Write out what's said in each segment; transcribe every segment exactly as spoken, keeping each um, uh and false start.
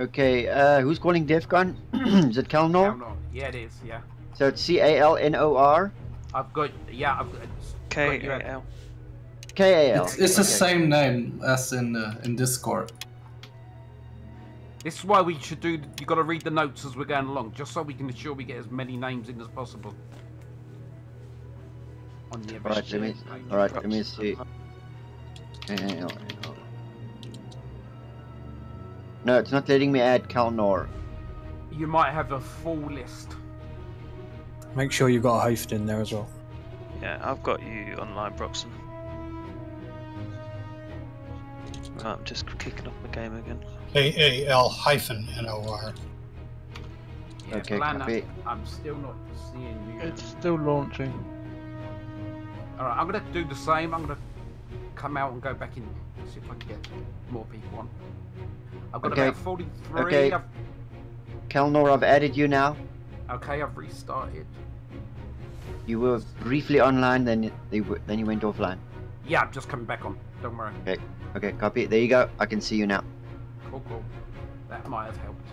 Okay, uh, who's calling DEFCON? Is it Kalnor? Kalnor? Yeah, it is, yeah. So it's C A L N O R? I've got, yeah, I've got... K A L. K A L. It's, it's okay. The same name as in uh, in Discord. This is why we should do, you got to read the notes as we're going along, just so we can ensure we get as many names in as possible. On the Alright, let me, all right, let me see. K A L N O R. No, it's not letting me add Kalnor. You might have a full list. Make sure you've got a host in there as well. Yeah, I've got you online, Broxon. Right, I'm just kicking off my game again. A A L hyphen N O R. Yeah, okay, copy. I'm still not seeing you. It's still launching. Alright, I'm going to do the same. I'm going to come out and go back in, see if I can get more people on. I've got okay. about forty-three. Okay. I've... Kalnor, I've added you now. Okay, I've restarted. You were briefly online, then you, then you went offline. Yeah, I'm just coming back on. Don't worry. Okay, okay, copy. There you go. I can see you now. Cool, cool. That might have helped.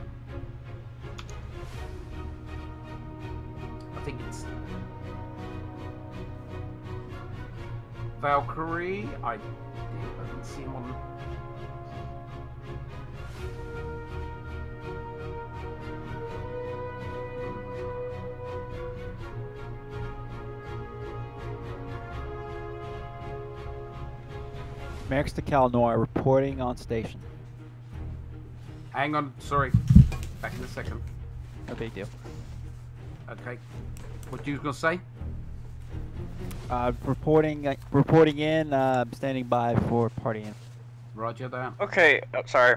I think it's... Valkyrie? I didn't see him on... Merricks to Kalnor reporting on station. Hang on, sorry. Back in a second. No big deal. Okay. What you was gonna say? Uh, reporting, uh, reporting in. Uh, standing by for party in. Roger that. Okay. Oh, sorry.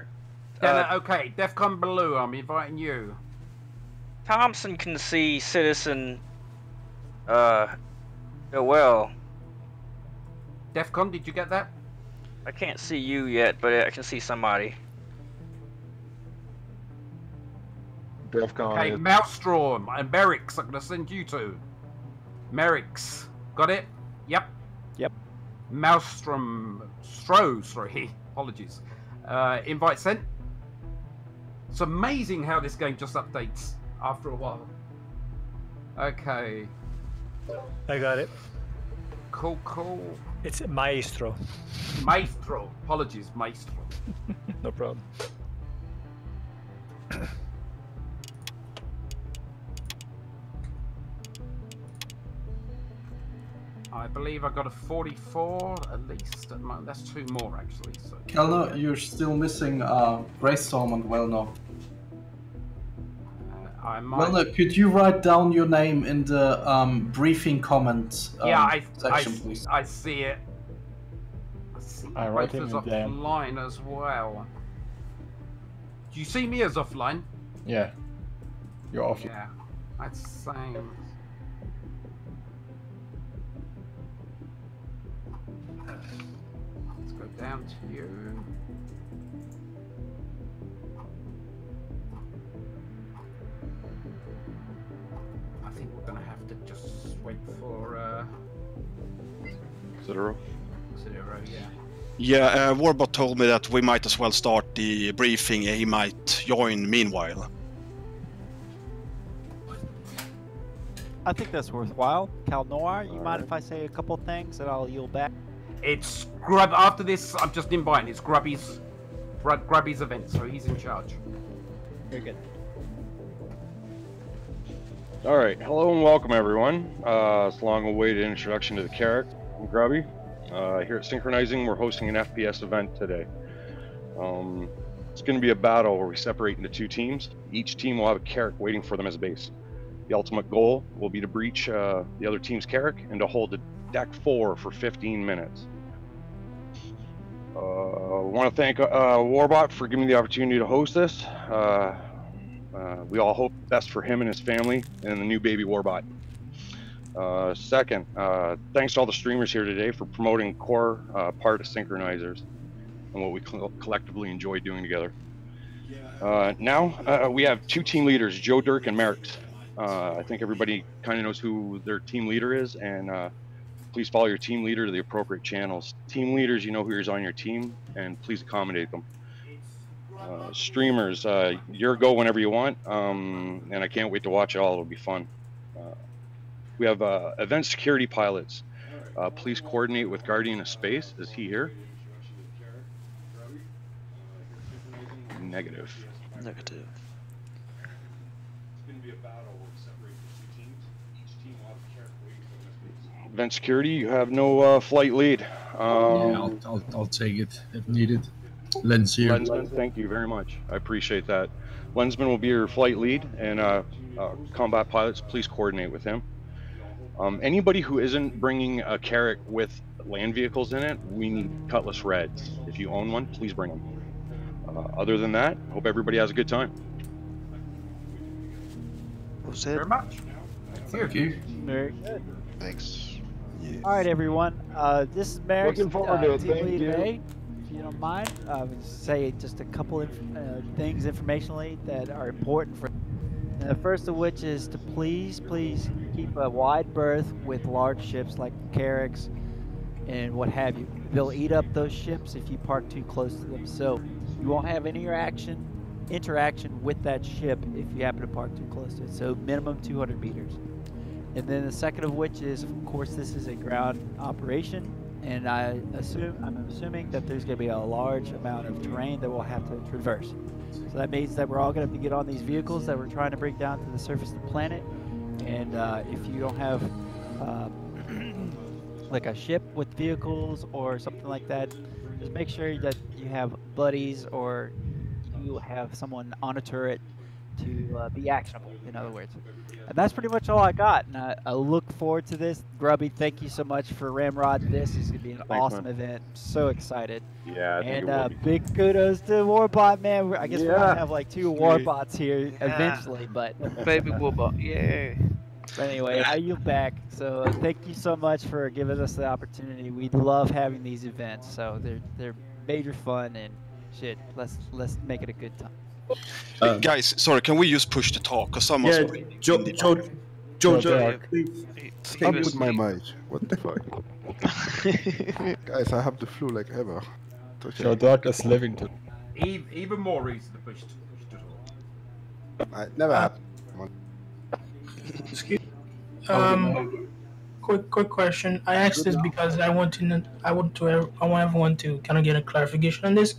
Uh, uh, okay. DEFCON Blue. I'm inviting you. Thompson can see Citizen. Uh, well. DEFCON, did you get that? I can't see you yet, but I can see somebody. DEFCON. Okay, Maelstrom and Merricks, I'm gonna send you two. Merricks. Got it? Yep. Yep. Maelstrom. Stro, sorry. Apologies. Uh, invite sent. It's amazing how this game just updates after a while. Okay. I got it. Cool, cool. It's Maestro. Maestro. Apologies, Maestro. No problem. I believe I got a forty-four at least. That's two more actually. So. Kalnor, you're still missing uh, Greystorm and Wellnor. Uh, I might. Wellnor, could you write down your name in the um, briefing comment um, yeah, I, section, I, please? I see it. I see I write him offline as well. Do you see me as offline? Yeah. You're offline. Yeah, that's the same. Down to you. I think we're gonna have to just wait for uh Cidoro. Cidoro, yeah. Yeah, uh, Warbot told me that we might as well start the briefing. He might join meanwhile. I think that's worthwhile. Kalnor, you All mind right. if I say a couple things and I'll yield back? It's Grub. After this, I'm just inviting. It's Grubby's, Grubby's event, so he's in charge. Very good. All right. Hello and welcome, everyone. Uh, it's a long-awaited introduction to the Carrack. I'm Grubby. Uh, here at Synchronizing, we're hosting an F P S event today. Um, it's going to be a battle where we separate into two teams. Each team will have a Carrack waiting for them as a base. The ultimate goal will be to breach uh, the other team's Carrack and to hold the deck four for fifteen minutes. Uh, I want to thank uh, Warbot for giving me the opportunity to host this. Uh, uh, we all hope best for him and his family and the new baby Warbot. Uh, second, uh, thanks to all the streamers here today for promoting core uh, part of Synchronizers and what we co collectively enjoy doing together. Uh, now uh, we have two team leaders, Joe Dirk and Merricks. Uh, I think everybody kind of knows who their team leader is, and uh, please follow your team leader to the appropriate channels. Team leaders, you know who is on your team, and please accommodate them. uh, streamers, uh, your go whenever you want, um, and I can't wait to watch it all. It'll be fun. Uh, we have uh, event security pilots. Uh, please coordinate with Guardian of Space. Is he here? Negative. Negative. Event security, you have no uh, flight lead. Um, yeah, I'll, I'll, I'll take it if needed. Lens here. Lensman, thank you very much. I appreciate that. Lensman will be your flight lead, and uh, uh, combat pilots, please coordinate with him. Um, anybody who isn't bringing a Carrack with land vehicles in it, we need Cutlass Red. If you own one, please bring them. Uh, other than that, hope everybody has a good time. Well said. Very much. Thank you. Very good. Thanks. Yes. All right, everyone. Uh, this is Merricks. Looking forward uh, to it. Thank you. Today. If you don't mind, I uh, would say just a couple of uh, things informationally that are important for. And the first of which is to please, please keep a wide berth with large ships like Carracks and what have you. They'll eat up those ships if you park too close to them. So you won't have any interaction interaction with that ship if you happen to park too close to it. So minimum two hundred meters. And then the second of which is, of course, this is a ground operation, and I assume, I'm assuming that there's going to be a large amount of terrain that we'll have to traverse. So that means that we're all going to have to get on these vehicles that we're trying to bring down to the surface of the planet. And uh, if you don't have uh, like a ship with vehicles or something like that, just make sure that you have buddies or you have someone on a turret to uh, be actionable, in other words. And that's pretty much all I got, and I, I look forward to this. Grubby, thank you so much for Ramrod. This is going to be an Thanks, awesome man. event. So excited. Yeah, I think And it uh, big kudos to Warbot, man. I guess yeah. we're going to have like two Warbots here yeah. eventually, but... Baby Warbot, yeah. But anyway, I yield back. So thank you so much for giving us the opportunity. We love having these events, so they're, they're major fun, and shit, let's, let's make it a good time. Um, Guys, sorry, can we use push to talk? Because someone's yeah, already... Joe, Joe, Joe, Joe, please. Stop with my mic. What the fuck? Guys, I have the flu like ever. Joe Dark is Levington. Even more reason to push to, push to talk. I never happened. Excuse me. Um, quick, quick question. I asked this because I want to, I want to, I want everyone to kind of get a clarification on this.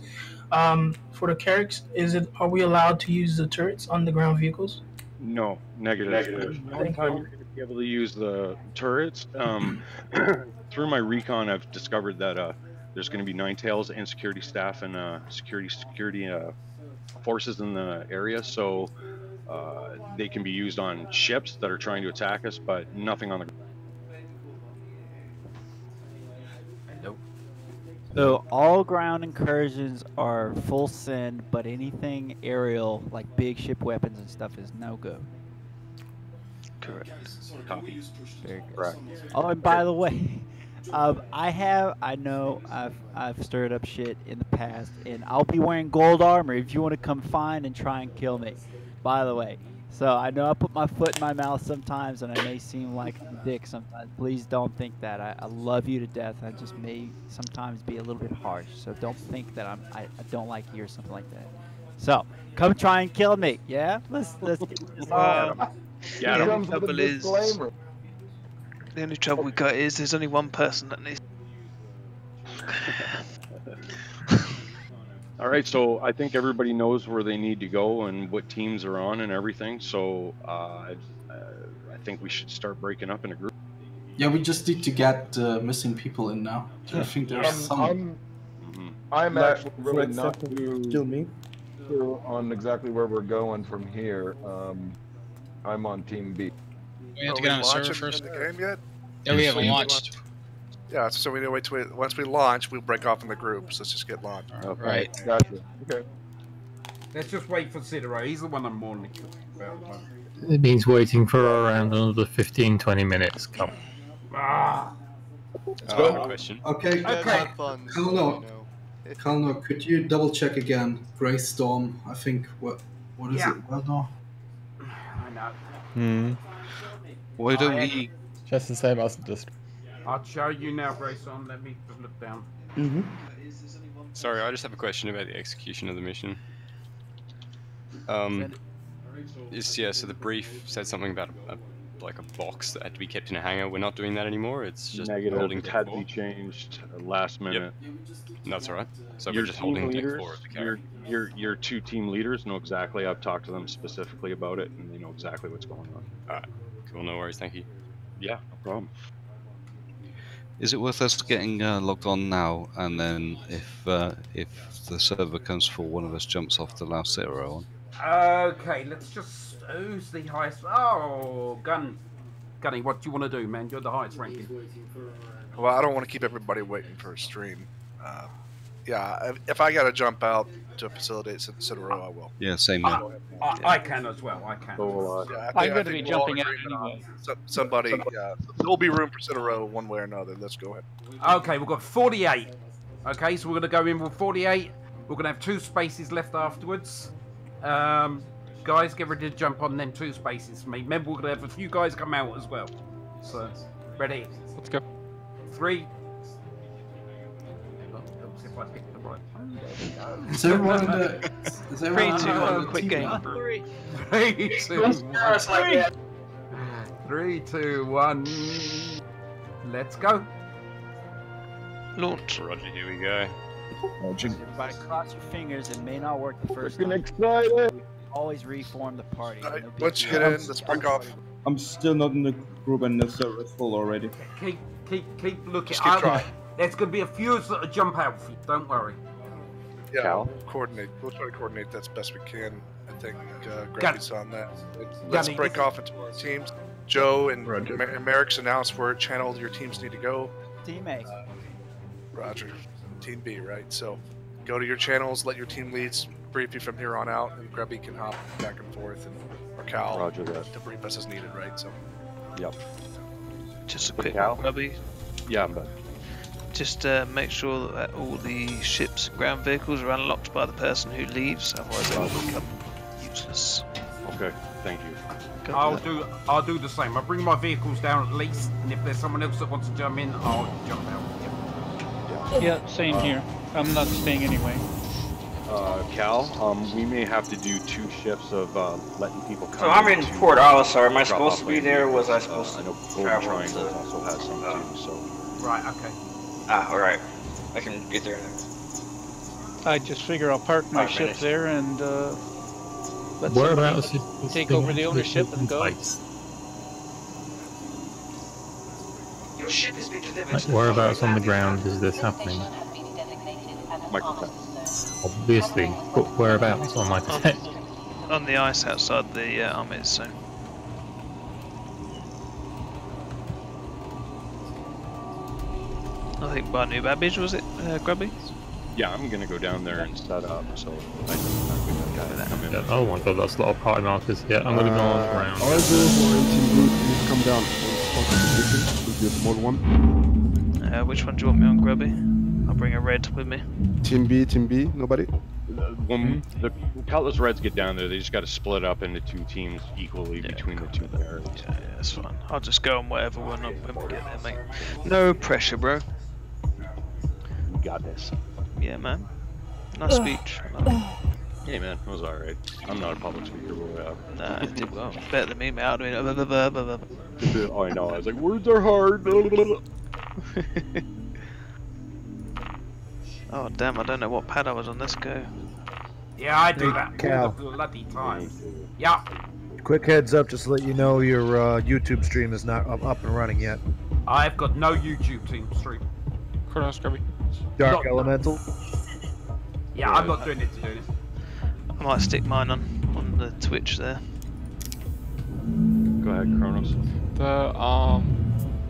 Um, for the Carracks, is it are we allowed to use the turrets on the ground vehicles? No, negative. Negative. The only time you're going to be able to use the turrets. Um, through my recon, I've discovered that uh, there's going to be nine tails and security staff and uh, security security uh, forces in the area, so uh, they can be used on ships that are trying to attack us, but nothing on the. So all ground incursions are full send, but anything aerial, like big ship weapons and stuff, is no go. Correct. Copy. Very good. Correct. Oh, and by the way, um, I have, I know I've, I've stirred up shit in the past, and I'll be wearing gold armor if you want to come find and try and kill me, by the way. So I know I put my foot in my mouth sometimes, and I may seem like a dick sometimes. Please don't think that. I, I love you to death. I just may sometimes be a little bit harsh. So don't think that I'm, I, I don't like you or something like that. So come try and kill me. Yeah? Let's, let's get this um, yeah, the only trouble is, the only trouble we got is there's only one person that needs... All right, so I think everybody knows where they need to go and what teams are on and everything. So uh, I, uh, I think we should start breaking up in a group. Yeah, we just need to get uh, missing people in now. I think there's um, some. I'm, mm-hmm. I'm actually really not too sure on exactly where we're going from here. Um, I'm on Team B. We have to get on the server first. The game yet? Yeah, we haven't launched. Yeah, so we wait till we, once we launch, we'll break off in the groups. Let's just get launched. Okay. Right. Gotcha. Okay. Let's just wait for Cidoro. He's the one I'm more about. It means waiting for around another fifteen, twenty minutes. Come. Ah. That's uh, a question. Okay. Okay. Kalnor, Kalnor, could you double check again? Grey Storm, I think. What? What is yeah. it? Well, no. I know. Hmm. Why don't we? Just the same as this. I'll show you now, Broxon. Let me flip down. Mm-hmm. Sorry, I just have a question about the execution of the mission. Um, is, yeah, so the brief said something about a, a, like a box that had to be kept in a hangar. We're not doing that anymore. It's just Negative. holding It had to be changed last minute. Yep. That's all right. So your we're just holding leaders, deck four of the carrier. Your, your, your two team leaders know exactly. I've talked to them specifically about it, and they know exactly what's going on. All right. Cool. No worries. Thank you. Yeah, no problem. Is it worth us getting uh, logged on now, and then if uh, if the server comes full, one of us jumps off to allow Citaro on? Okay, let's just... Who's the highest... Oh, Gun. Gunny, what do you want to do, man? You're the highest ranking. Well, I don't want to keep everybody waiting for a stream. Uh, yeah, if I got to jump out to facilitate Citaro, I will. Yeah, same here. I, I, I can as well, I can. So, uh, yeah, I think, I'm going to be jumping out anyway. On. Somebody... Yeah, there'll be room for Citaro one way or another. Let's go ahead. Okay, we've got forty-eight. Okay, so we're going to go in with forty-eight. We're going to have two spaces left afterwards. Um, guys, get ready to jump on them two spaces for me. Remember, we're going to have a few guys come out as well. So, ready? Let's go. Three. Oops, if I picked the right one. There we go. Is everyone under... Is everyone three, two, under one, quick game. Three. Three, two, one. Three. Three, two, one. Let's go. Launch. Roger, here we go. Everybody cross your fingers, it may not work the first time. Excited. Always reform the party. Right, no let's get in, let's break off. I'm still not in the group and the server is full already. Keep, keep, keep looking. Keep trying. There's going to be a few that jump out for you, don't worry. Yeah, Cal? coordinate. We'll try to coordinate that as best we can. I think uh, Grubby's on that. Let's Gunny. break off into our teams. Joe and Merricks announced where channel your teams need to go. Team A. Uh, Roger. Team B, right? So go to your channels, let your team leads brief you from here on out, and Grubby can hop back and forth, and or Cal Roger that. to brief us as needed, right? So, yep. Just a quick Cal? Grubby. Yeah, but just uh, make sure that all the ships and ground vehicles are unlocked by the person who leaves, otherwise they will become useless. Okay, thank you. Go I'll do. I'll do the same. I'll bring my vehicles down at least, and if there's someone else that wants to jump in, I'll jump out. Yeah, same uh, here. I'm not staying anyway. Uh, Cal, um, we may have to do two shifts of uh, letting people come. So I'm in Port Olisar. Am I supposed to be there? Or was I supposed uh, to I know travel Triangle to... also has some uh, too, so... Right, okay. Ah, alright. I can get there. I just figure I'll park my right, ship minutes. there and uh, let's see, take, take over the ownership and go. Lights. Your ship has been delivered. Like, whereabouts on the ground is this happening? Microtech. Obviously, but whereabouts on Microtech? On, on the ice outside the uh, army's zone. I think by New Babbage, was it, uh, Grubby? Yeah, I'm gonna go down there and set up, so I think that guy come in. Yeah, oh my god, that's a lot of party markers. Yeah, I'm gonna uh, go on the ground. All the come down. The small one. Uh, which one do you want me on, Grubby? I'll bring a red with me. Team B, Team B, nobody? Uh, when the Cutlass Reds get down there, they just got to split up into two teams equally yeah, between the two pairs. Yeah, yeah, that's fine. I'll just go on whatever one up when we get there, mate. No pressure, bro. You got this. Yeah, man. Nice speech. Hey, man, it was alright. I'm not a public speaker, but uh... Nah, it did well. Better than me, man. I mean, blah, blah, blah, blah, blah. Oh, I know, I was like, words are hard! Blah, blah, blah. Oh, damn, I don't know what pad I was on, let's go. Yeah, I do that Cal. all the bloody time. Yeah. Quick heads up, just to let you know your uh, YouTube stream is not up, up and running yet. I've got no YouTube team stream. Kronos, Grubby. Dark not Elemental. Yeah, I'm not doing it to do this. I might stick mine on, on the Twitch there. Go ahead, Kronos. The, um,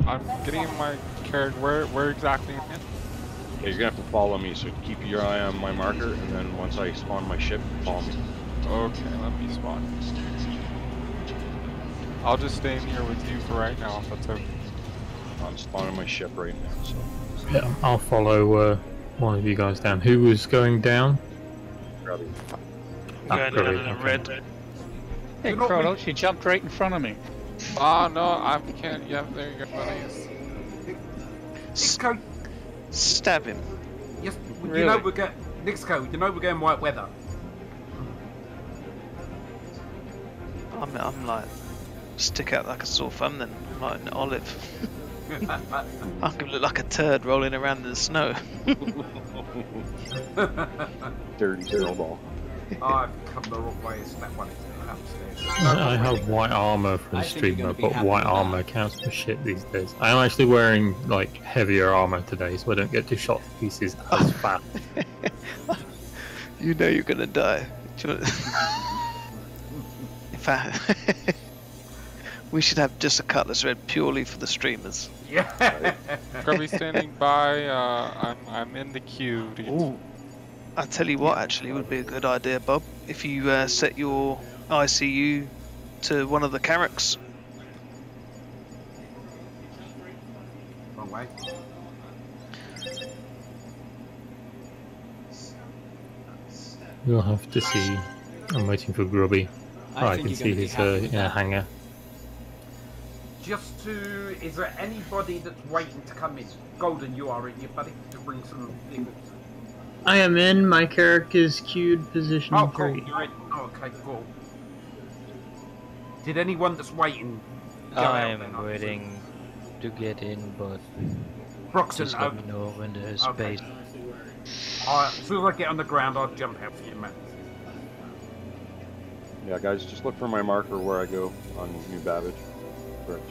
I'm getting in my carriage. Where, where exactly? Yeah, you're gonna have to follow me, so keep your eye on my marker, and then once I spawn my ship, follow me. Okay, let me spawn. I'll just stay in here with you for right now, if that's okay. I'm spawning my ship right now, so... Yeah, I'll follow, uh, one of you guys down. Who was going down? Grubby. Ah, going Grubby. down in the red. Okay. Hey, Kronos, you jumped right in front of me. Ah, oh, no, I can't. Yeah, there you go, buddy. Nyxco! Stab him. Yes, really? you know we're going. Nyxco, you know we're going white weather. I'm, I'm like, stick out like a sore thumb then, I'm like an olive. I could look like a turd rolling around in the snow. Dirty snowball. I've come the wrong way and snapped one into the upstairs. I have white armour for the streamer, but white armour counts for shit these days. I am actually wearing like heavier armour today, so I don't get to shot pieces as fast. You know you're gonna die. In fact, we should have just a Cutlass Red purely for the streamers. Yeah. Grubby standing by. Uh, I'm I'm in the queue. Ooh. I tell you what, actually, would be a good idea, Bob. If you uh, set your I C U to one of the Carracks. Wrong way. We'll have to see. I'm waiting for Grubby. Oh, I, I can see his uh, yeah, hangar. Just to... Is there anybody that's waiting to come in? Golden, you are in here, buddy, to bring some things. I am in. My character's queued position oh, cool. three. You're in. Oh, okay, cool. Did anyone that's waiting go I out am waiting to get in, but... Broxon, just let me know when there's okay. space. Alright, as soon as I get on the ground, I'll jump out for you, man. Yeah, guys, just look for my marker where I go on New Babbage.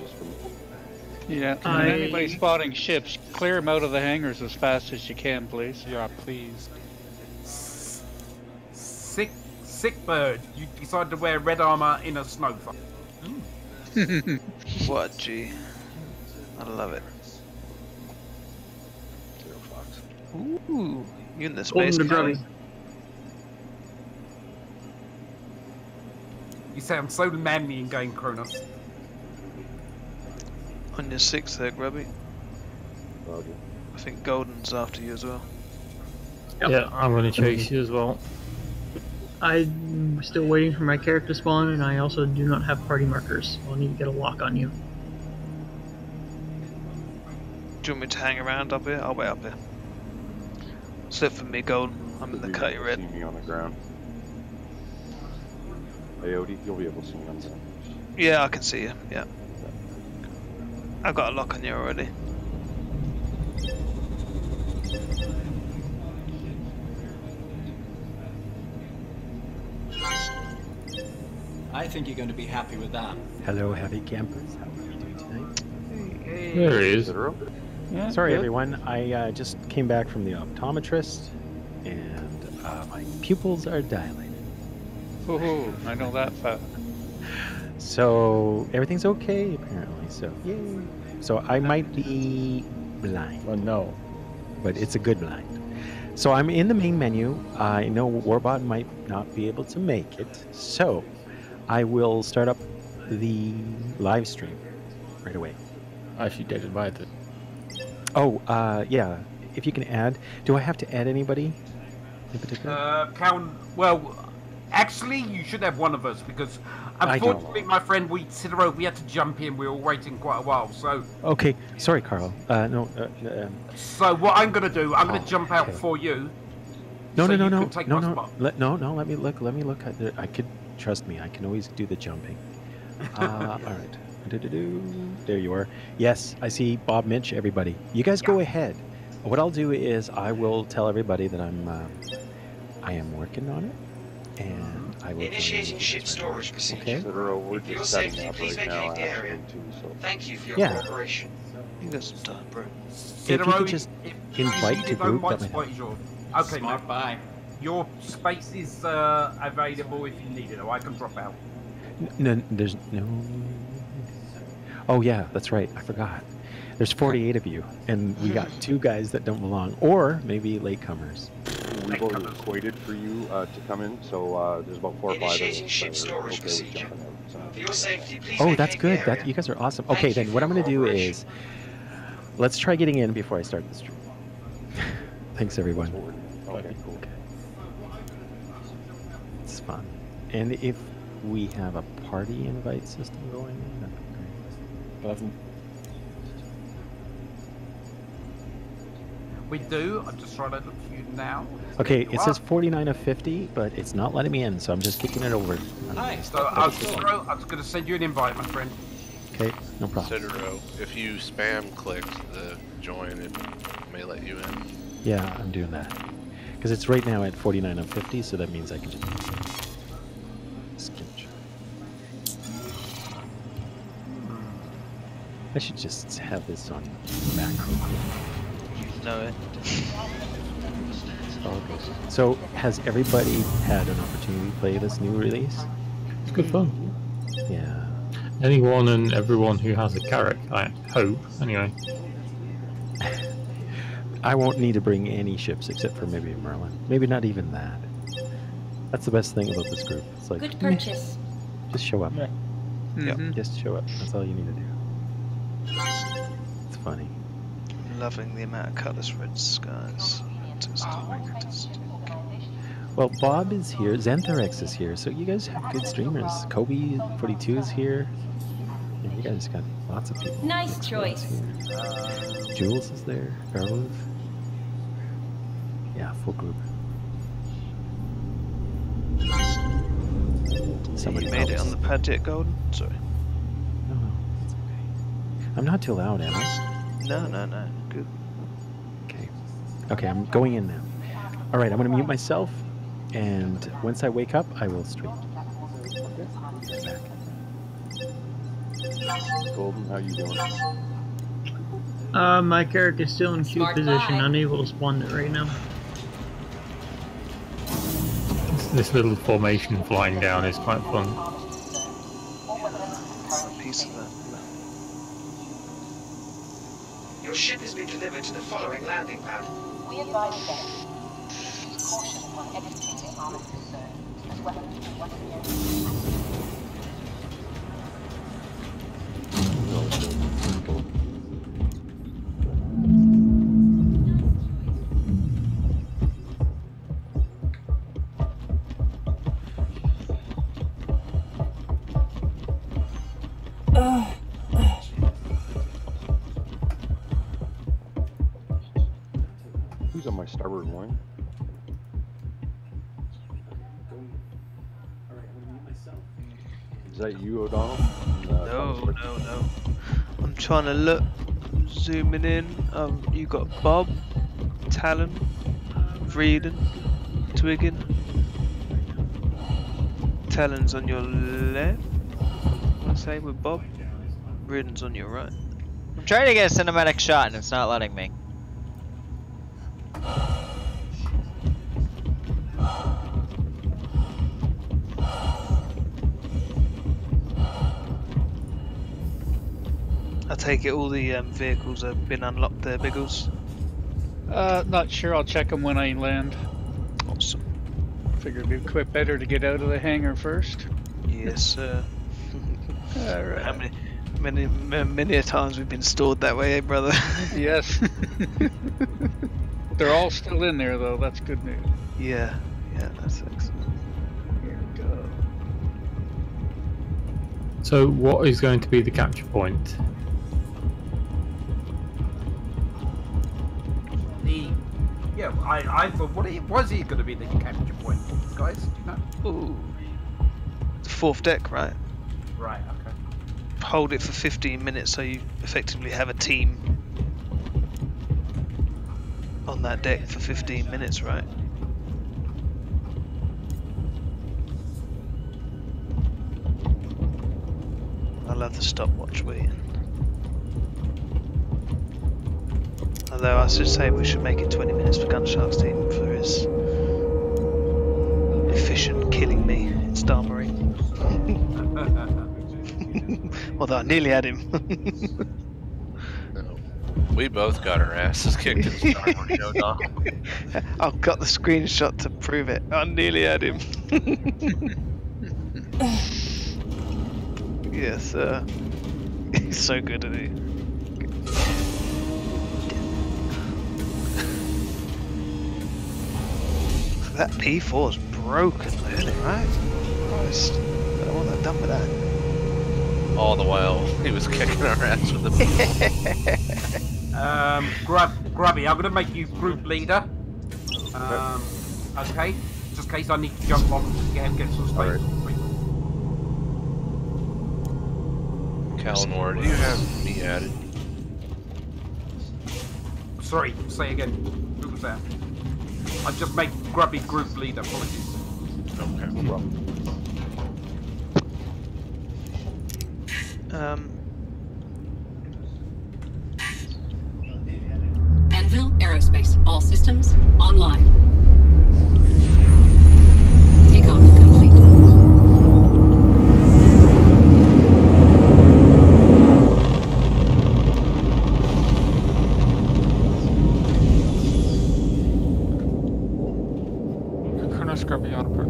Just from... Yeah, I... anybody spotting ships, clear them out of the hangars as fast as you can, please. Yeah, please. Sick, sick bird. You decided to wear red armor in a snowfall. Mm. What, gee? I love it. Zero Fox. Ooh, you in the space. You sound so manly in game, Kronos. On your sixth there, Grubby. Roger. I think Golden's after you as well. Yep. Yeah, I'm going to chase you as well. I'm still waiting for my character to spawn, and I also do not have party markers. I'll need to get a lock on you. Do you want me to hang around up here? I'll wait up here. Slip for me, Golden. I'm in the cutty red. You'll be able to see me on the ground. Aody, you'll be able to see me on the ground. Yeah, I can see you. Yeah. I've got a lock on you already. I think you're going to be happy with that. Hello, heavy campers. How are you doing tonight? Hey, hey. There he is. Yeah, sorry, good. Everyone. I uh, just came back from the optometrist, and uh, my pupils are dilated. Ooh, I know that fact. So everything's okay apparently. So yay. So I might be blind. Well, no, but it's a good blind. So I'm in the main menu. I know Warbot might not be able to make it, so I will start up the live stream right away. I should get invited. Oh, uh, yeah. If you can add, do I have to add anybody in particular? Uh, count. Well, actually, you should have one of us because. Unfortunately, my friend, we Cidoro, we had to jump in. We were waiting quite a while, so. Okay, sorry, Carl. Uh, no. Uh, um... So what I'm gonna do? I'm oh, gonna jump out okay. for you. No, so no, no, you no, can take no, my no, spot. Let, no, no. Let me look. Let me look. At the, I could trust me. I can always do the jumping. Uh, all right. Do, do, do. There you are. Yes, I see Bob Mitch. Everybody, you guys yeah. go ahead. What I'll do is I will tell everybody that I'm, uh, I am working on it, and. Initiating ship storage procedure. Okay. Your safety, please vacate the area. Thank you for your yeah. cooperation. I think that's some time, bro. If you could just invite to group, that might help. Okay, Smart bye. Your space is uh, available if you need it, or I can drop out. No, there's no... Oh yeah, that's right, I forgot. There's forty-eight of you, and we got two guys that don't belong, or maybe latecomers. We've already waited for you uh, to come in, so uh, there's about four or five of us. Ship storage procedure. For your safety, please. Oh, that's good. That, you guys are awesome. Okay, then what I'm going to do is let's try getting in before I start the stream. Thanks, everyone. Okay, cool. It's fun. And if we have a party invite system going, that'd be great. But I've We do. I'm just trying to look for you now. Okay, it says forty-nine of fifty, but it's not letting me in, so I'm just kicking it over. Nice. So I was just throw, I'm just going to send you an invite, my friend. Okay, no problem. Cidoro, if you spam click the join, it may let you in. Yeah, I'm doing that. Because it's right now at forty-nine of fifty, so that means I can just... I should just have this on macro. You know it. Oh, okay. So, has everybody had an opportunity to play this new release? It's good fun. Yeah. Anyone and everyone who has a Carrack, I hope, anyway. I won't need to bring any ships except for maybe a Merlin. Maybe not even that. That's the best thing about this group. It's like, good purchase. Yeah, just show up. Yeah. Mm-hmm. Yep, just show up. That's all you need to do. It's funny. I'm loving the amount of Cutlass Red skies. Well, Bob is here, XenthorX is here, so you guys have good streamers. Kobe forty-two is here. Yeah, you guys got lots of people. Nice choice. Jules is there. Erlov. Yeah, full group. Somebody you made it on the pad yet, Golden? Sorry. I'm not too loud, am I? No, no, no. Good. Okay. Okay, I'm going in now. All right, I'm going to mute myself, and once I wake up, I will stream. Golden, how are you doing? Uh, my character is still in queue position. Unable to spawn it right now. This, this little formation flying down is quite fun. A piece of that. Your ship has been delivered to the following landing pad. We advise that. Caution upon executing armored reserves as well as one of the on my starboard line. Is that you, O'Donnell? Uh, no, no, no. I'm trying to look, I'm zooming in. Um, you got Bob, Talon, Vreeland, Twiggin. Talon's on your left. I'm saying with Bob. Vreeland's on your right. I'm trying to get a cinematic shot and it's not letting me. I take it all the um, vehicles have been unlocked there, Biggles? Uh, not sure. I'll check them when I land. Awesome. Figured it'd be quite better to get out of the hangar first. Yes, sir. All right. How many, many, many a times we've been stored that way, eh, brother? Yes. They're all still in there, though. That's good news. Yeah. Yeah, that's excellent. Here we go. So, what is going to be the capture point? The, yeah, I, I thought, what is, was it going to be the capture point, guys? Do you know? Ooh. The fourth deck, right? Right, okay. Hold it for fifteen minutes so you effectively have a team on that deck for fifteen minutes, right? I love the stopwatch waiting. Although I should say we should make it twenty minutes for Gunshark's team for his efficient killing me in Star Marine. Although I nearly had him. No. We both got our asses kicked in Star Marine. No, I've got the screenshot to prove it. I nearly had him. Yes, sir. He's so good at it. That P four's broken, isn't it, right? Christ, I don't want that done with that. All the while, he was kicking our ass with the... um, Grub, Grubby, I'm going to make you group leader. Um, okay. Just in case I need to jump on and get, get some space. Right. Kalnor, do you have me added? Sorry, say again. Who was that? I just made Grubby group leader. Apologies. Okay. Well. Um. Anvil Aerospace. All systems online. Takeoff complete. Kronos Grubby on approach.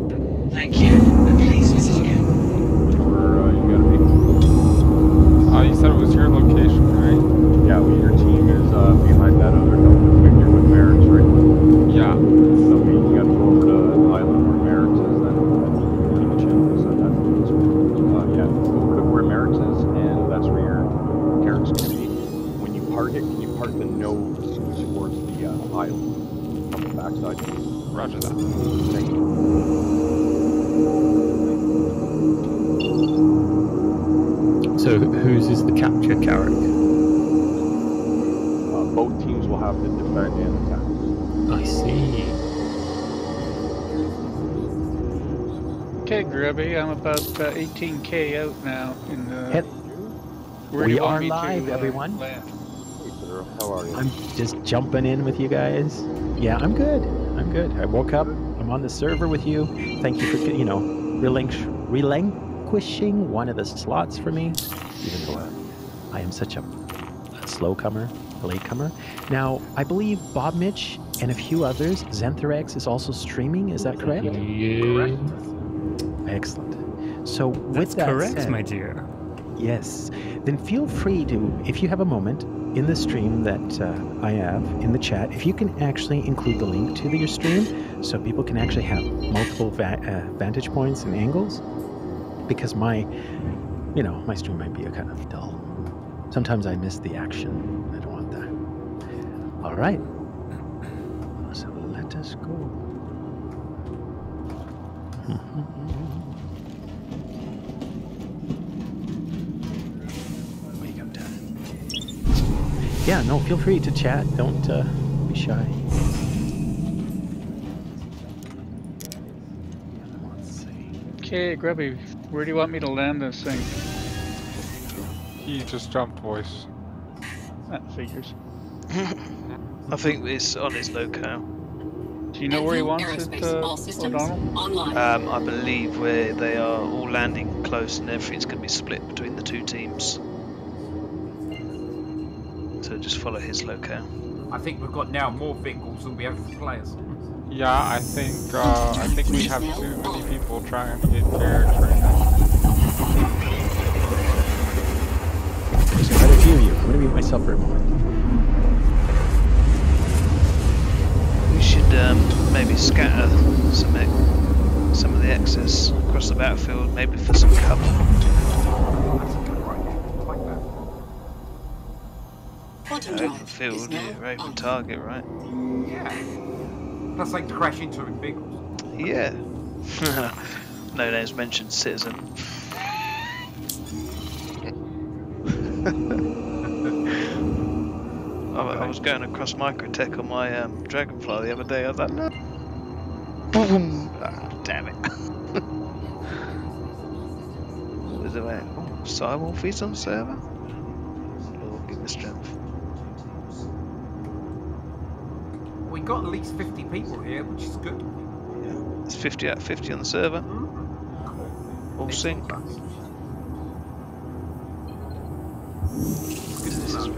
Thank you. Please visit again. Where uh, you gotta be? Uh, you said it was your location, right? Yeah, well, your team is uh, behind that other company. Yeah. So we got to go over to the island where Merricks is, then the channel is that uh, yeah, go over to where Merricks is, and that's where your Carrack's gonna be. When you park it, can you park the nose towards the uh, island on the backside? Roger that. Thank you. So whose is the capture, Carrack? Uh, both teams will have to defend and attack. I see. Okay, Grubby, I'm about uh, eighteen K out now. In the... Hit. Where we are live, to, uh, everyone. Land? How are you? I'm just jumping in with you guys. Yeah, I'm good. I'm good. I woke up. I'm on the server with you. Thank you for, you know, relinqu relinquishing one of the slots for me. Even though I am such a, a slow comer, a late comer. Now, I believe Bob Mitch and a few others, XenthorX is also streaming, is that correct? Yeah. Correct. Excellent. So with That's that correct, said, my dear. Yes. Then feel free to, if you have a moment, in the stream that uh, I have, in the chat, if you can actually include the link to the, your stream, so people can actually have multiple va uh, vantage points and angles, because my, you know, my stream might be a kind of dull. Sometimes I miss the action. I don't want that. All right. Let us go. Wake up, Dad. Yeah, no, feel free to chat. Don't uh, be shy. Let's see. Okay, Grubby, where do you want me to land this thing? He just jumped, voice. That figures. I think it's on his locale. Do you know where he wants Aerospace, it, uh, all systems online. Um, I believe where they are all landing close and everything's going to be split between the two teams. So just follow his locale. I think we've got now more vehicles than we have players. Yeah, I think uh, I think we have too many people trying to get Carrack right now. There's quite a few of you. I'm going to mute myself for a moment. Should um, maybe scatter some some of the excess across the battlefield, maybe for some cover. That's a good open field, you're open on target, right? Yeah. That's like to crash into a Biggles. Yeah. No names mentioned, Citizen. I was going across Microtech on my um, Dragonfly the other day. I was like, no. Boom! Oh, damn it. What was it? Like? Oh, Cywolf, he's on server. Lord, give me strength. We got at least fifty people here, which is good. Yeah. It's fifty out of fifty on the server. Mm-hmm. All sync. This is where,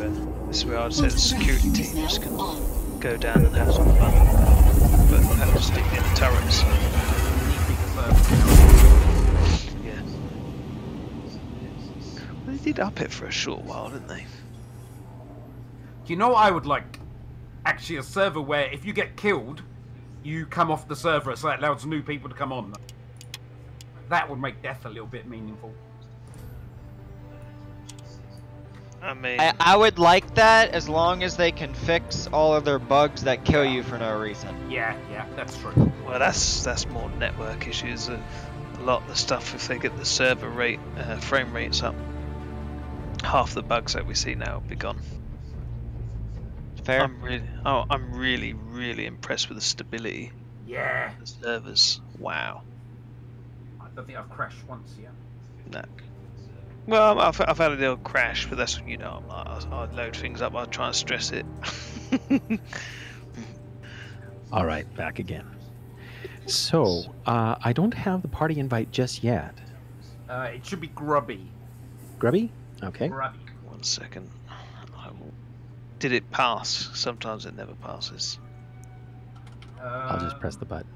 this is where I'd say the security team just can go down and have some fun, but we'll have to stick in the turrets. Yeah. Well, they did up it for a short while, didn't they? Do you know what I would like? Actually, a server where if you get killed, you come off the server, so that allows new people to come on. That would make death a little bit meaningful. I mean, I, I would like that as long as they can fix all of their bugs that kill you for no reason. Yeah, yeah, that's true. Well, that's that's more network issues. A lot of the stuff, if they get the server rate, uh, frame rates up, half the bugs that we see now will be gone. Fair. I'm really, oh, I'm really, really impressed with the stability. Yeah. Of the servers. Wow. I don't think I've crashed once yet. No. Well, I've, I've had a little crash, but that's, you know, I'll, I'll load things up, I'll try and stress it. All right, back again. So, uh, I don't have the party invite just yet. Uh, it should be Grubby. Grubby? Okay. Grubby. One second. I will... Did it pass? Sometimes it never passes. Um... I'll just press the button.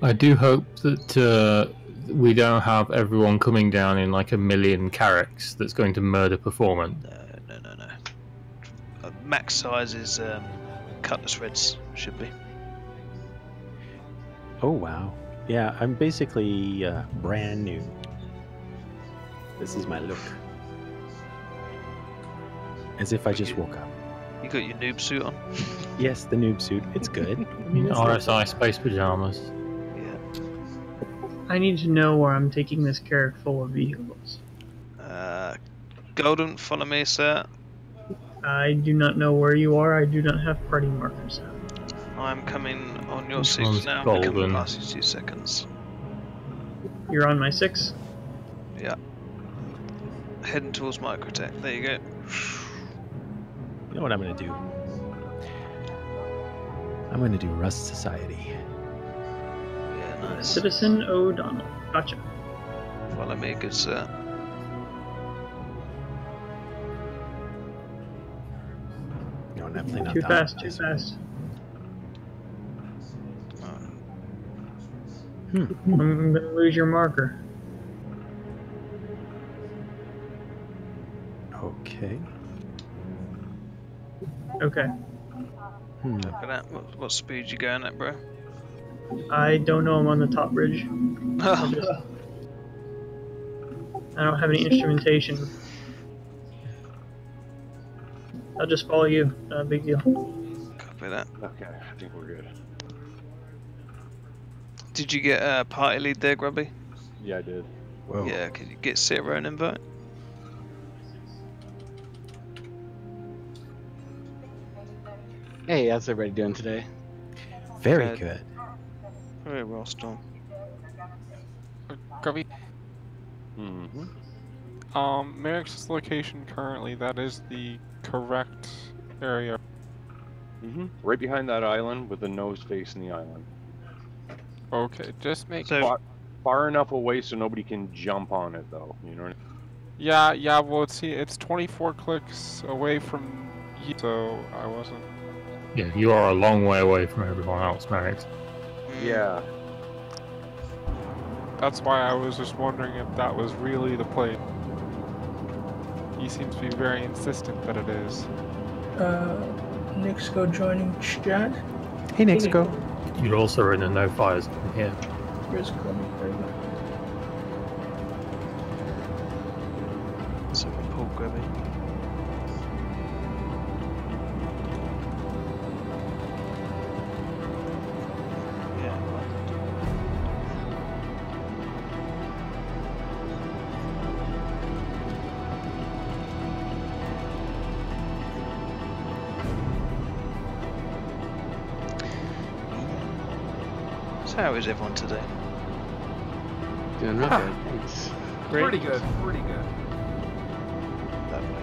I do hope that... Uh... we don't have everyone coming down in like a million Carracks. That's going to murder performance. No, no, no, no. Max size is um, Cutlass Reds should be. Oh wow! Yeah, I'm basically uh, brand new. This is my look. As if I just woke up. You got your noob suit on? Yes, the noob suit. It's good. I mean, it's R S I space pajamas. I need to know where I'm taking this carriage full of vehicles. Uh, Golden, follow me, sir. I do not know where you are. I do not have party markers. I'm coming on your six now. I'm coming past you two seconds. You're on my six? Yeah. Heading towards Microtech. There you go. You know what I'm going to do? I'm going to do Rust Society. Nice. Citizen O'Donnell. Gotcha. Follow me, good sir. No, definitely not. Too fast, too fast. Hmm. I'm gonna lose your marker. Okay. Okay. Hmm. Look at that. What, what speed you going at, bro? I don't know. I'm on the top bridge. I, just, I don't have any instrumentation. I'll just follow you. Not a big deal. Copy that. Okay, I think we're good. Did you get a uh, party lead there, Grubby? Yeah, I did. Whoa. Yeah, could you get Citaro an invite? Hey, how's everybody doing today? Very good. good. Very well, Storm. Grubby. Mm-hmm. Um, Merrick's location currently, that is the correct area. Mm-hmm. Right behind that island with the nose facing the island. Okay, just make so, far, far enough away so nobody can jump on it, though. You know what I mean? Yeah, yeah, well, let's see, it's twenty-four clicks away from you, so I wasn't. Yeah, you are a long way away from everyone else, Merrick. Yeah. That's why I was just wondering if that was really the play. He seems to be very insistent that it is. Uh, Nyxco joining chat. Hey, Nyxco. Hey. You're also in the no fires from here. Where's Colonel Patton? So we pull Grubby. How is everyone today? Doing really good, thanks. Great. Pretty good, pretty good. Lovely.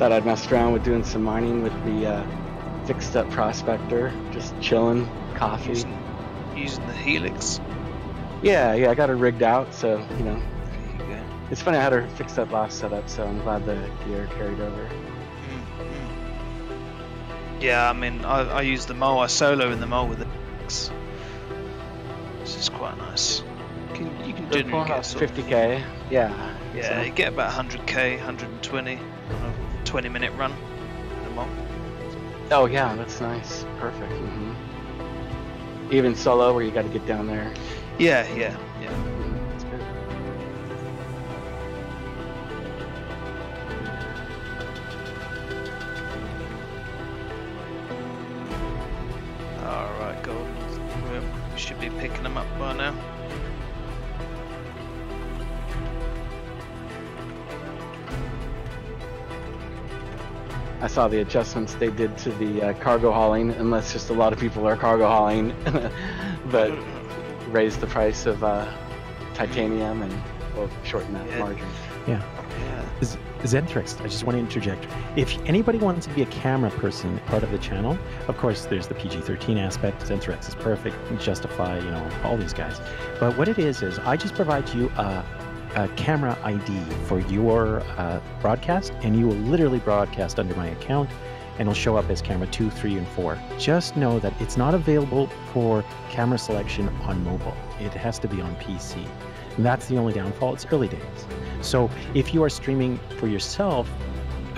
Thought I'd mess around with doing some mining with the uh, fixed-up prospector. Just chilling, coffee. Using, using the Helix. Yeah, yeah, I got her rigged out, so, you know. There you go. It's funny, I had her fixed-up last setup, so I'm glad the gear carried over. Yeah, I mean, I, I use the mole, I solo in the mole with the X. This is quite nice. Can, you can do fifty K, yeah. Yeah, so. You get about one hundred K, one hundred twenty, twenty minute run in the mole. Oh yeah, that's nice, perfect. Mm-hmm. Even solo where you got to get down there. Yeah, yeah, yeah. That's good. Alright, Golden. We should be picking them up by now. I saw the adjustments they did to the uh, cargo hauling, unless just a lot of people are cargo hauling, but raised the price of uh, titanium and well, shorten that yeah. margin. Yeah. yeah. Z Zentrix, I just want to interject. If anybody wants to be a camera person, part of the channel, of course there's the P G thirteen aspect, Zentrix is perfect, Justify, you know, all these guys. But what it is, is I just provide you a A camera I D for your uh, broadcast, and you will literally broadcast under my account, and it'll show up as camera two, three, and four. Just know that it's not available for camera selection on mobile. It has to be on P C. And that's the only downfall. It's early days. So if you are streaming for yourself,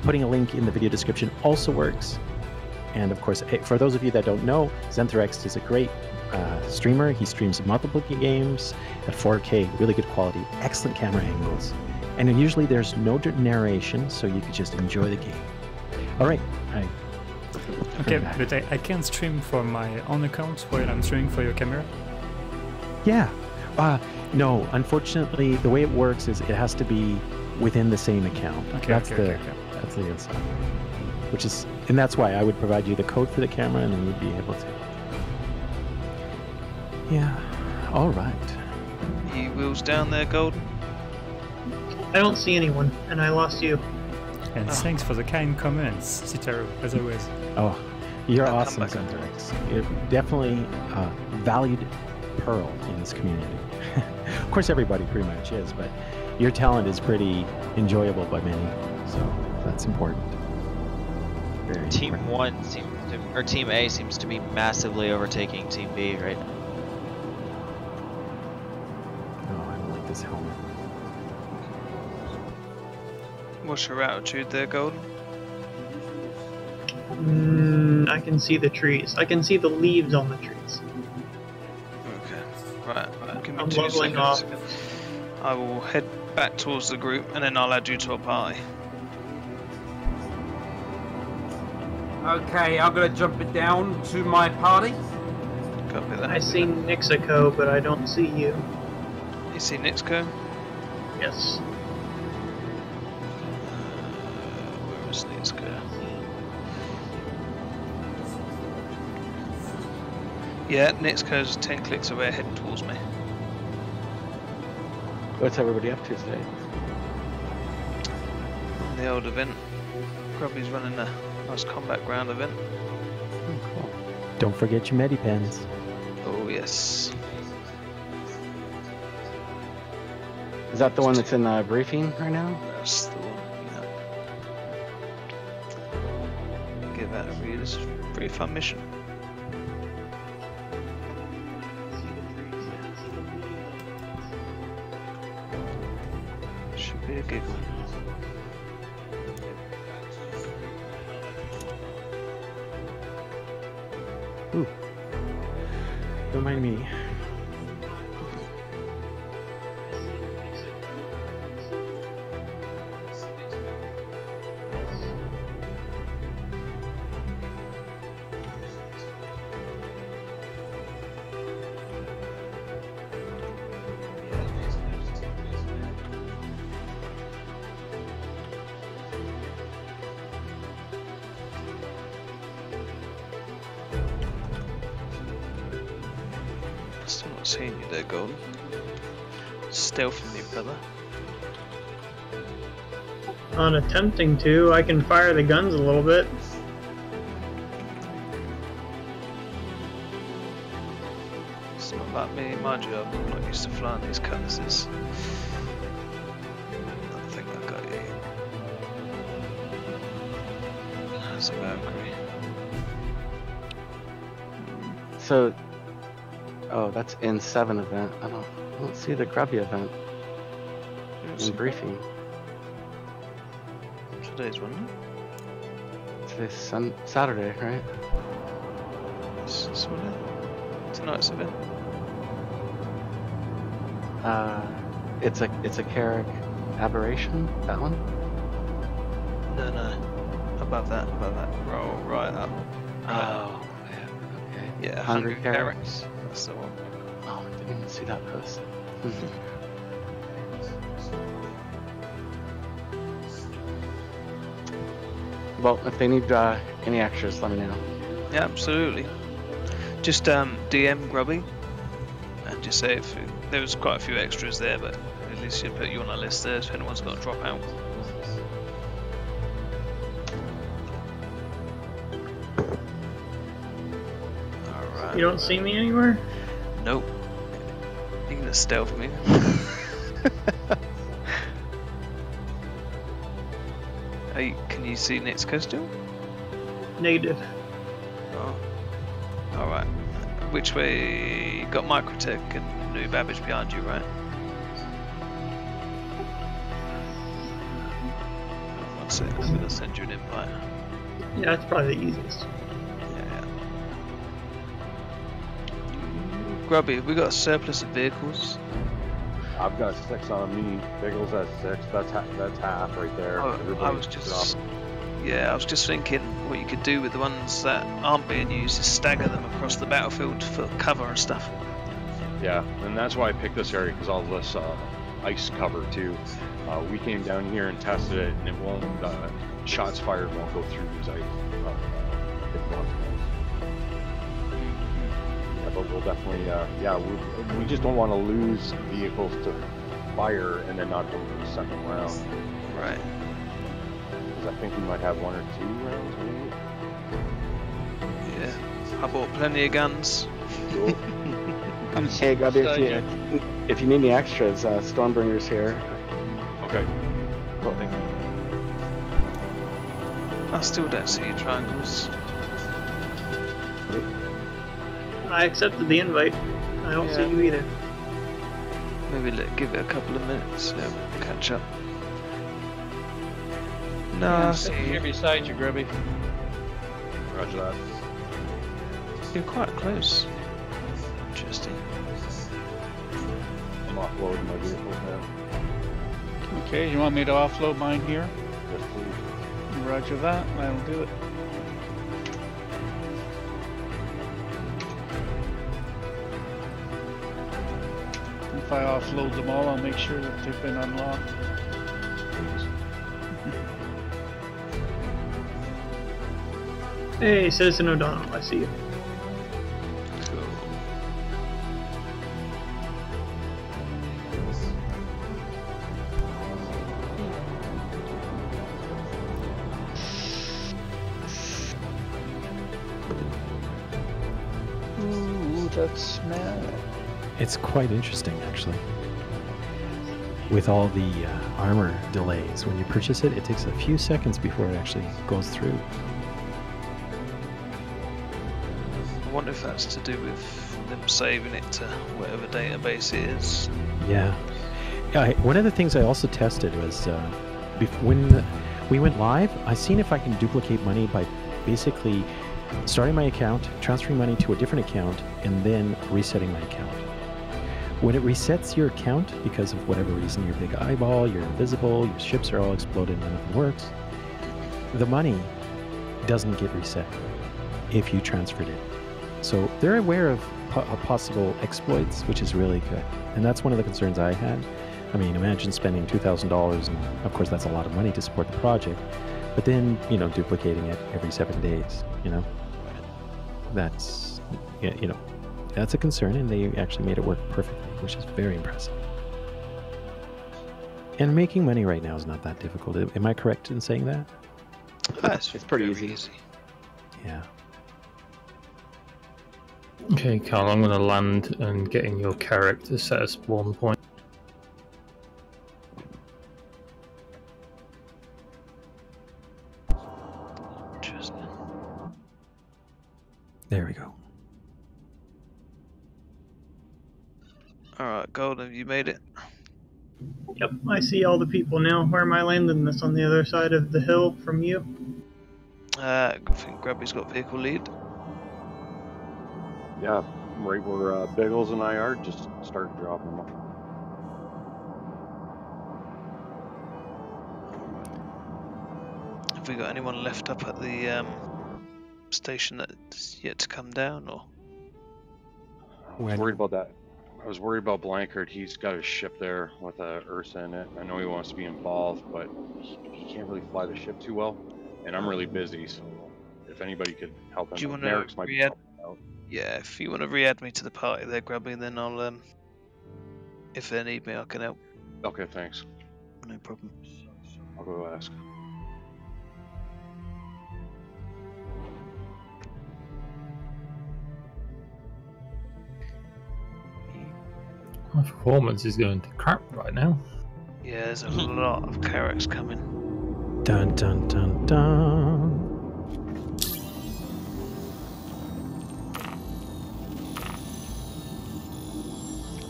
putting a link in the video description also works. And of course, for those of you that don't know, XenthorX is a great Uh, streamer. He streams multiple games at four K, really good quality, excellent camera angles, and then usually there's no narration, so you could just enjoy the game. All right. I okay, but I, I can stream for my own account while I'm streaming for your camera. Yeah. Uh, no, unfortunately, the way it works is it has to be within the same account. Okay. That's okay, the okay, okay. that's the inside, which is, and that's why I would provide you the code for the camera, and then you'd be able to. Yeah, all right. You wheels down there, Golden? I don't see anyone, and I lost you. And oh. thanks for the kind comments, Sitaro, as always. Oh, you're I'll awesome, XenthorX. You're definitely a valued pearl in this community. Of course, everybody pretty much is, but your talent is pretty enjoyable by many, so that's important. Very team important. one seems to, or Team A seems to be massively overtaking Team B right now. This helmet. What's your altitude there, Golden? Mm, I can see the trees. I can see the leaves on the trees. Okay. Right. right. Give me I'm two leveling off. I will head back towards the group, and then I'll add you to a party. Okay, I'm gonna jump it down to my party. Copy that. I see Nyxco, but I don't see you. You see Nyxco? Yes. Uh, where is Nyxco? Yeah, Nyxco's ten clicks away, heading towards me. What's everybody up to today? The old event. Grubby's running a nice combat ground event. Oh, cool. Don't forget your medipens. Oh yes. Is that the one that's in the briefing right now? That's the one, yeah. Give that a read. It's a pretty fun mission. Should be a giggle. Ooh. Don't mind me. On attempting to, I can fire the guns a little bit. It's not about me, mind you, I'm not used to flying these cutlasses. I think I got you. That's a Valkyrie. So, oh, that's N seven event. I don't, I don't see the Grubby event. In briefing. Today's one. Today's sun Saturday, right? It's, it's Tonight's event. Uh, it's a it's a Carrack aberration. That one. No, no. Above that, above that. Roll right up. Right oh. Up. Yeah. Okay. Yeah. Hungry Carracks. That's the one. Oh, I didn't even see that post. Well, if they need uh, any extras, let me know. Yeah, absolutely. Just um, D M Grubby and just say if there was quite a few extras there, but at least you put you on a list there so anyone's got to drop out. All right. You don't see me anywhere? Nope. You can just stealth me. Hey, can you see Nyxco still? Negative. Oh. Alright. Which way? You got Microtech and New Babbage behind you, right? One sec, I'm going to send you an invite. Yeah, that's probably the easiest. Yeah. Grubby, have we got a surplus of vehicles? I've got six on me. Biggles has six. That's half, that's half right there. Oh, I was just, yeah, I was just thinking what you could do with the ones that aren't being used is stagger them across the battlefield for cover and stuff. Yeah, and that's why I picked this area because all this uh, ice cover too. Uh, we came down here and tested it, and it won't. Uh, shots fired won't go through these ice. Uh, But we'll definitely, uh, yeah, we, we just don't want to lose vehicles to fire and then not go to the second round. Right. Because I think we might have one or two rounds, maybe. Yeah. I bought plenty of guns. Cool. Hey, Grubby, if you, if you need any extras, uh, Stormbringer's here. Okay. Cool, thank you. I still don't see triangles. I accepted the invite. I don't yeah. see you either. Maybe let give it a couple of minutes and we'll catch up. No, yeah, I see you. You're beside you, Grubby. Roger that. You're quite close. Interesting. I'm offloading my vehicle now. Okay, you want me to offload mine here? Yes, please. Roger that. That'll do it. If I offload them all, I'll make sure that they've been unlocked. Hey, Citizen O'Donnell, I see you. Cool. Ooh, that smell. It's quite interesting, actually. With all the uh, armor delays, when you purchase it, it takes a few seconds before it actually goes through. I wonder if that's to do with them saving it to whatever database it is. Yeah. I, one of the things I also tested was uh, when we went live, I seen if I can duplicate money by basically starting my account, transferring money to a different account, and then resetting my account. When it resets your account, because of whatever reason, your big eyeball, you're invisible, your ships are all exploded, none of it works, the money doesn't get reset if you transferred it. So they're aware of po possible exploits, which is really good. And that's one of the concerns I had. I mean, imagine spending two thousand dollars, and of course that's a lot of money to support the project, but then, you know, duplicating it every seven days, you know, that's, you know, that's a concern, and they actually made it work perfectly, which is very impressive. And making money right now is not that difficult. Am I correct in saying that? Uh, it's, it's pretty easy. easy. Yeah. Okay, Carl, I'm going to land and get in your character set a spawn point. Interesting. There we go. Alright, Golden, you made it. Yep, I see all the people now. Where am I landing this? On the other side of the hill from you? Uh, I think Grubby's got vehicle lead. Yeah, right where uh, Biggles and I are, just start dropping them off. we got anyone left up at the um, station that's yet to come down? Or I was worried about that. I was worried about Blankard. He's got a ship there with a Ursa in it. I know he wants to be involved, but he, he can't really fly the ship too well. And I'm really busy, so if anybody could help him, do you want to might be out. Yeah, if you want to re-add me to the party there, Grubby, then I'll um, if they need me, I can help. Okay, thanks. No problem. I'll go ask. My performance is going to crap right now. Yeah, there's a lot of Carracks coming. Dun dun dun dun.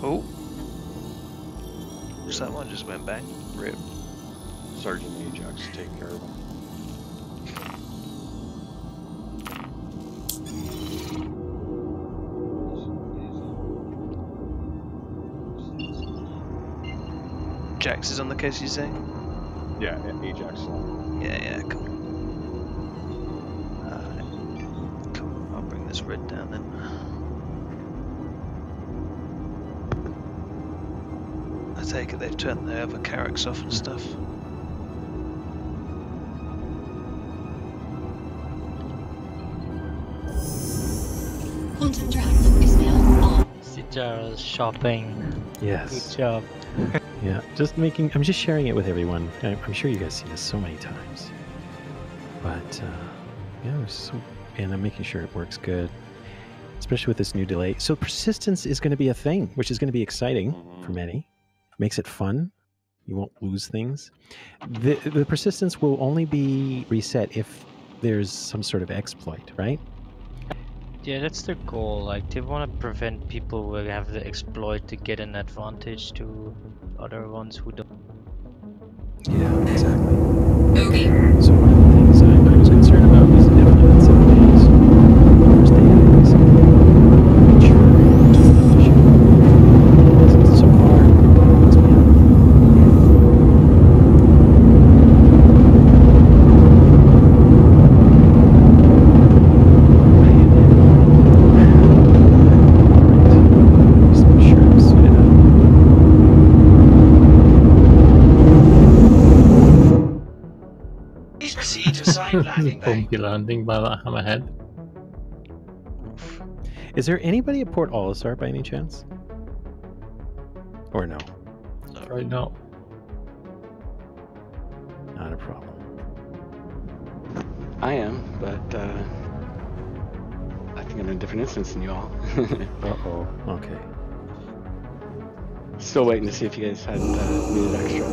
Oh, someone just went bang. Rip. Sergeant Ajax, take care of him. Ajax is on the case, you say? Yeah, yeah, Ajax. Yeah, yeah, cool. Alright. Cool, I'll bring this red down then. I take it they've turned their other Carracks off and stuff. Quantum Dragon is now on. Citaro's shopping. Yes. Good job. Yeah, just making, I'm just sharing it with everyone. I'm sure you guys see this so many times. But, uh, yeah, so, and I'm making sure it works good, especially with this new delay. So persistence is going to be a thing, which is going to be exciting for many. Makes it fun. You won't lose things. The, the persistence will only be reset if there's some sort of exploit, right? Yeah, that's their goal. Like, they want to prevent people who have the exploit to get an advantage to other ones who don't. Yeah, exactly. Okay. So one of the things I, I was concerned about was definitely in some ways, first they had this maturing issue. So far, it's bumpy landing by that hammerhead. Is there anybody at Port Olisar by any chance? Or no? Right now. Not a problem. I am, but uh, I think I'm in a different instance than you all. Uh-oh. Okay. Still waiting to see if you guys had uh, needed extra.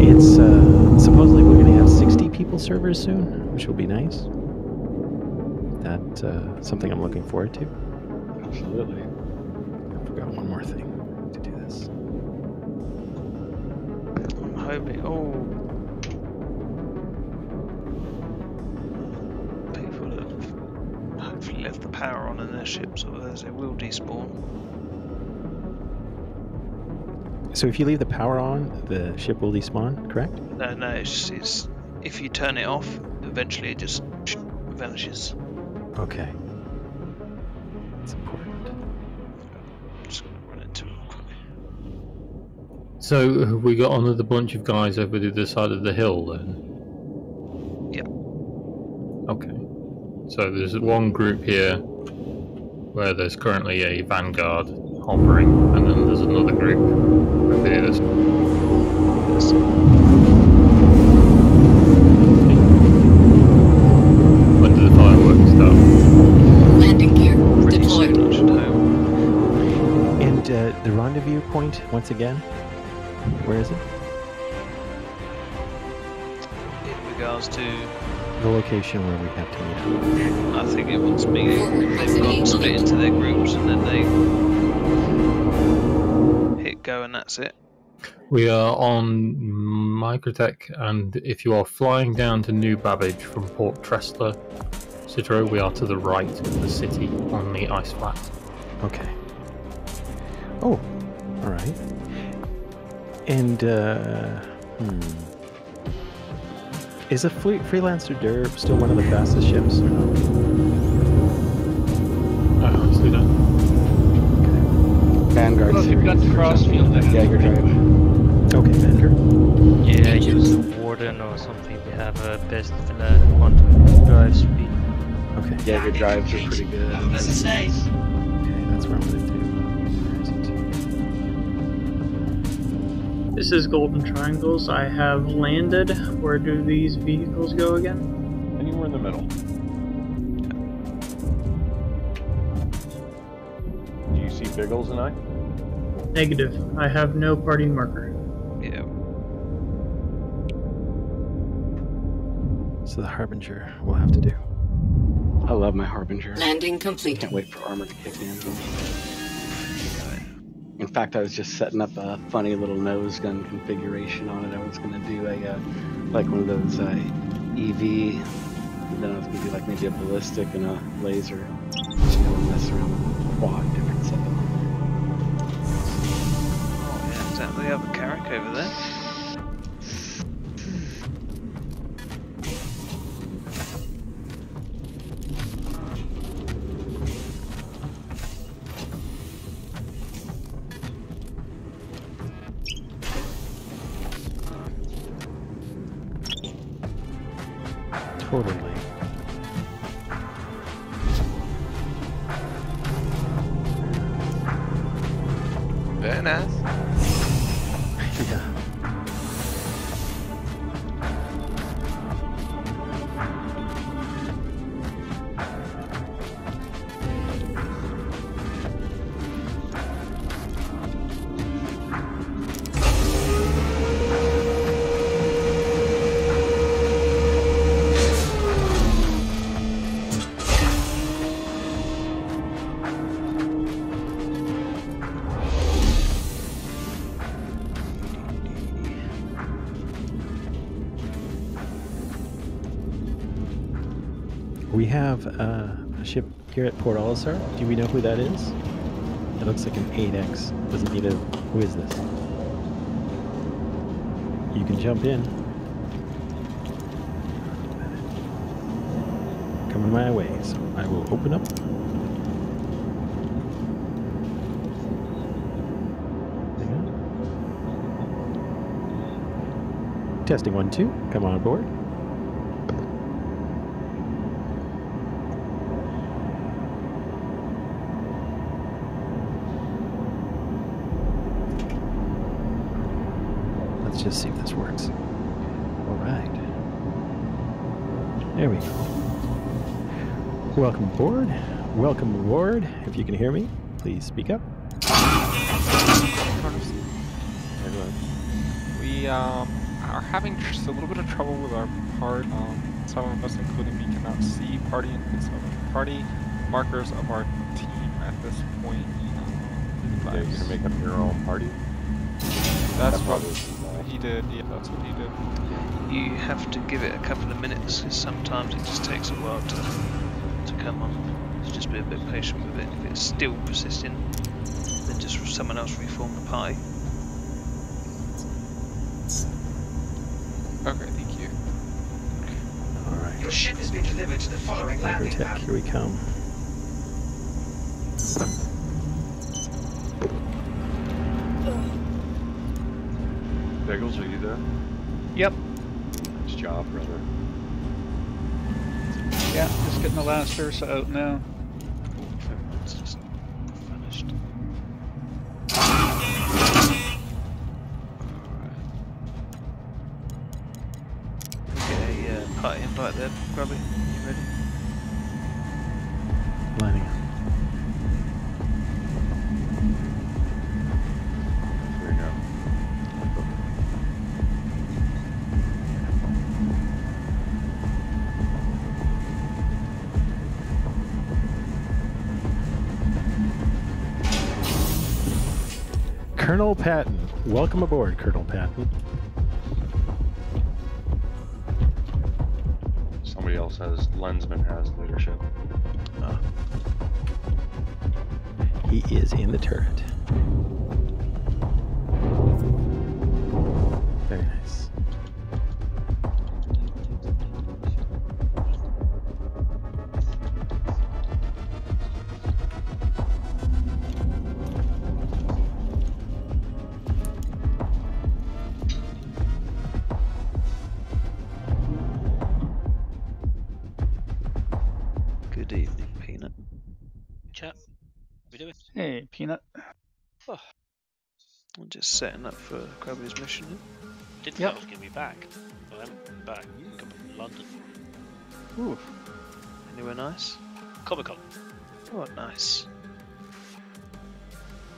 It's uh, supposedly we're going to have sixty people servers soon, which will be nice. That's uh, something I'm looking forward to. Absolutely. I forgot one more thing to do this. I'm hoping. Oh. People have hopefully left the power on in their ships, otherwise they will despawn. So if you leave the power on, the ship will despawn, correct? No, no, it's, it's if you turn it off, eventually it just vanishes. Okay. That's important. I'm just going to run into it quickly. So have we got another bunch of guys over the other side of the hill then? Yeah. Okay. So there's one group here where there's currently a Vanguard hovering, and then there's another group over here. Yes. When do the fireworks start? Landing gear deployed. And uh, the rendezvous point, once again, where is it? In regards to the location where we have to meet up. I think it wants me. They've got split into their groups, and then they. Hit go and that's it. We are on Microtech, and if you are flying down to New Babbage from Port Tressler, Cidoro, we are to the right of the city on the ice flat. Okay. Oh, all right. And, uh, hmm. Is a fleet Freelancer Derb still one of the fastest ships or not? I honestly don't. Okay. Vanguard. Well, you've got Crossfield and Dagger Drive. Okay, Vanguard. Yeah, use the Warden or something. They have a best uh, quantum drive speed. Okay. Dagger Drives are pretty good. Oh, that's nice. Okay, that's where I'm going to do. This is Golden Triangles. I have landed. Where do these vehicles go again? Anywhere in the middle. Biggles and I? Negative. I have no party marker. Yeah. So the Harbinger will have to do. I love my Harbinger. Landing complete. I can't wait for armor to kick in. In fact, I was just setting up a funny little nose gun configuration on it. I was going to do a, uh, like one of those uh, E V, and then I was going to do like maybe a ballistic and a laser. Just going to mess around with a quad different setup. We have a Carrack over there. Totally. Very nice. Have uh, a ship here at Port Olisar. Do we know who that is? It looks like an eight X. Doesn't need a. Who is this? You can jump in. Coming my way, so I will open up. There. Testing one two. Come on board. Just see if this works. All right. There we go. Welcome aboard. Welcome aboard. If you can hear me, please speak up. We um, are having just a little bit of trouble with our part. Um, some of us, including me, cannot see party and some party markers of our team at this point. Um, yeah, you can make up your own party. That's probably. He did, yeah, that's what he did. You have to give it a couple of minutes, because sometimes it just takes a while to to come on. So just be a bit patient with it. If it's still persisting, then just someone else reform the pie. Okay, thank you. All right. Your ship has been delivered to the following landing pad. Here we come. Biggles, are you there? Yep. Nice job, brother. Yeah, just getting the last Ursa out now. It's just finished. Alright. Okay, uh, party invite there, Grubby. You ready? Lining up. Colonel Patton. Welcome aboard, Colonel Patton. So somebody else has, Lensman has leadership. Uh, he is in the turret. Very nice. Hey, Peanut. Oh. I'm just setting up for Grubby's mission. Didn't think yep. I was going to be back. Well, I haven't been back. I've come from London. Ooh. Anywhere nice? Comic Con. Oh, nice.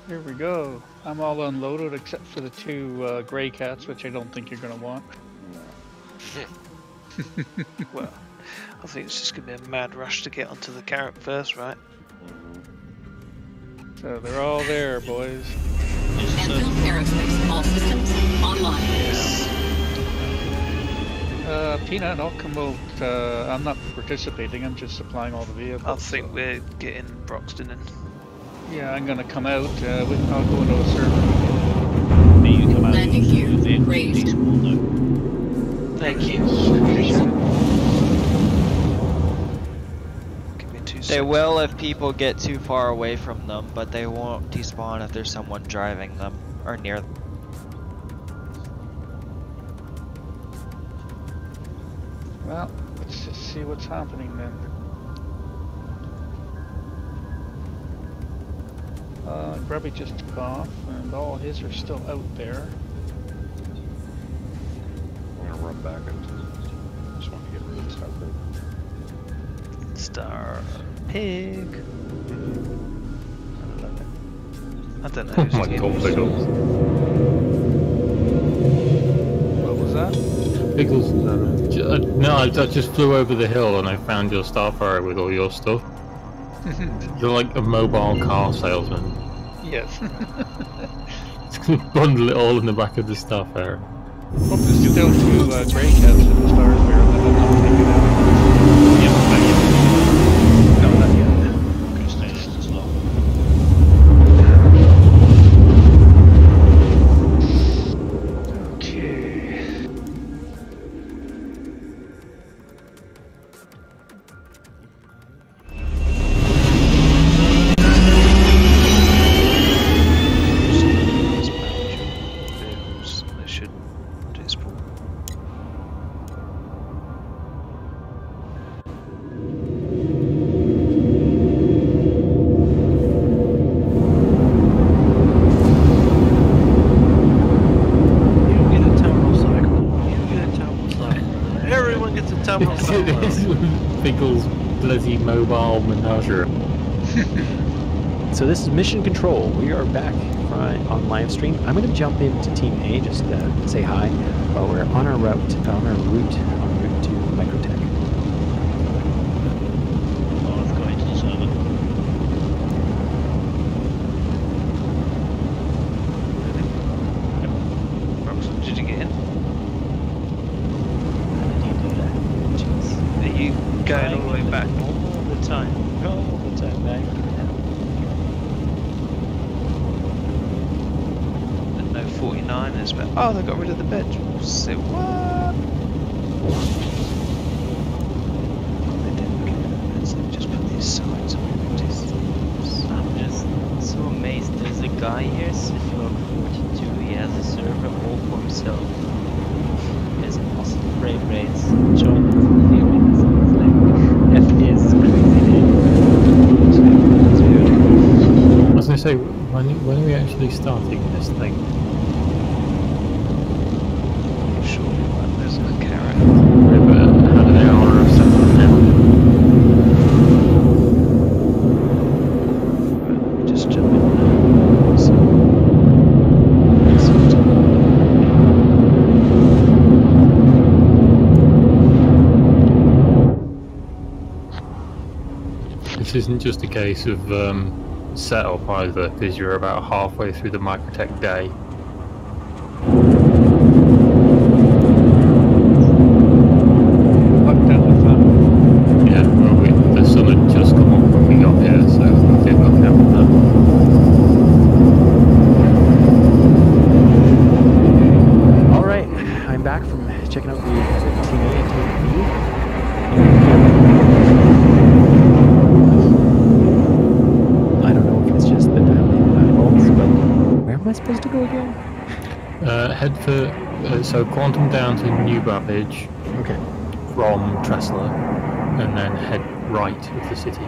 Here we go. I'm all unloaded except for the two uh, grey cats, which I don't think you're going to want. No. Well, I think it's just going to be a mad rush to get onto the Carrack first, right? So they're all there, boys. All systems online. Yeah. Uh, Peanut, I'll come out. Uh, I'm not participating. I'm just supplying all the vehicles. I think so. We're getting Broxton in. Yeah, I'm gonna come out. Uh, we, I'll go into a server. May you come out? Landing here. Raised. Thank you. They will if people get too far away from them, but they won't despawn if there's someone driving them or near them. Well, let's just see what's happening then. Uh, Grubby just took off, and all his are still out there. I'm gonna run back into this. Just want to get rid of this outfit. Star. Pig. I don't know. Who's oh my god, Biggles. What was that? Biggles. Uh, no, I, I just flew over the hill and I found your Starfarer with all your stuff. You're like a mobile car salesman. Yes. Just gonna bundle it all in the back of the Starfarer. Well, there's still two uh, grey cats in the Starfarer. So this is Mission Control. We are back on live stream. I'm going to jump into Team A just to say hi. But we're on our route, on our route, on route to Microtech. Oh, I've got into the server. Broxon, did you get in? How did you do that? Jeez. Are you going all the way back all the time? All the time back. forty-niners, but oh, they got rid of the bench. So what? They didn't get rid of the bench, they just put these signs on the benches. I'm just so amazed. There's a guy here, Cidoro forty-two, he has a server all for himself. He has awesome frame rates, joined the theory, so it's like F P S crazy. I was gonna say, when, when are we actually starting this thing? This isn't just a case of um, setup either, because you're about halfway through the Microtech day. Fuck that with that. coming back from checking out the Team A and Team B. I don't know if it's just the dilated eyeballs, but where am I supposed to go again? Uh, head for uh, so Quantum down to New Babbage. Okay. From Tressler, and then head right of the city.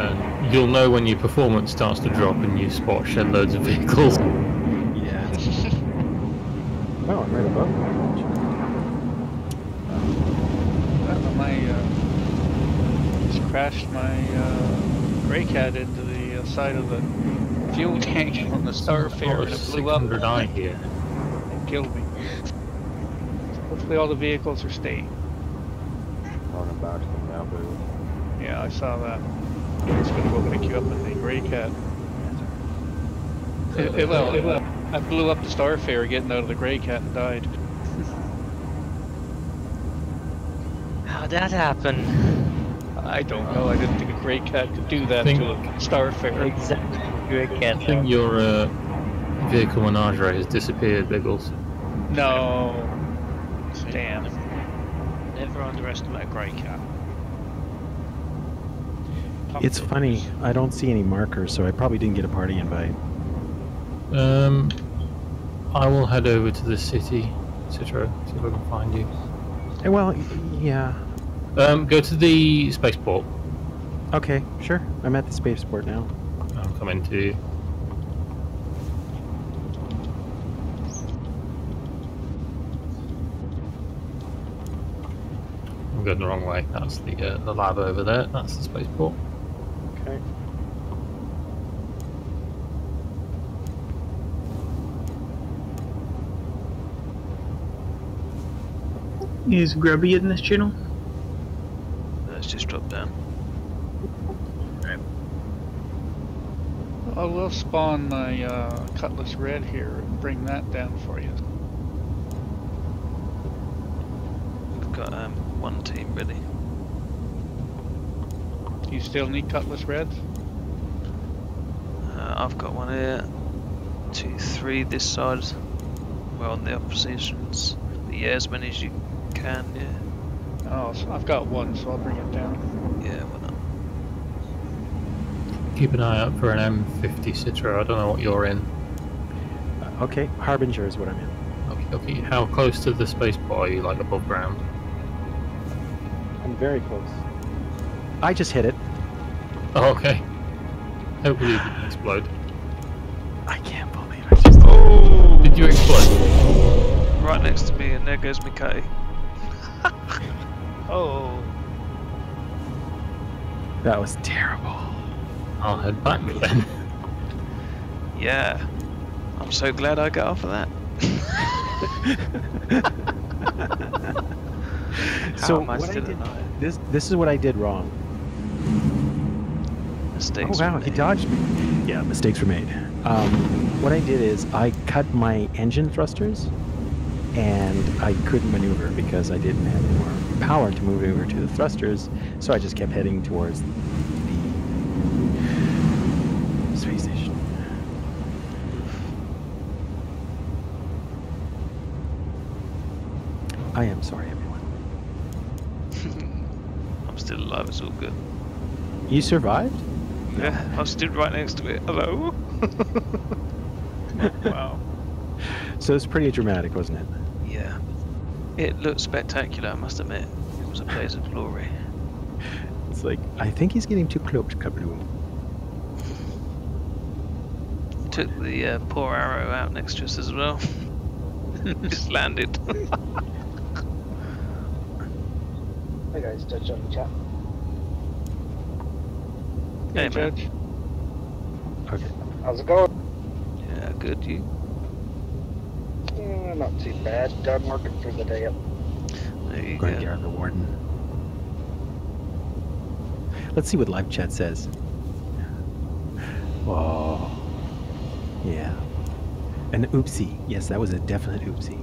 And you'll know when your performance starts to drop and you spot shed loads of vehicles. Yeah. Oh, I'm right above. Um, I don't know, my uh, just crashed my uh, Greycat into the uh, side of the fuel tank on the Starfarer, oh, and it blew up. six hundred I here. It killed me. Hopefully all the vehicles are staying. On the back of now, boo. Yeah, I saw that. It's gonna go pick you up in the Greycat. It, it will, it will. I blew up the Starfarer getting out of the Greycat and died. How'd that happen? I don't know. I didn't think a Greycat could do that think to a Starfarer. Exactly. Greycat. I think your uh, vehicle menagerie has disappeared, Biggles. No. Damn. Never underestimate a Greycat. It's funny, I don't see any markers, so I probably didn't get a party invite. Um, I will head over to the city, Citaro, see if I can find you. Well, yeah. Um, go to the spaceport. Okay, sure. I'm at the spaceport now. I'm coming to you. I'm going the wrong way. That's the, uh, the lab over there. That's the spaceport. Okay. Is Grubby in this channel? Let's just drop down. Alright. I will spawn my uh, Cutlass Red here and bring that down for you. We've got um, one team ready. You still need Cutlass Reds? Uh, I've got one here. Two, three this side. We're on the oppositions. Yeah, as many as you can, yeah. Oh, so I've got one, so I'll bring it down. Yeah, why not? Keep an eye out for an M fifty Citaro. I don't know what you're in. Uh, okay, Harbinger is what I'm in. Okay, okay. How close to the spaceport are you, like above ground? I'm very close. I just hit it. Oh, okay. Hopefully it didn't explode. I can't believe I just... Oh! Did you explode? Right next to me, and there goes Mikai. Oh, that was terrible. I'll head back then. Yeah, I'm so glad I got off of that. So what I did, I? this this is what I did wrong. Mistakes. Oh wow, he dodged me. Yeah, mistakes were made. Um, what I did is I cut my engine thrusters. And I couldn't maneuver because I didn't have any more power to move over to the thrusters, so I just kept heading towards the space station. I am sorry, everyone. I'm still alive, it's all good. You survived? Yeah, I stood right next to it. Hello? Wow. So it's pretty dramatic, wasn't it? Yeah. It looked spectacular, I must admit. It was a blaze of glory. It's like, I think he's getting too close to Kabloom. Took the uh, poor arrow out next to us as well. Just landed. Hey guys, Judge on the chat. Hey, hey Judge. Man. Okay. How's it going? Yeah, good, you? Not too bad. Done working for the day. There you go. Go ahead, the Warden. Let's see what live chat says. Oh, yeah. An oopsie. Yes, that was a definite oopsie.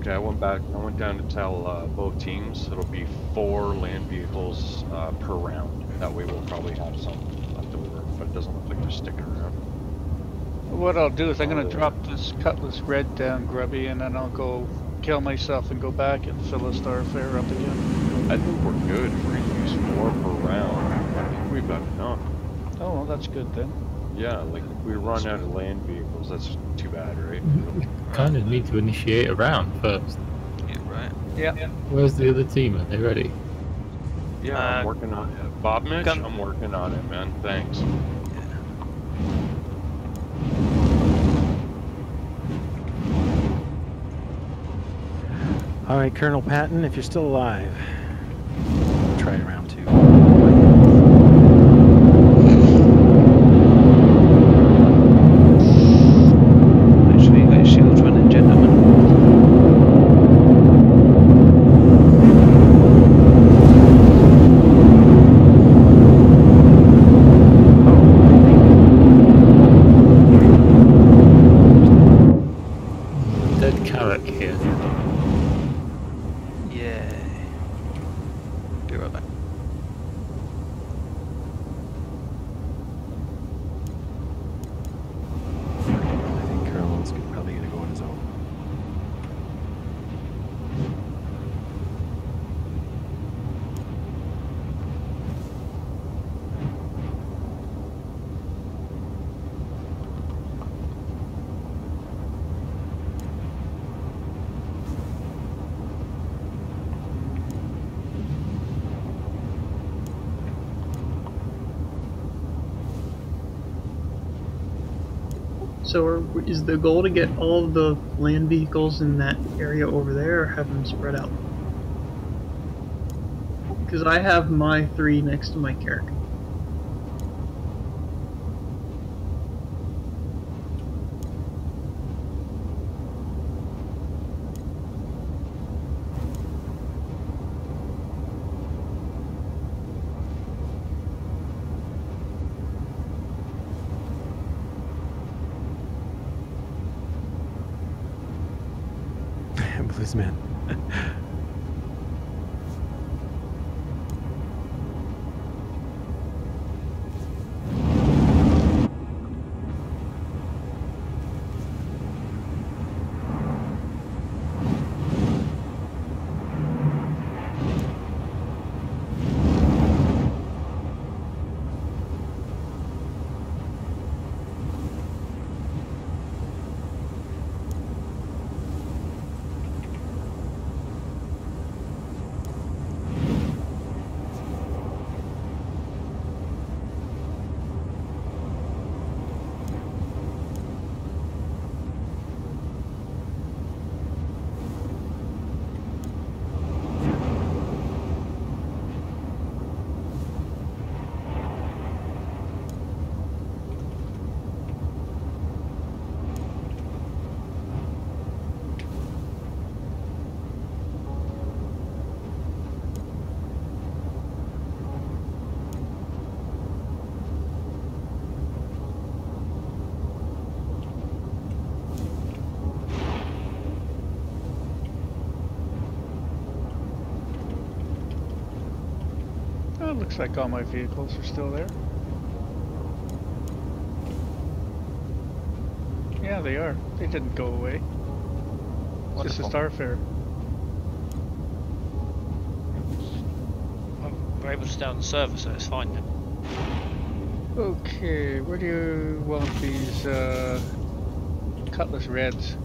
Okay, I went back. I went down to tell uh, both teams. It'll be four land vehicles uh, per round. That way, we'll probably have some left over, but it doesn't look like they're sticking around. what I'll do is I'm going to drop this Cutlass Red down, Grubby, and then I'll go kill myself and go back and fill a Starfarer up again. I think we're good for use more per round. I think we've got enough. Oh, well, that's good then. Yeah, like if we run out of land vehicles, that's too bad, right? Kind of need to initiate a round first. Yeah, right. Yeah. Where's the other team? Are they ready? Yeah, uh, I'm working on it. Bob Mitch, gun. I'm working on it, man. Thanks. Yeah. All right, Colonel Patton, if you're still alive, we'll try it round two. So are, is the goal to get all of the land vehicles in that area over there, or have them spread out? Because I have my three next to my Carrack. Man. Looks like all my vehicles are still there. Yeah, they are. They didn't go away. It's just a Starfarer. We're able to stay on the server, so it's fine then. Okay, where do you want these uh, Cutlass Reds?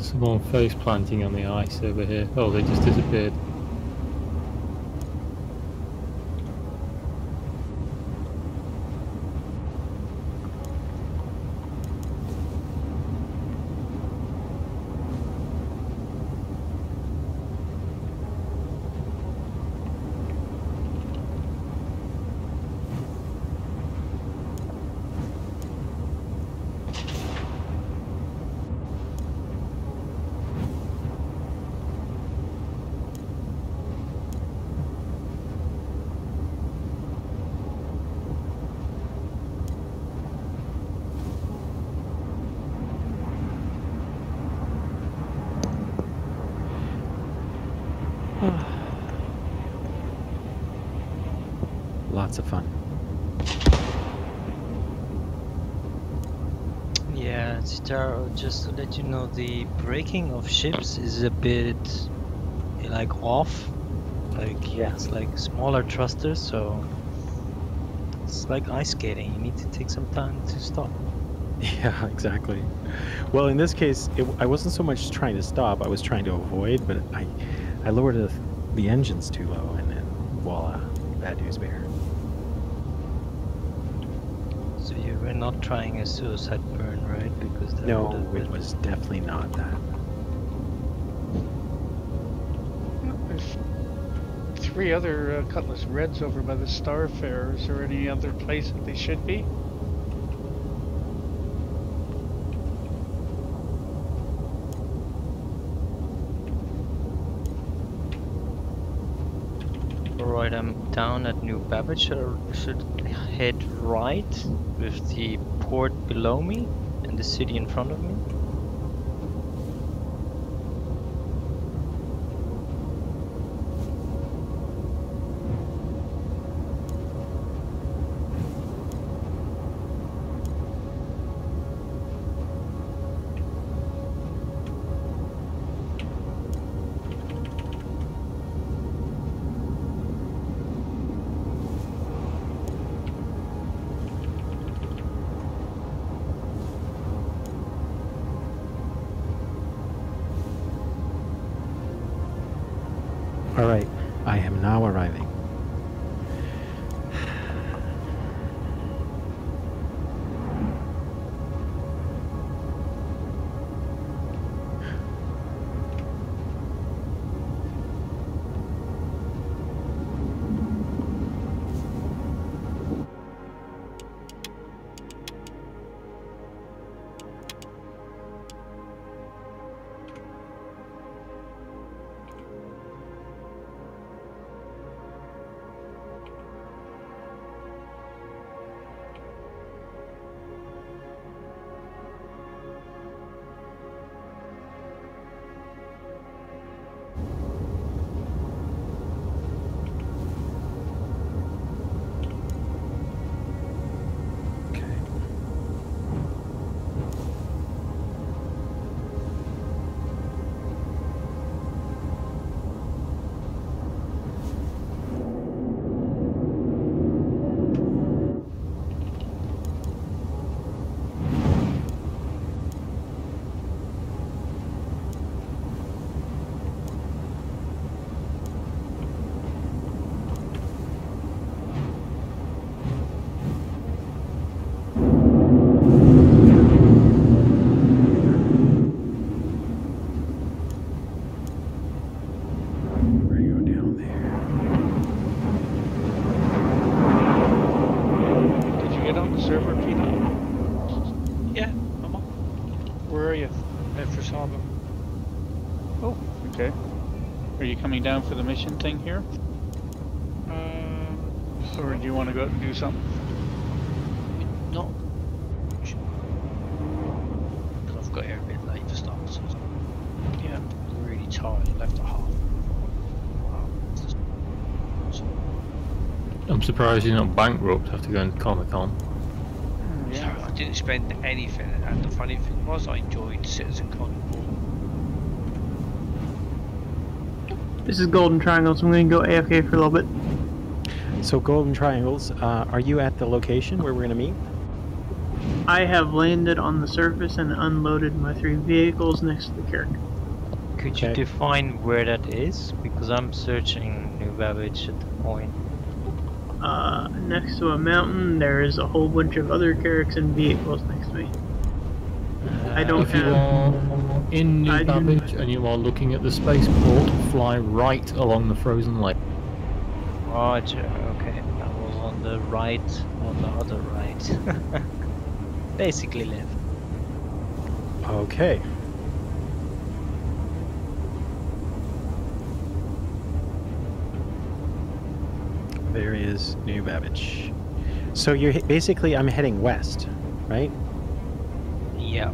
Someone face planting on the ice over here. Oh, they just disappeared. lots of fun. Yeah, Citaro, just to let you know, the braking of ships is a bit like off. Like, yeah, it's like smaller thrusters, so it's like ice skating. You need to take some time to stop. Yeah, exactly. Well, in this case, it, I wasn't so much trying to stop, I was trying to avoid, but I, I lowered the, the engines too low, and then voila, bad news bear. So you were not trying a suicide burn, right? Because that no, it was definitely not that. There's three other uh, Cutlass Reds over by the Starfarer. Is there any other place that they should be? Alright, I'm down at New Babbage. I should head right with the port below me and the city in front of me. Coming down for the mission thing here? Uh, or do you want to go out and do something? No. I've got here a bit late to start, so it's, yeah, I'm really tired. I left a half. Wow. I'm surprised you're not bankrupt after going to Comic-Con. Mm, yeah. So I didn't spend anything, and the funny thing was I enjoyed Citizen Con. This is Golden Triangle, so I'm going to go A F K for a little bit. So Golden Triangles, uh, are you at the location where we're going to meet? I have landed on the surface and unloaded my three vehicles next to the Carrack. Could okay. you define where that is? Because I'm searching New Babbage at the point. Uh, next to a mountain, there is a whole bunch of other Carracks and vehicles next to me. Uh, I don't have... In New Babbage, and you are looking at the spaceport, fly right along the frozen lake. Roger, okay. I was on the right, on the other right. Basically left. Okay. There is New Babbage. So you're basically, I'm heading west, right? Yeah.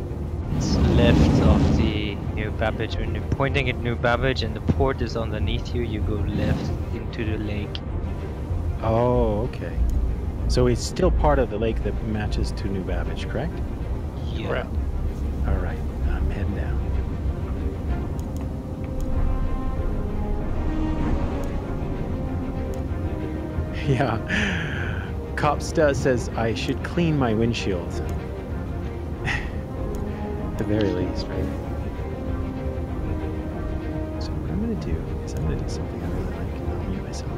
It's left of the New Babbage. When you're pointing at New Babbage and the port is underneath you, you go left into the lake. Oh, okay. So it's still part of the lake that matches to New Babbage, correct? Yeah. Correct. All right, I'm heading down. Yeah. Copsta says I should clean my windshield. At the very least, right? So what I'm going to do is I'm going to do something I really like and I'll mute myself.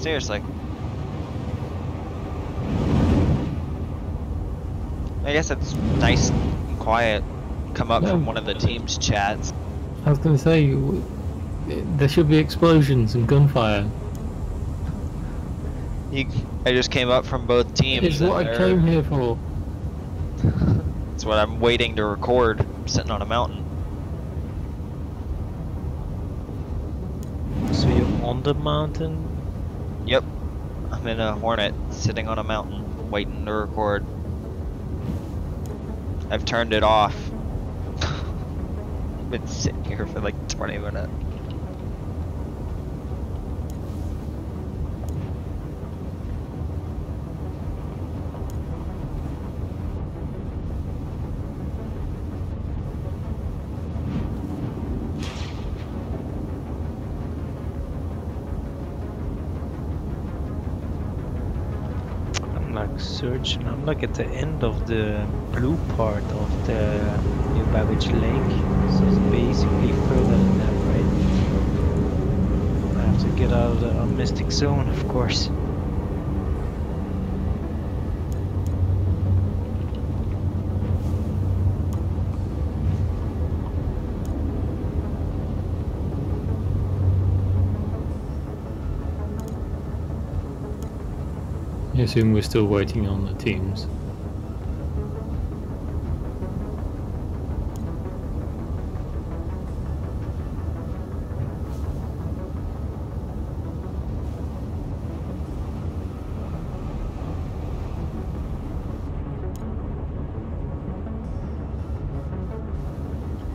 Seriously. I guess it's nice and quiet. Come up no. from one of the team's chats. I was going to say, there should be explosions and gunfire. You, I just came up from both teams. It's what I came here for. It's what I'm waiting to record. I'm sitting on a mountain. So you're on the mountain? Yep, I'm in a Hornet, sitting on a mountain, waiting to record. I've turned it off. I've been sitting here for like twenty minutes. And I'm like at the end of the blue part of the New Babbage Lake, so it's basically further than that, right? I have to get out of the Mystic Zone, of course. I assume we're still waiting on the teams.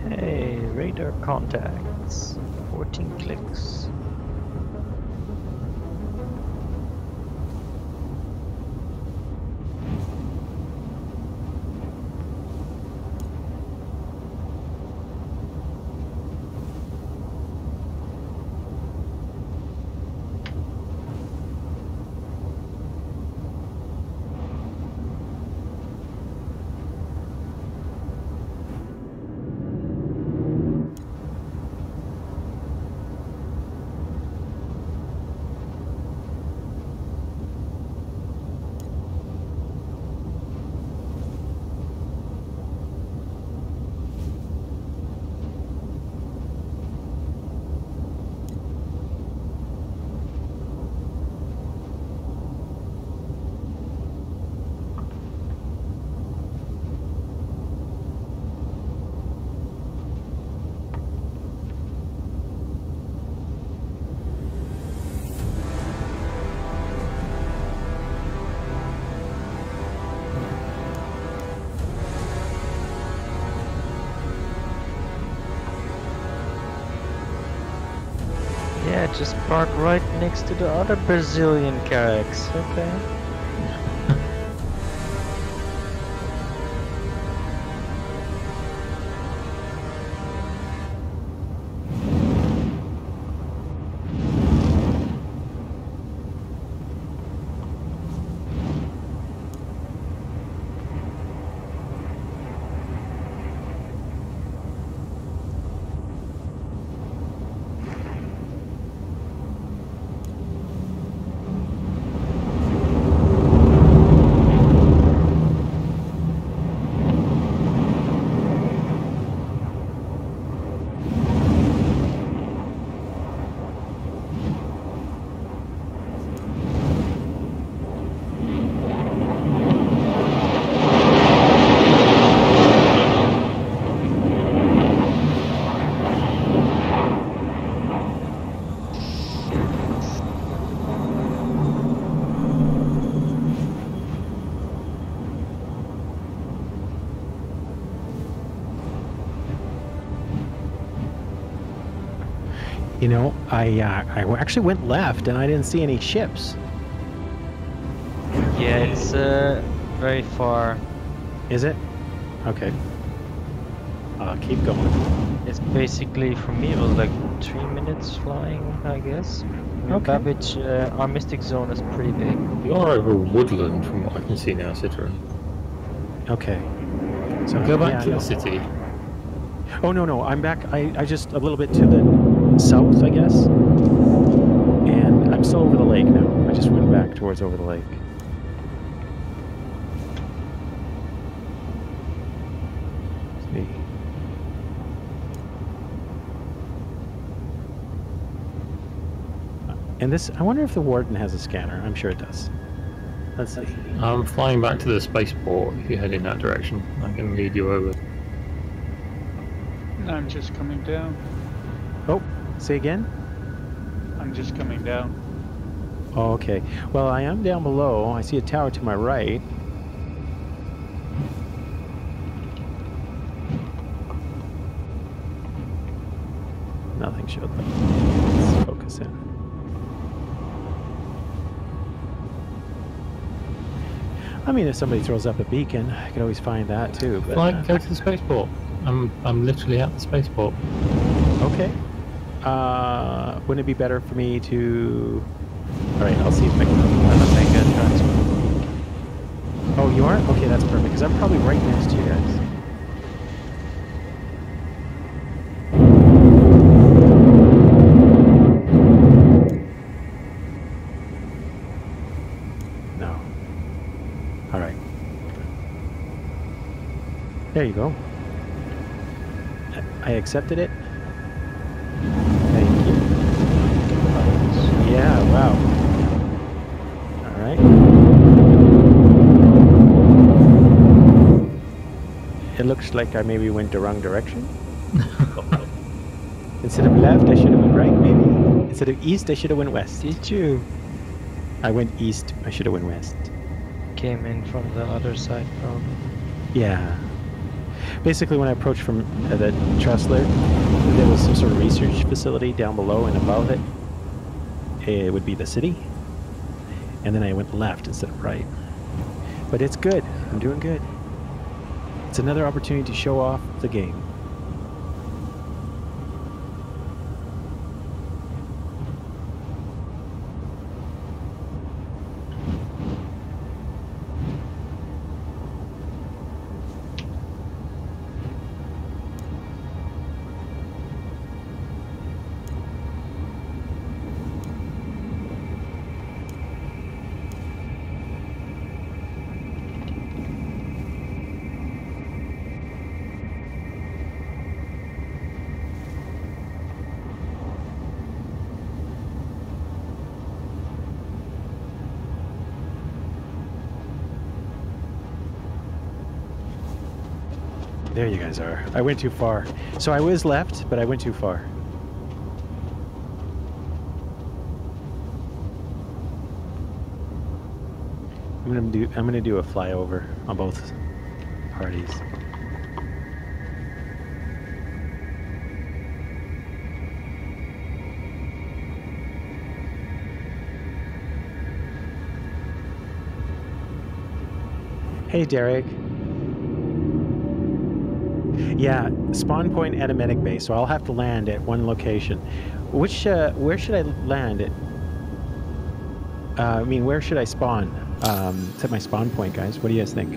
Hey, radar contacts, fourteen clicks. Just park right next to the other Brazilian Carracks, okay? You know, I uh, I actually went left and I didn't see any ships. Yeah, it's uh, very far. Is it? Okay. Uh, keep going. It's basically, for me, it was like three minutes flying, I guess. New Babbage, uh, our mystic zone is pretty big. You are over woodland from what I can see now, Citaro. Okay. So go back yeah, to the city. Oh, no, no, I'm back. I, I just a little bit to the south, I guess. And I'm still over the lake now. I just went back towards over the lake. And this, I wonder if the Warden has a scanner. I'm sure it does. Let's see. I'm flying back to the spaceport. If you head in that direction, I can lead you over. I'm just coming down. Oh, say again? I'm just coming down. Oh, okay. Well, I am down below. I see a tower to my right. Nothing showed up. Let's focus in. I mean, if somebody throws up a beacon, I could always find that too. But, like, uh, go to the spaceport. I'm I'm literally at the spaceport. Okay. Uh, wouldn't it be better for me to? All right, I'll see if I can. Oh, you are? Okay, that's perfect. Because I'm probably right next to you guys. There you go. I accepted it. Thank you. Yeah, wow. All right. It looks like I maybe went the wrong direction. Instead of left, I should have went right, maybe. Instead of east, I should have went west. Did you? I went east. I should have went west. Came in from the other side, probably. Yeah. Basically, when I approached from uh, the Tressler, there was some sort of research facility down below, and above it, it would be the city. And then I went left instead of right. But it's good. I'm doing good. It's another opportunity to show off the game. There you guys are. I went too far. So I was left, but I went too far. I'm gonna do I'm gonna do a flyover on both parties. Hey Derek. Yeah, spawn point at a medic base, so I'll have to land at one location. Which, uh, where should I land at? Uh, I mean, where should I spawn? Um, it's at my spawn point, guys. What do you guys think?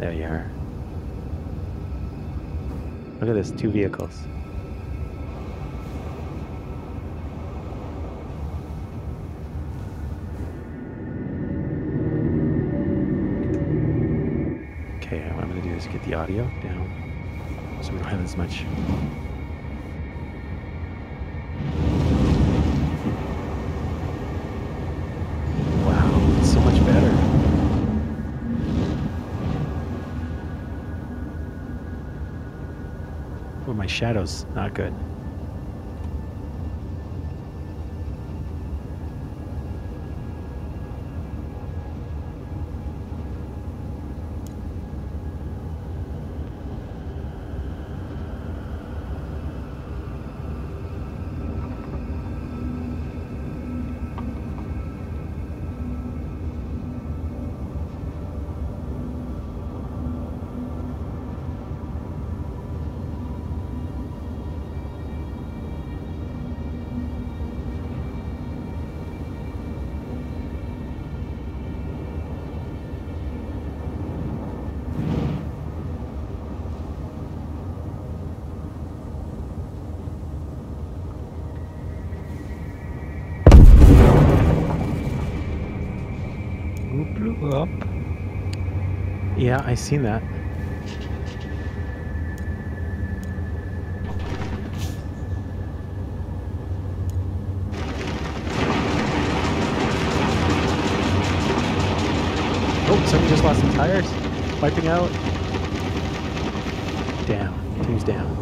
There you are. Look at this, two vehicles. Get the audio down so we don't have as much. Wow, it's so much better. Oh, my shadow's not good. blew up? Yeah, I seen that. Oh, somebody just lost some tires. Wiping out. Down. Team's down.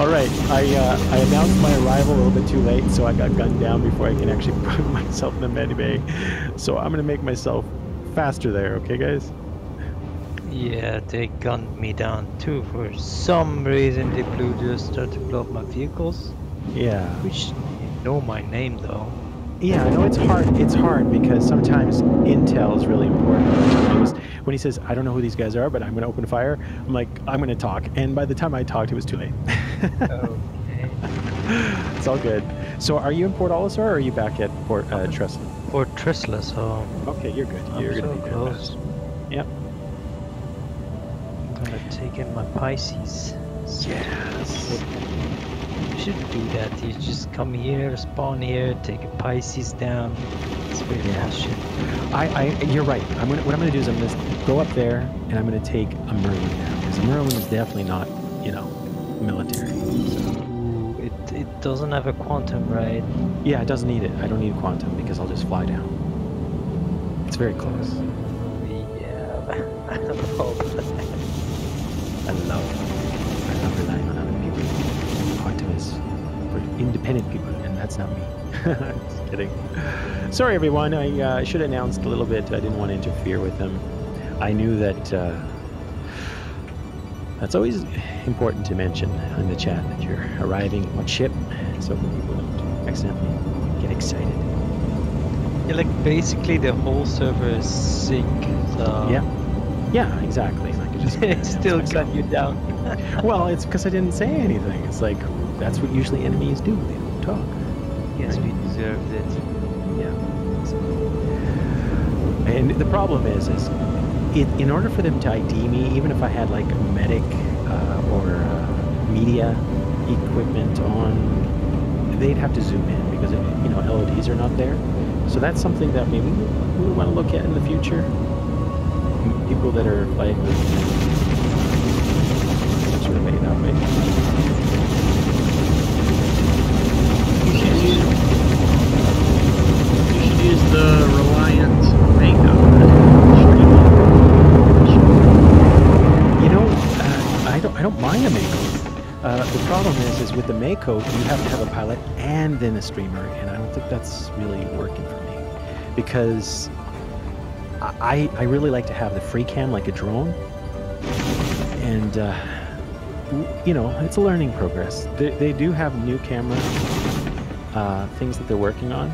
Alright, I, uh, I announced my arrival a little bit too late, so I got gunned down before I can actually put myself in the med bay. So I'm gonna make myself faster there, okay guys? Yeah, they gunned me down too. For some reason they blew just started to blow up my vehicles. Yeah. Which, you know my name though. Yeah, I know it's hard, it's hard because sometimes intel is really important. When he says, I don't know who these guys are, but I'm going to open fire, I'm like, I'm going to talk. And by the time I talked, it was too late. Okay. It's all good. So are you in Port Olisar or are you back at Port uh, Tresla? Port Tresla, so... Okay, you're good. I'm you're so going to be close. Good. Yep. I'm going to take in my Pisces. Yes. You should do that. You just come here, spawn here, take a Pisces down. It's really bullshit. I, I, you're right. I'm gonna, what I'm going to do is I'm going to go up there and I'm going to take a Merlin down. Because a Merlin is definitely not, you know, military. So. It, it doesn't have a quantum, right? Yeah, it doesn't need it. I don't need quantum because I'll just fly down. It's very close. Yeah, I don't know. I love, I love relying on other people. Quantum is for independent people, and that's not me. Just kidding. Sorry everyone, I uh, should have announced a little bit. I didn't want to interfere with them. I knew that uh, that's always important to mention in the chat that you're arriving on ship so people don't accidentally get excited. Yeah, like basically the whole server is sick. So. Yeah, yeah, exactly. Like it just it still cut you down. Well, it's because I didn't say anything. It's like, that's what usually enemies do, they don't talk. Yes, we deserved it. Yeah. So. And the problem is, is it, in order for them to I D me, even if I had like medic uh, or uh, media equipment on, they'd have to zoom in because, it, you know, L O Ds are not there. So that's something that maybe we would want to look at in the future. People that are like sort of made up, maybe. Thank you. Mako, you have to have a pilot and then a streamer, and I don't think that's really working for me, because I I really like to have the free cam like a drone, and uh, you know, it's a learning progress. They, they do have new camera uh, things that they're working on,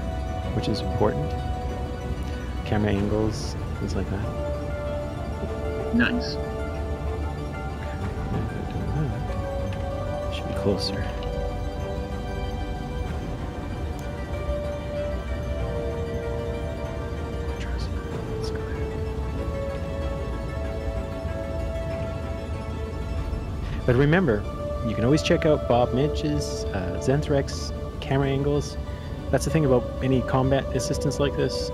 which is important. Camera angles, things like that. Nice. Should be closer. But remember, you can always check out Bob Mitch's, uh, XenthorX, camera angles. That's the thing about any combat assistance like this.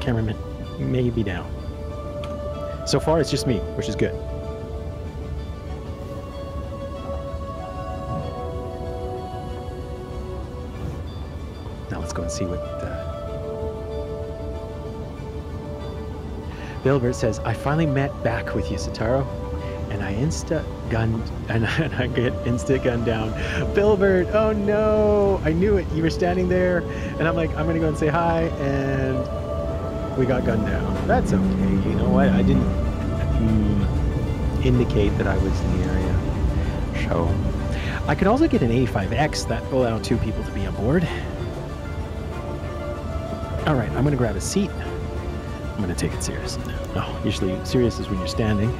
Cameraman may be down. So far, it's just me, which is good. Now let's go and see what... Uh... Bilbert says, I finally met back with you, Sitaro, and I insta... Gunned, and I get insta gunned down. Bilbert, oh no! I knew it. You were standing there, and I'm like, I'm gonna go and say hi, and we got gunned down. That's okay. You know what? I didn't mm, indicate that I was in the area. So I could also get an eighty-five X. That will allow two people to be aboard. All right, I'm gonna grab a seat. I'm gonna take it serious. No, usually serious is when you're standing.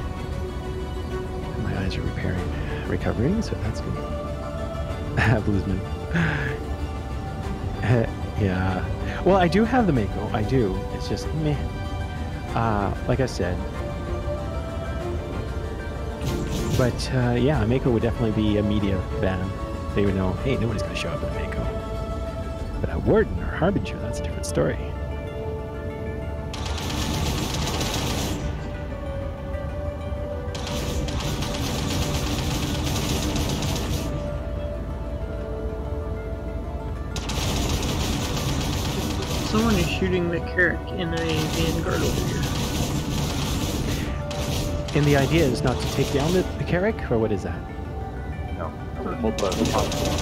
Are repairing, recovering, so that's good. Bluesman. Yeah. Well, I do have the Mako. I do. It's just meh. Uh, like I said. But uh, yeah, Mako would definitely be a media ban. They would know, hey, nobody's going to show up in a Mako. But a Warden or Harbinger, that's a different story. Someone is shooting the Carrack in a Vanguard over here. And the idea is not to take down the, the Carrack, or what is that? No. Hold the platform.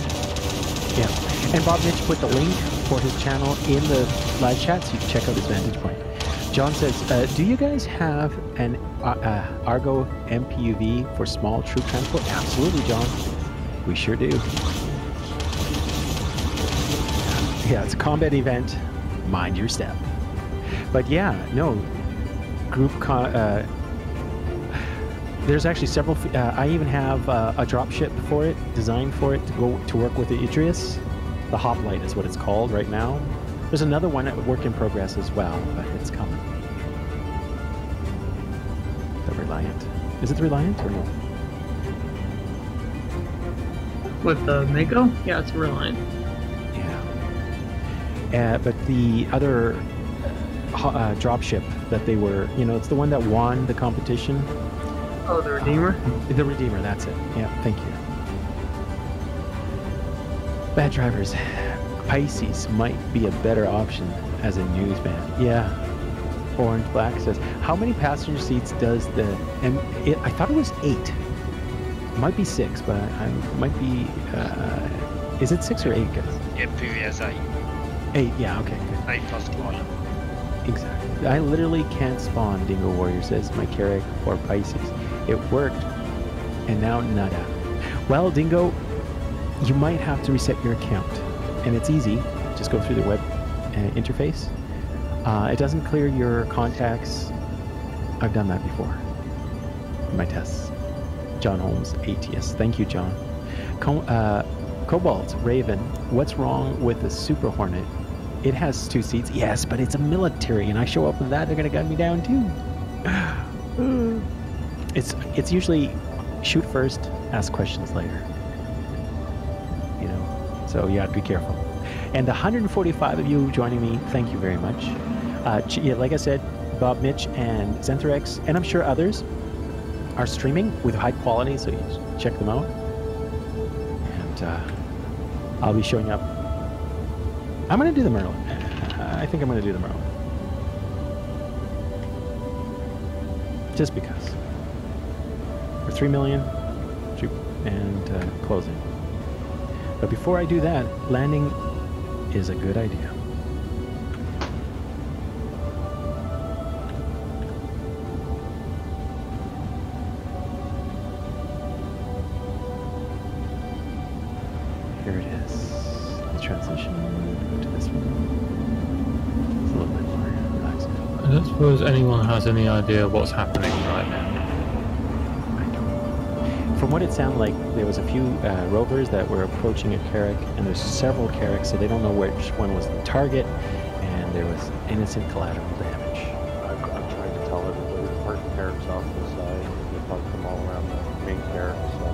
Yeah. And Bob Mitch put the link for his channel in the live chat, so you can check out his vantage point. John says, uh, do you guys have an uh, uh, Argo M P U V for small troop transport? Absolutely, John. We sure do. Yeah, it's a combat event. Mind your step. But yeah, no, group con, uh, there's actually several, uh, I even have uh, a dropship for it, designed for it to go to work with the Idris. The Hoplite is what it's called right now. There's another one at work in progress as well, but it's coming. The Reliant. Is it the Reliant or no? With the Mako? Yeah, it's Reliant. Uh, but the other uh, dropship that they were, you know, it's the one that won the competition. Oh, the Redeemer? Uh, the Redeemer, that's it. Yeah, thank you. Bad drivers. Pisces might be a better option as a newsman. Yeah. Orange Black says, how many passenger seats does the... And it, I thought it was eight. It might be six, but I, I might be... Uh, is it six or eight, guys? Yeah, previous eight. Eight, yeah, okay, good. Eight plus one. Exactly. I literally can't spawn, Dingo Warrior says, my Carrack or Pisces. It worked, and now nada. Well, Dingo, you might have to reset your account. And it's easy. Just go through the web uh, interface. Uh, it doesn't clear your contacts. I've done that before. My tests. John Holmes, A T S. Thank you, John. Co uh, Cobalt, Raven, what's wrong with the Super Hornet? It has two seats, yes, but it's a military, and I show up with that, they're gonna gun me down too. It's it's usually shoot first, ask questions later. You know, so you have to be careful. And one hundred forty-five of you joining me, thank you very much. Uh, yeah, like I said, Bob Mitch and XenthorX, and I'm sure others, are streaming with high quality, so you should check them out. And uh, I'll be showing up. I'm gonna do the Merlin. I think I'm gonna do the Merlin. Just because. For three million, and uh, closing. But before I do that, landing is a good idea. Here it is. The transition. Go to this one. It's a little bit more relaxed. I don't suppose anyone has any idea what's happening right now. From what it sounded like, there was a few uh, rovers that were approaching a Carrack, and there's several Carracks, so they don't know which one was the target, and there was innocent collateral damage. I'm, I'm trying to tell everybody to park the Carracks off to the side, and they park them all around the main Carrack, so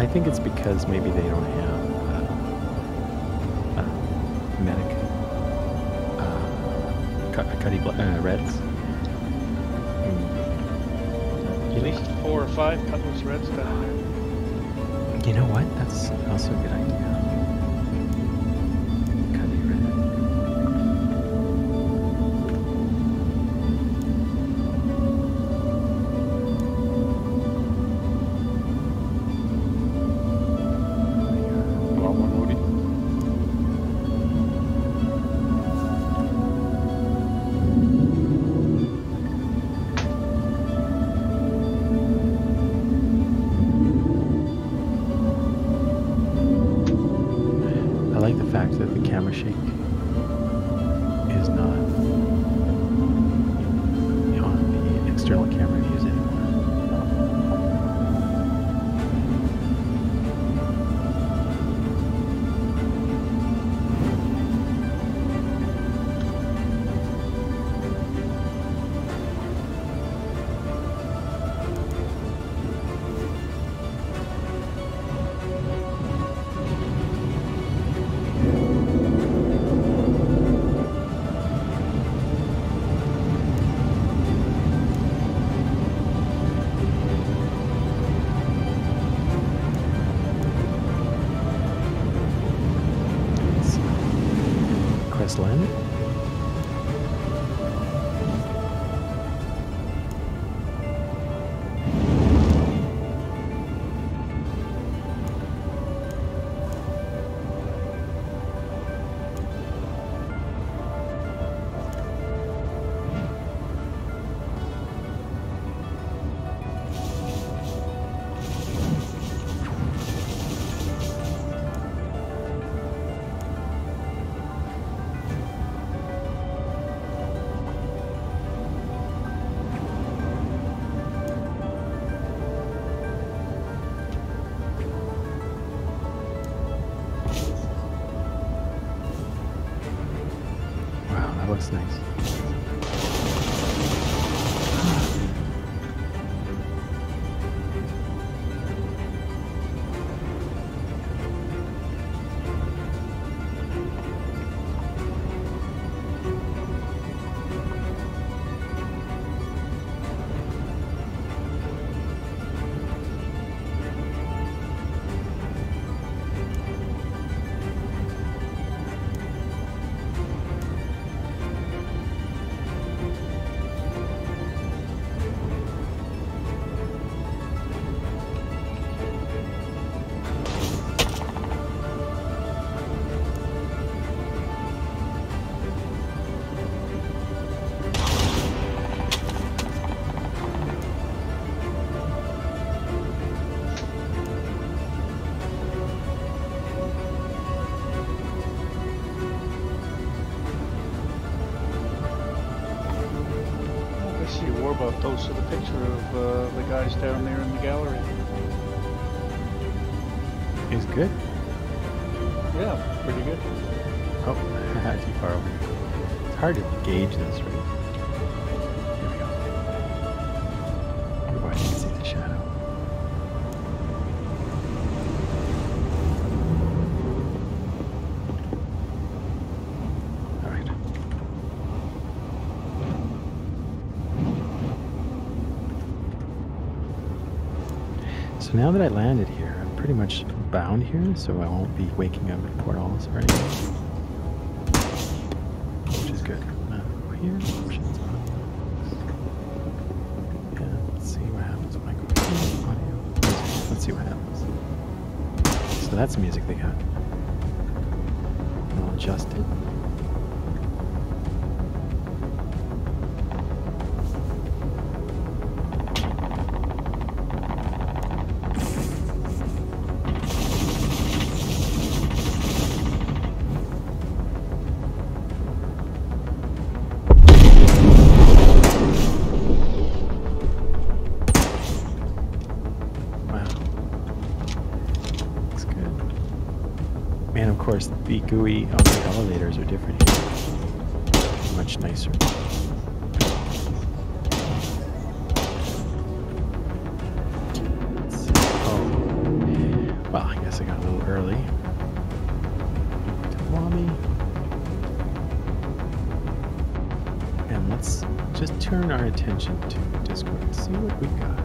I think it's because maybe they don't have uh, uh, medic uh, cut, cutty uh, reds. At least four or five Cutlass Reds down there. You know what? That's also a good idea. Cutty Red. Got one, shake is not on the external camera views Warbot posted a picture of uh, the guys down there in the gallery. Is good? Yeah, pretty good. Oh, too far over here. It's hard to gauge this, right? Here we go. Oh, I can see the shadow. So now that I landed here, I'm pretty much bound here, so I won't be waking up at Port Olisar or anything. Which is good. Uh, over here, options on. Yeah, let's see what happens when I go to audio. see what happens. So that's music they got. I'll adjust it. The G U I on the elevators are different here. Much nicer. Let's see. Oh. Well, I guess I got a little early. And let's just turn our attention to Discord and see what we got.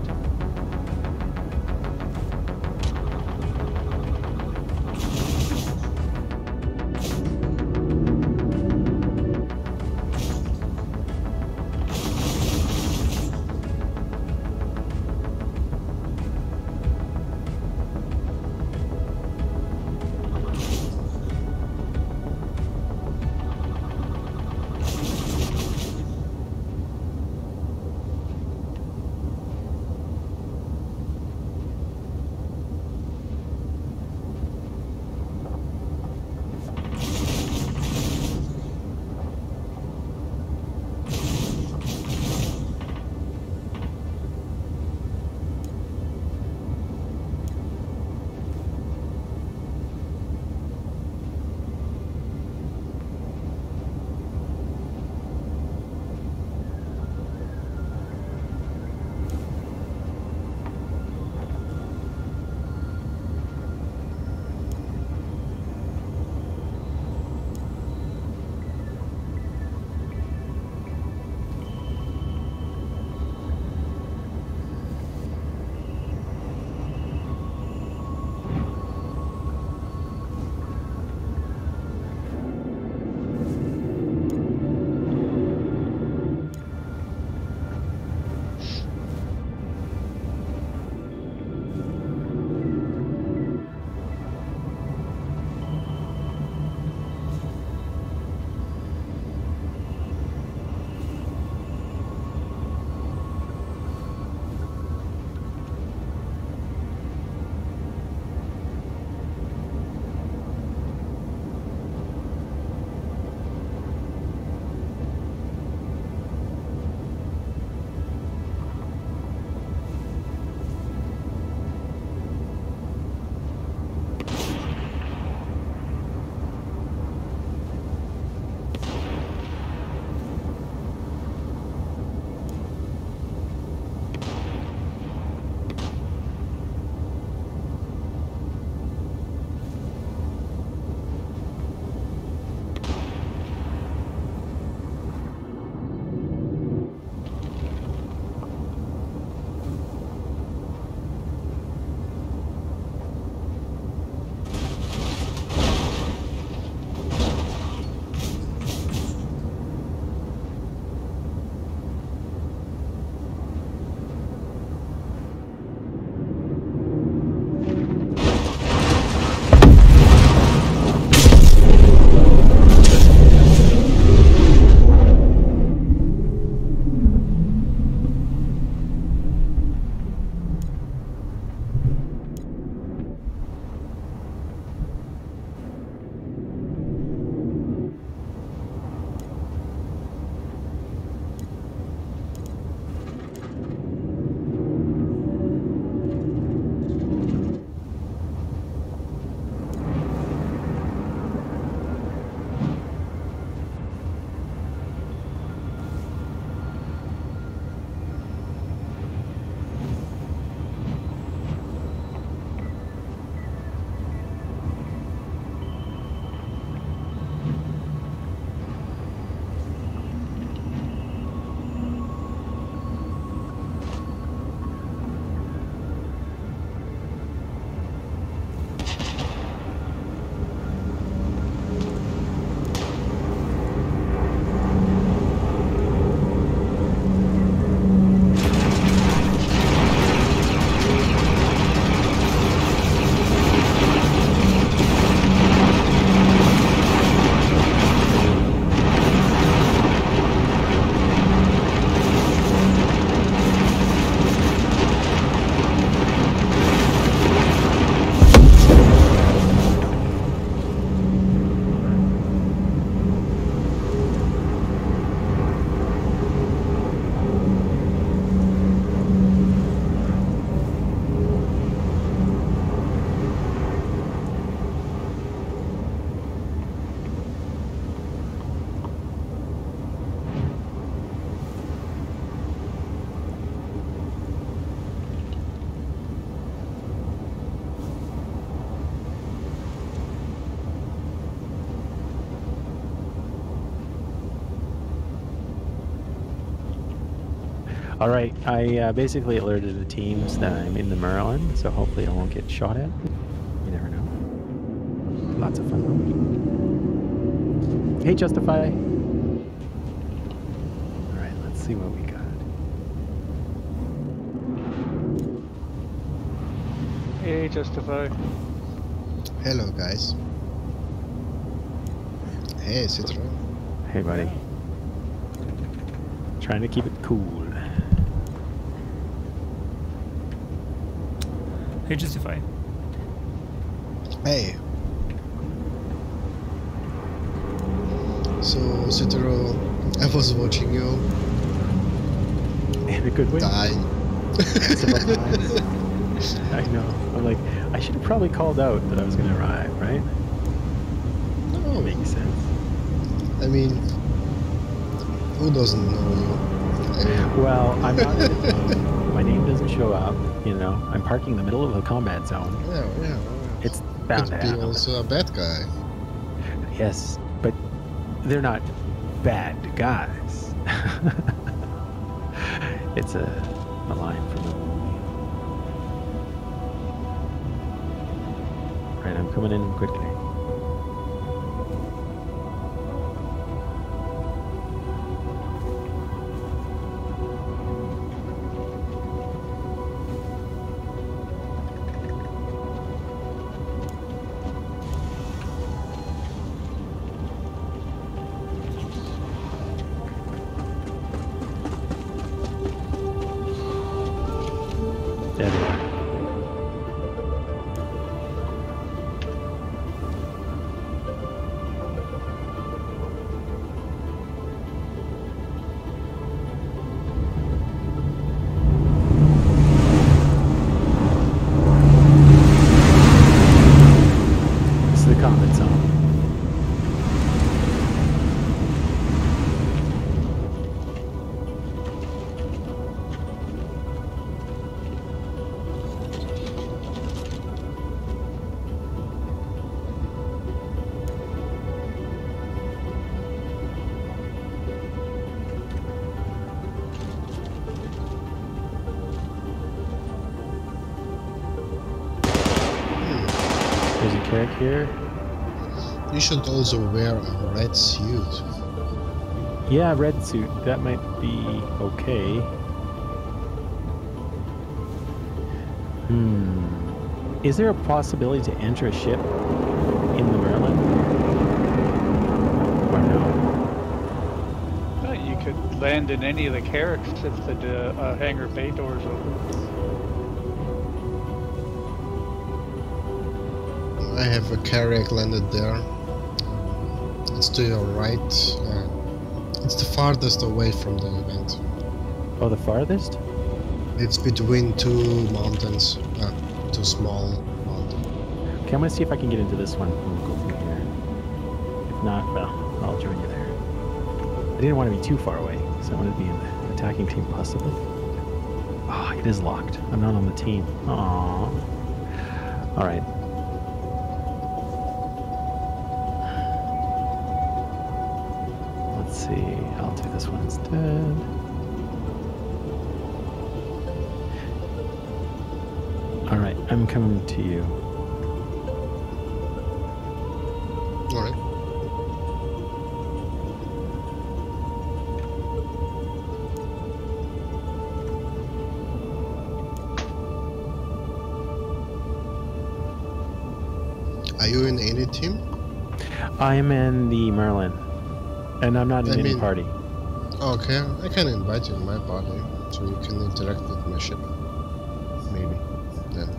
All right, I uh, basically alerted the teams that I'm in the Merlin, so hopefully I won't get shot at. You never know. Lots of fun. Hey, Justify. All right, let's see what we got. Hey, Justify. Hello, guys. Hey, Citaro. Hey, buddy. Trying to keep it cool. Hey, Justify. Hey. So, Citaro, I was watching you. Had a good way. Die. I know. I'm like, I should have probably called out that I was going to arrive, right? No. Makes sense. I mean, who doesn't know you? I mean, well, I'm not in the zone. My name doesn't show up, you know. I'm parking in the middle of a combat zone. Yeah, yeah. yeah. It's bound Could to happen. Be also a bad guy. Yes, but they're not bad guys. It's a, a line from the movie. Right, I'm coming in quickly. Here. You should also wear a red suit. Yeah, red suit. That might be okay. Hmm. Is there a possibility to enter a ship in the Merlin? Or no? Well, you could land in any of the Carracks if the uh, hangar bay doors open. I have a Carrack landed there. It's to your right. Uh, it's the farthest away from the event. Oh, the farthest? It's between two mountains. Uh, two small mountains. Okay, I'm gonna see if I can get into this one. We'll go through here. If not, well, I'll join you there. I didn't want to be too far away, so I wanted to be in the attacking team, possibly. Ah, oh, it is locked. I'm not on the team. Aww. Alright. I'll do this one instead. Alright, I'm coming to you. Alright. Are you in any team? I'm in the Merlin. And I'm not in I any mean, party. Okay, I can invite you in my party, so you can interact with my ship. Maybe. Then.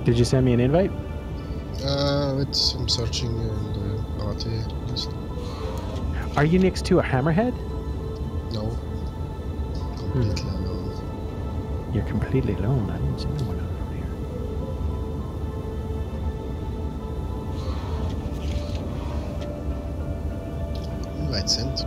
Yeah. Did you send me an invite? Uh, it's, I'm searching in the party list. Are you next to a hammerhead? No. Completely hmm. alone. You're completely alone. I didn't see anyone over here. Who I'd sent?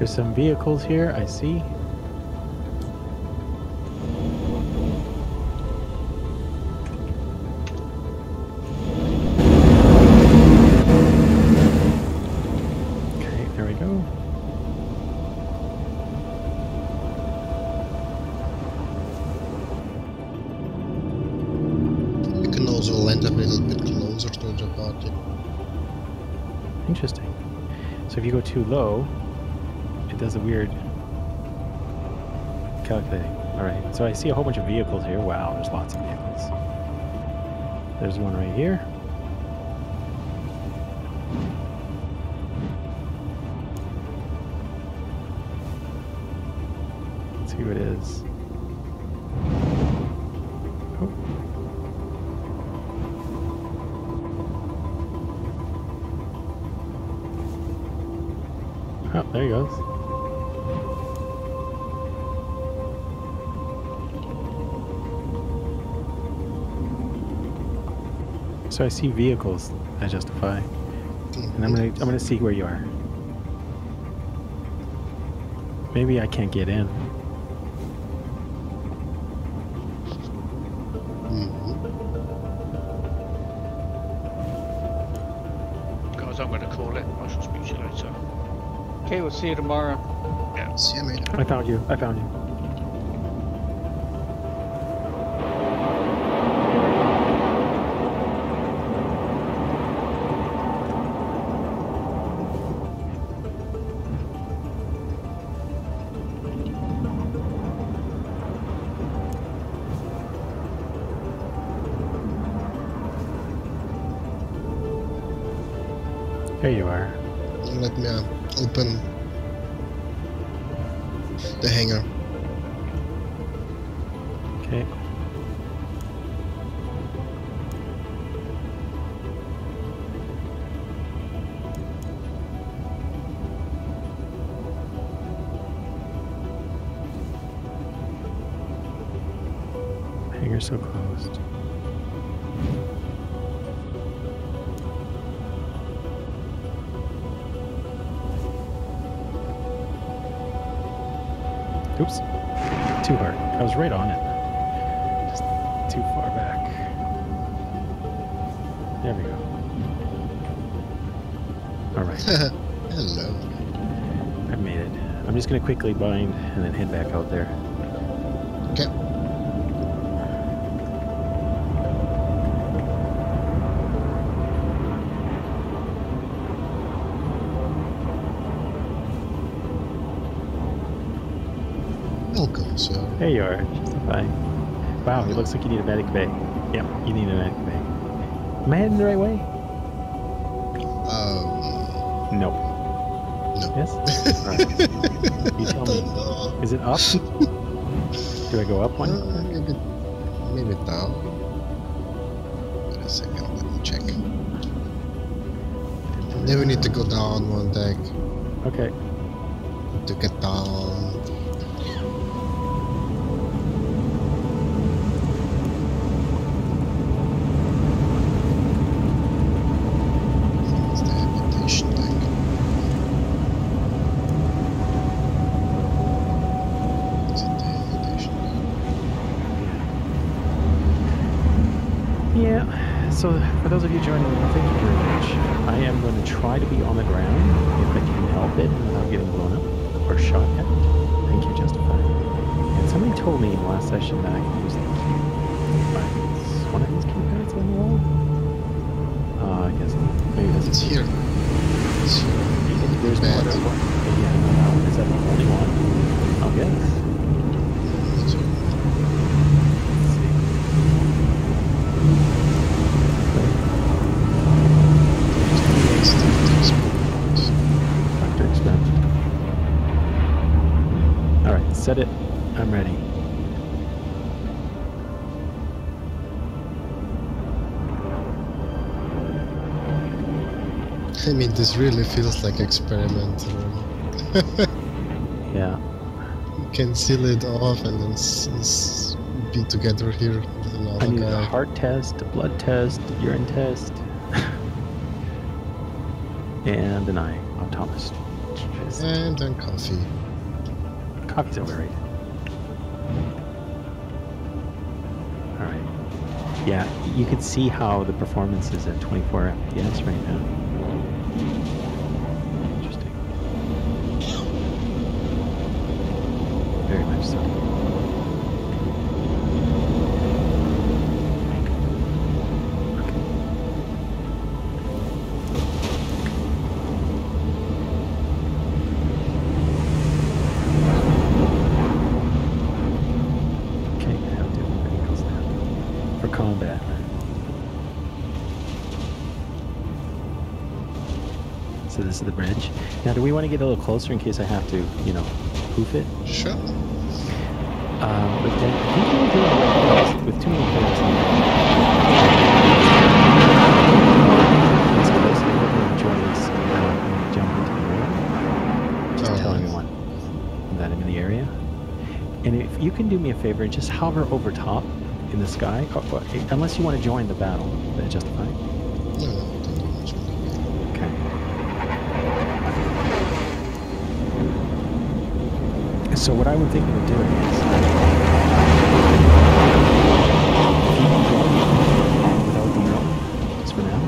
There's some vehicles here, I see. Too low, it does a weird calculating. Alright, so I see a whole bunch of vehicles here. Wow, there's lots of vehicles. There's one right here. Let's see who it is. Oh, there he goes. So I see vehicles I Justify, and I'm gonna I'm gonna see where you are. Maybe I can't get in. Guys, I'm gonna call it. I shall speak to you later. Okay, we'll see you tomorrow. Yeah, see you later. I found you. I found you. There you are. Let me out. Open the hangar. Okay. Hangar's so closed. Oops, too hard. I was right on it. Just too far back. There we go. All right. Hello. I made it. I'm just going to quickly bind and then head back out there. Okay. There you are, Justify. Wow, it looks like you need a medic bay. Yep, you need a medic bay. Am I heading the right way? Um... Nope. No. Yes? Alright. You tell me. Know. Is it up? Do I go up one? Uh, maybe, maybe down. Wait a second, let me check. Then we need to go down one deck. Okay. To get down. So, for those of you joining me, thank you very much. I am going to try to be on the ground if I can help it without getting blown up or shot at. Thank you, Justify. And somebody told me in the last session that I could use the key. One of these key pads on the wall? Uh, I guess not. Maybe that's it's here. It's here. There's no other one. Yeah, no, no. Is that the only one? I'll guess. Set it. I'm ready. I mean, this really feels like experimental. Yeah. You can seal it off and then s s be together here with another I need guy. A heart test, a blood test, a urine test, and an eye optometrist. And then coffee. Coffee's overrated. All right. Yeah, you can see how the performance is at twenty-four F P S right now. Interesting. Very much so. This is the bridge. Now, do we want to get a little closer in case I have to, you know, hoof it? Sure. Uh, but then, I think we'll do a lot with too many players on that. It's close. I hope you enjoy this. When we jump into the room, just oh, tell nice. everyone that I'm in the area. And if you can do me a favor, just hover over top in the sky, unless you want to join the battle that Justify. No. So what I would think we're doing is, without the rope, just for now.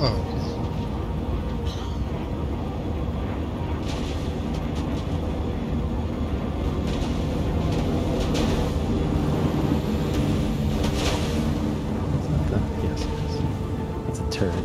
Oh. That? Yes, yes. That's a turret.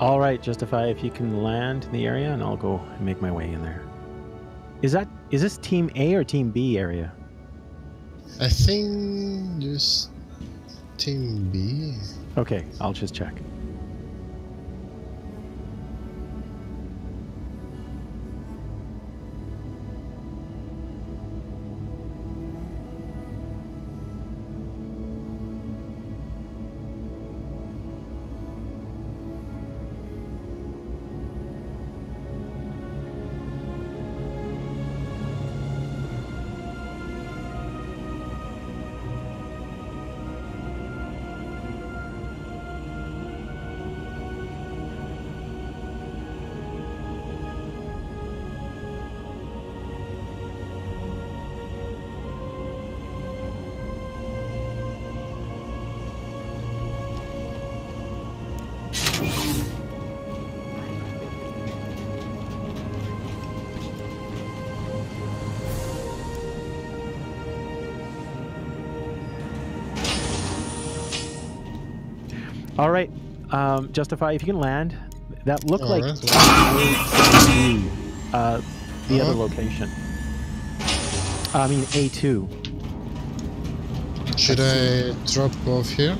All right, Justify, if you can land in the area, and I'll go and make my way in there. Is that is this Team A or Team B area? I think just Team B. Okay, I'll just check. All right, um, Justify, if you can land. That looked All like right. uh, the uh-huh. other location. I mean, A two. Should That's I it. drop off here?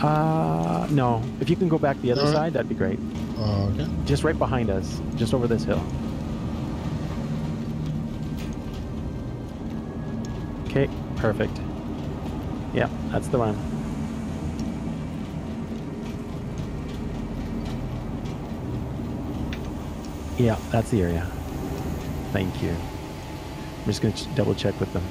Uh, no. If you can go back the other All side, right. that'd be great. Okay. Just right behind us, just over this hill. Okay, perfect. Yeah, that's the one. Yeah, that's the area. Thank you. I'm just going to double check with them.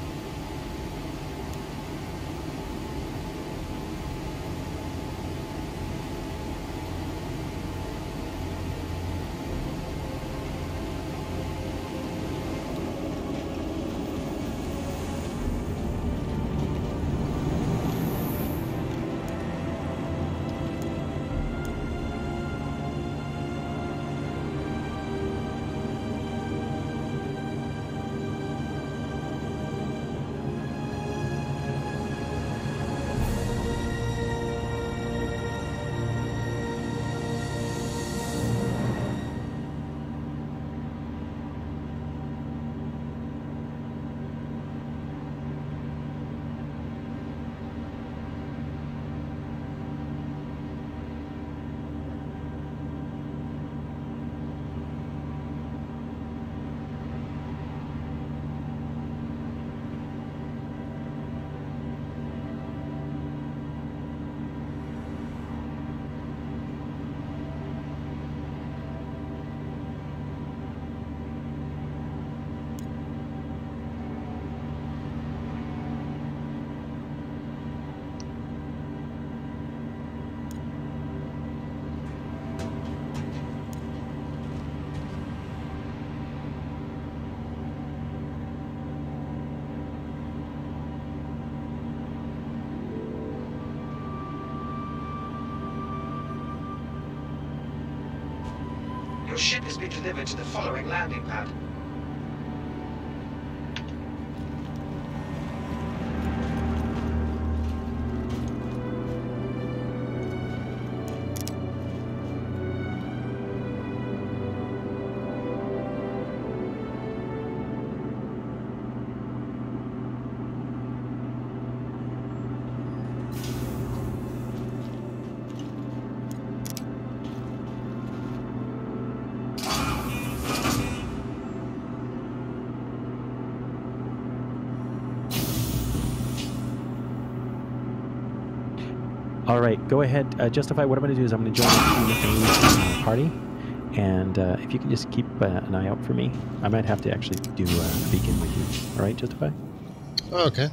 Your ship has been delivered to the following landing pad. All right, go ahead, uh, Justify. What I'm going to do is I'm going to join the party, and uh, if you can just keep uh, an eye out for me, I might have to actually do uh, begin with you. All right, Justify. Okay. Okay.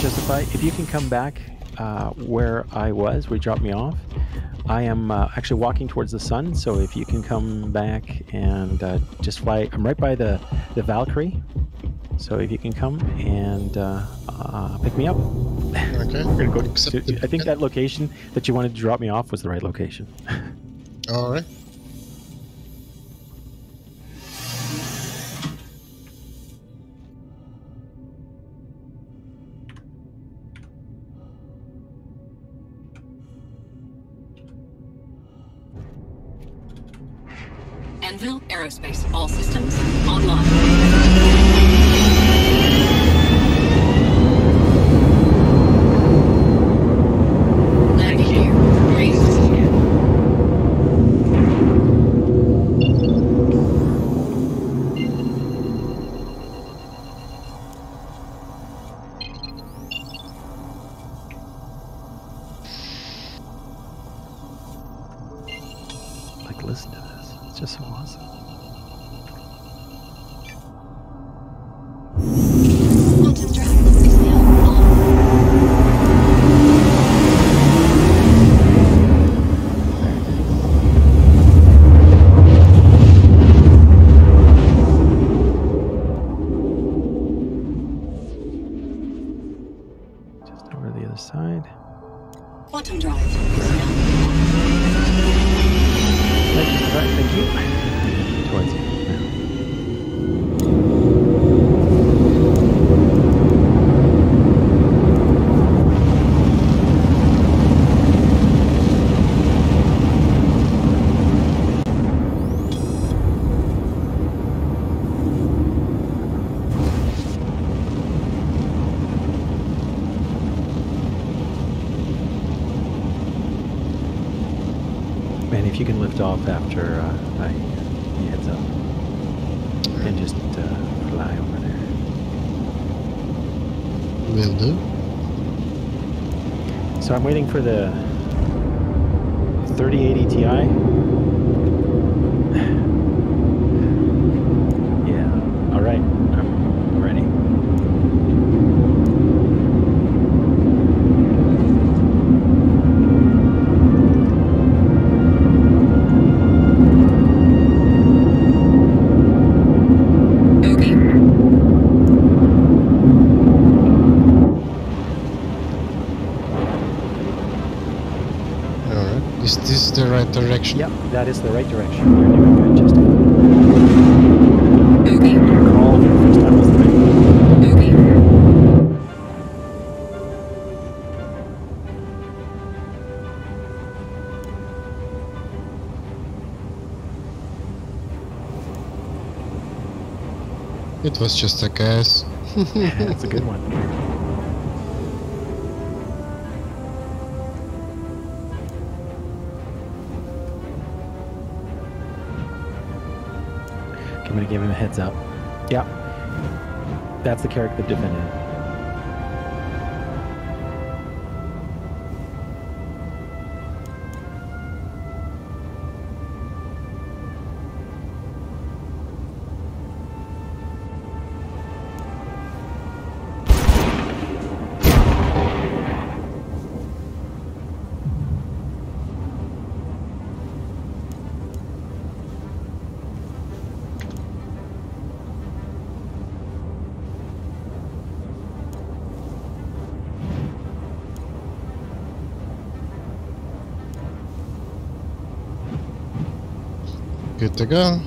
Justify, if you can come back uh, where I was, where you dropped me off. I am uh, actually walking towards the sun, so if you can come back and uh, just fly. I'm right by the, the Valkyrie, so if you can come and uh, uh, pick me up. Okay. We're gonna go to, to, I think that location that you wanted to drop me off was the right location. All right. Aerospace, all systems online. Navigator, raise again. Like, listen to this. It's just so awesome. quantum drive is now. Thank you. Twenty. If you can lift off after uh, I he heads up and just uh, fly over there. Will do. So I'm waiting for the thirty eighty Ti. Yeah, all right, I'm ready. The right direction. Yep, that is the right direction. You're doing good, Justin. Okay. Call for the first time was the right one. It was just a guess. That's a good one. I'm gonna give him a heads up. Yeah. That's the Carrack that defended him. Good to go.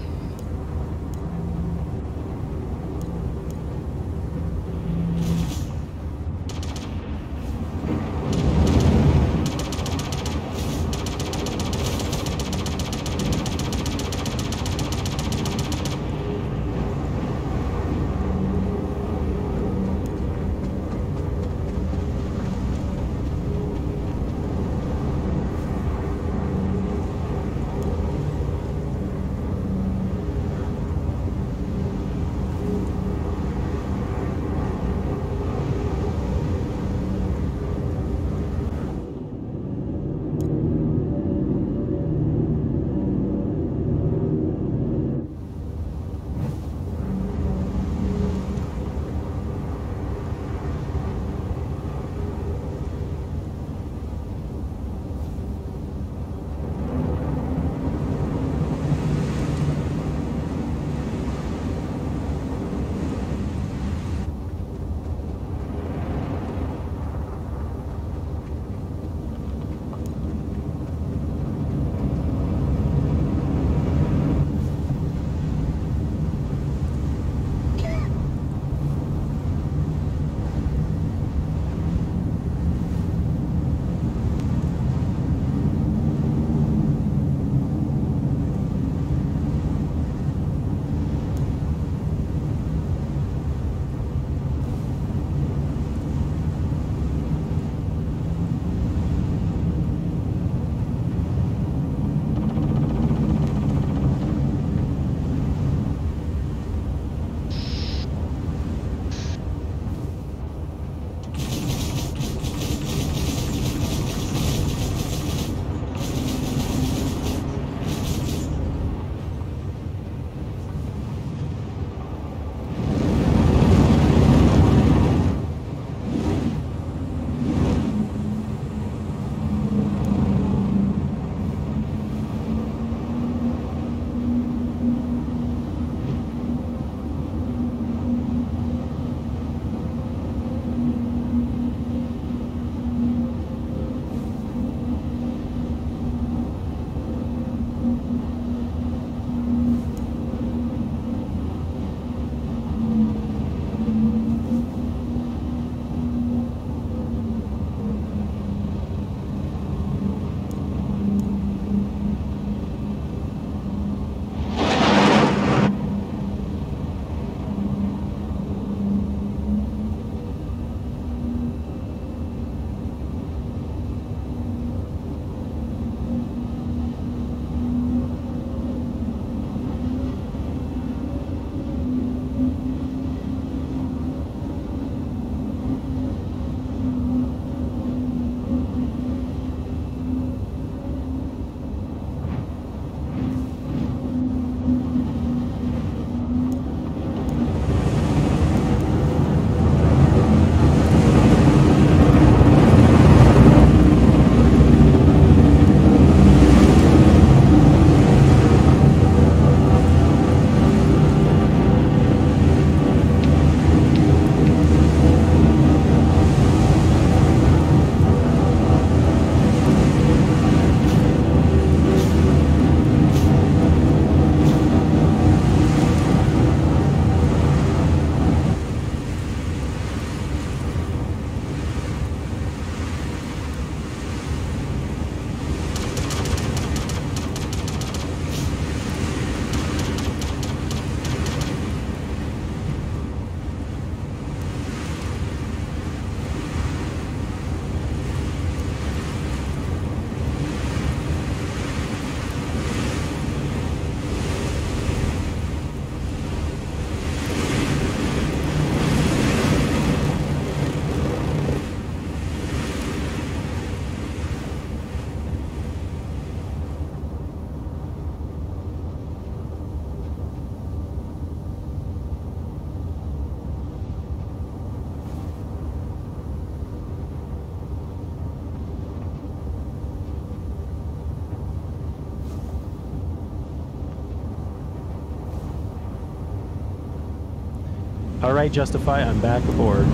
Alright, Justify, I'm back aboard.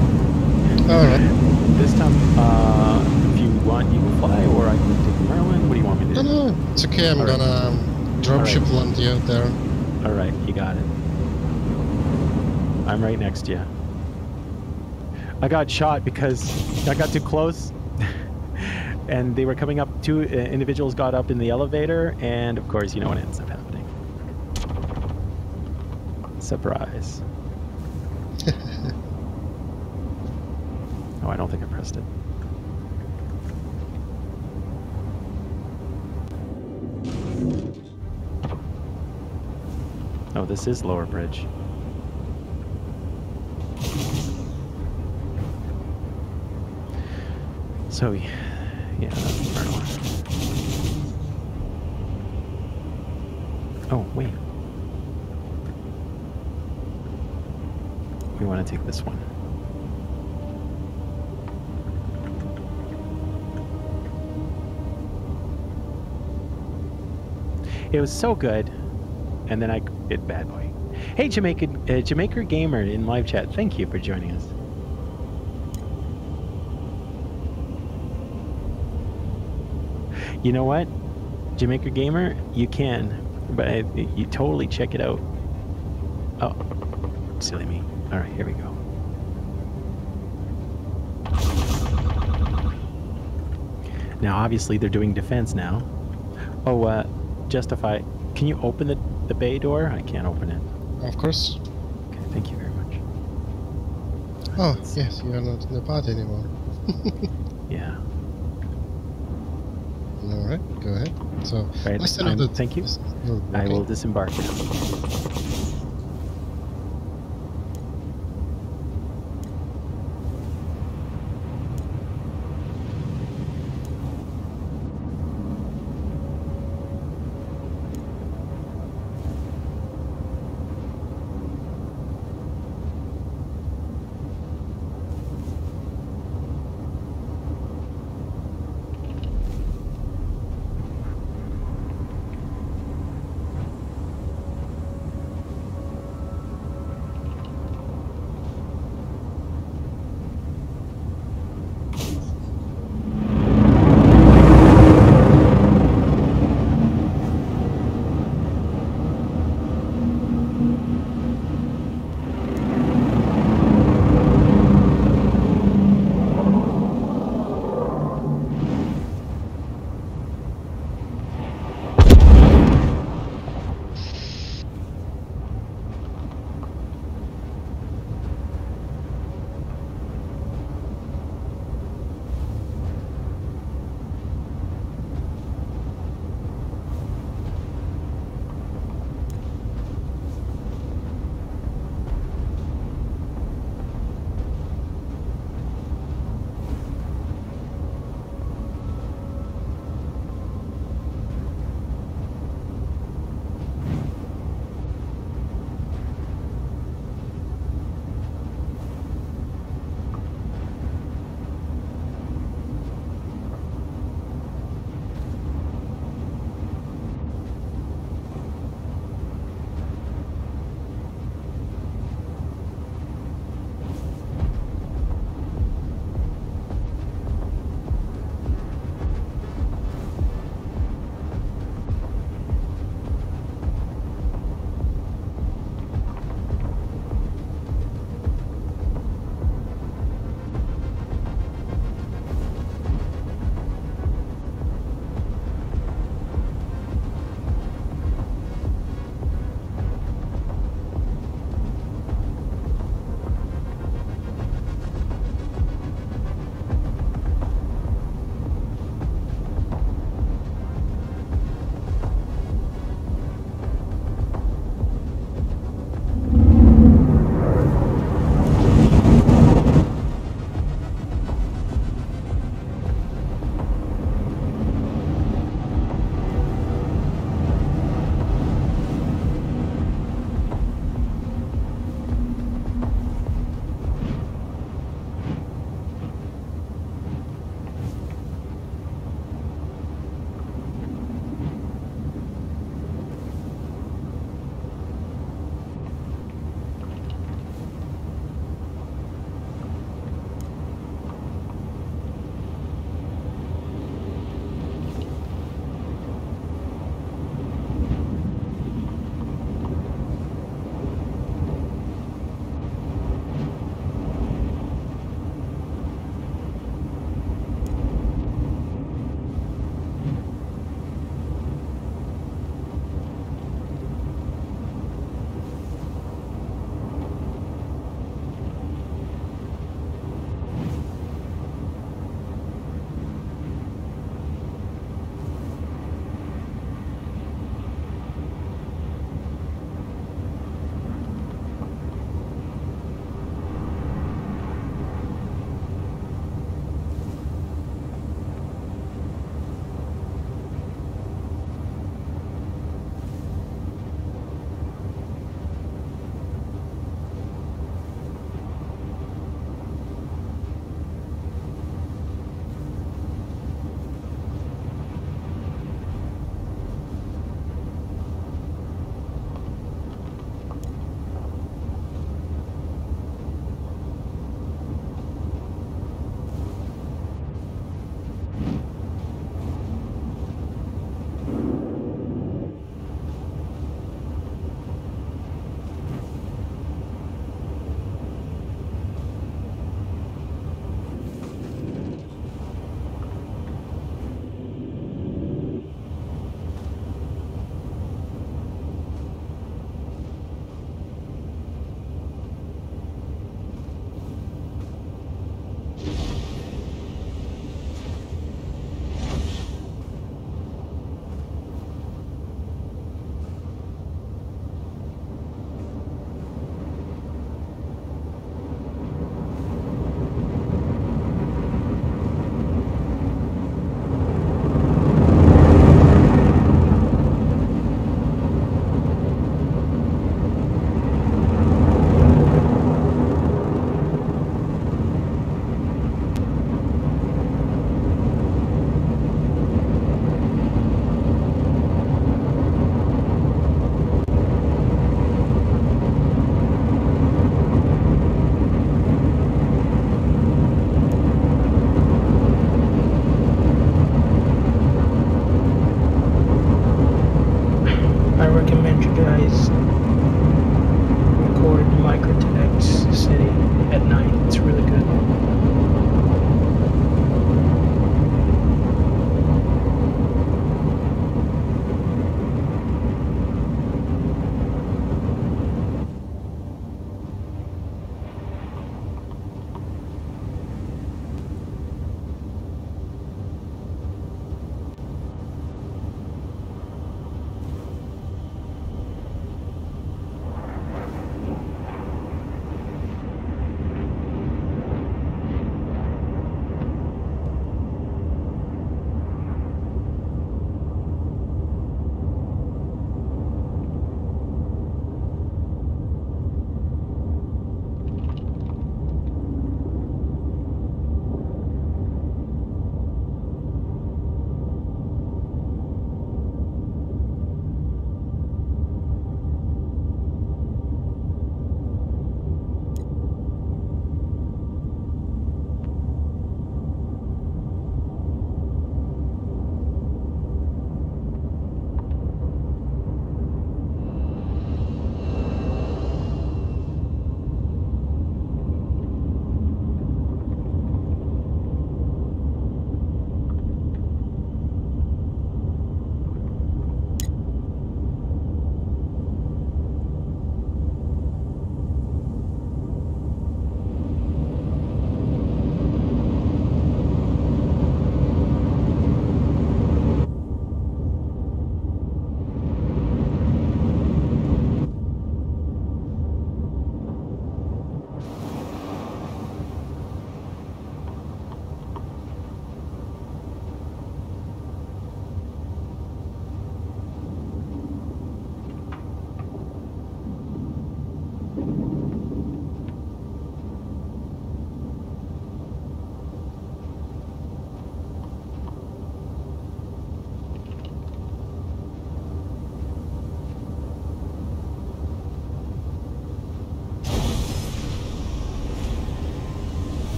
Alright. This time, uh, if you want, you can fly, or I can take Merlin. What do you want me to do? No, no, it's okay. I'm All gonna right. dropship right. land you out there. Alright, you got it. I'm right next to you. I got shot because I got too close. And they were coming up, two uh, individuals got up in the elevator, and of course, you know what ends up happening. Surprise. Oh, I don't think I pressed it. Oh, this is Lower Bridge. So, yeah, that's the burn one. Oh, wait. We want to take this one. It was so good, and then I did bad boy. Hey, Jamaican, uh, Jamaica Gamer in live chat, thank you for joining us. You know what, Jamaica Gamer, you can, but I, you totally check it out. Oh, silly me. All right, here we go. Now, obviously, they're doing defense now. Oh, uh, Justify, can you open the, the bay door? I can't open it. Of course. Okay, thank you very much. Oh, Let's yes, see. You're not in the party anymore. Yeah. All right, go ahead. So, right, the, thank you. No, okay. I will disembark now.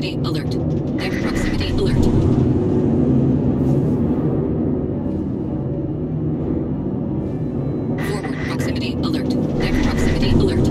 proximity alert. Tech proximity alert. Alert. Tech proximity alert.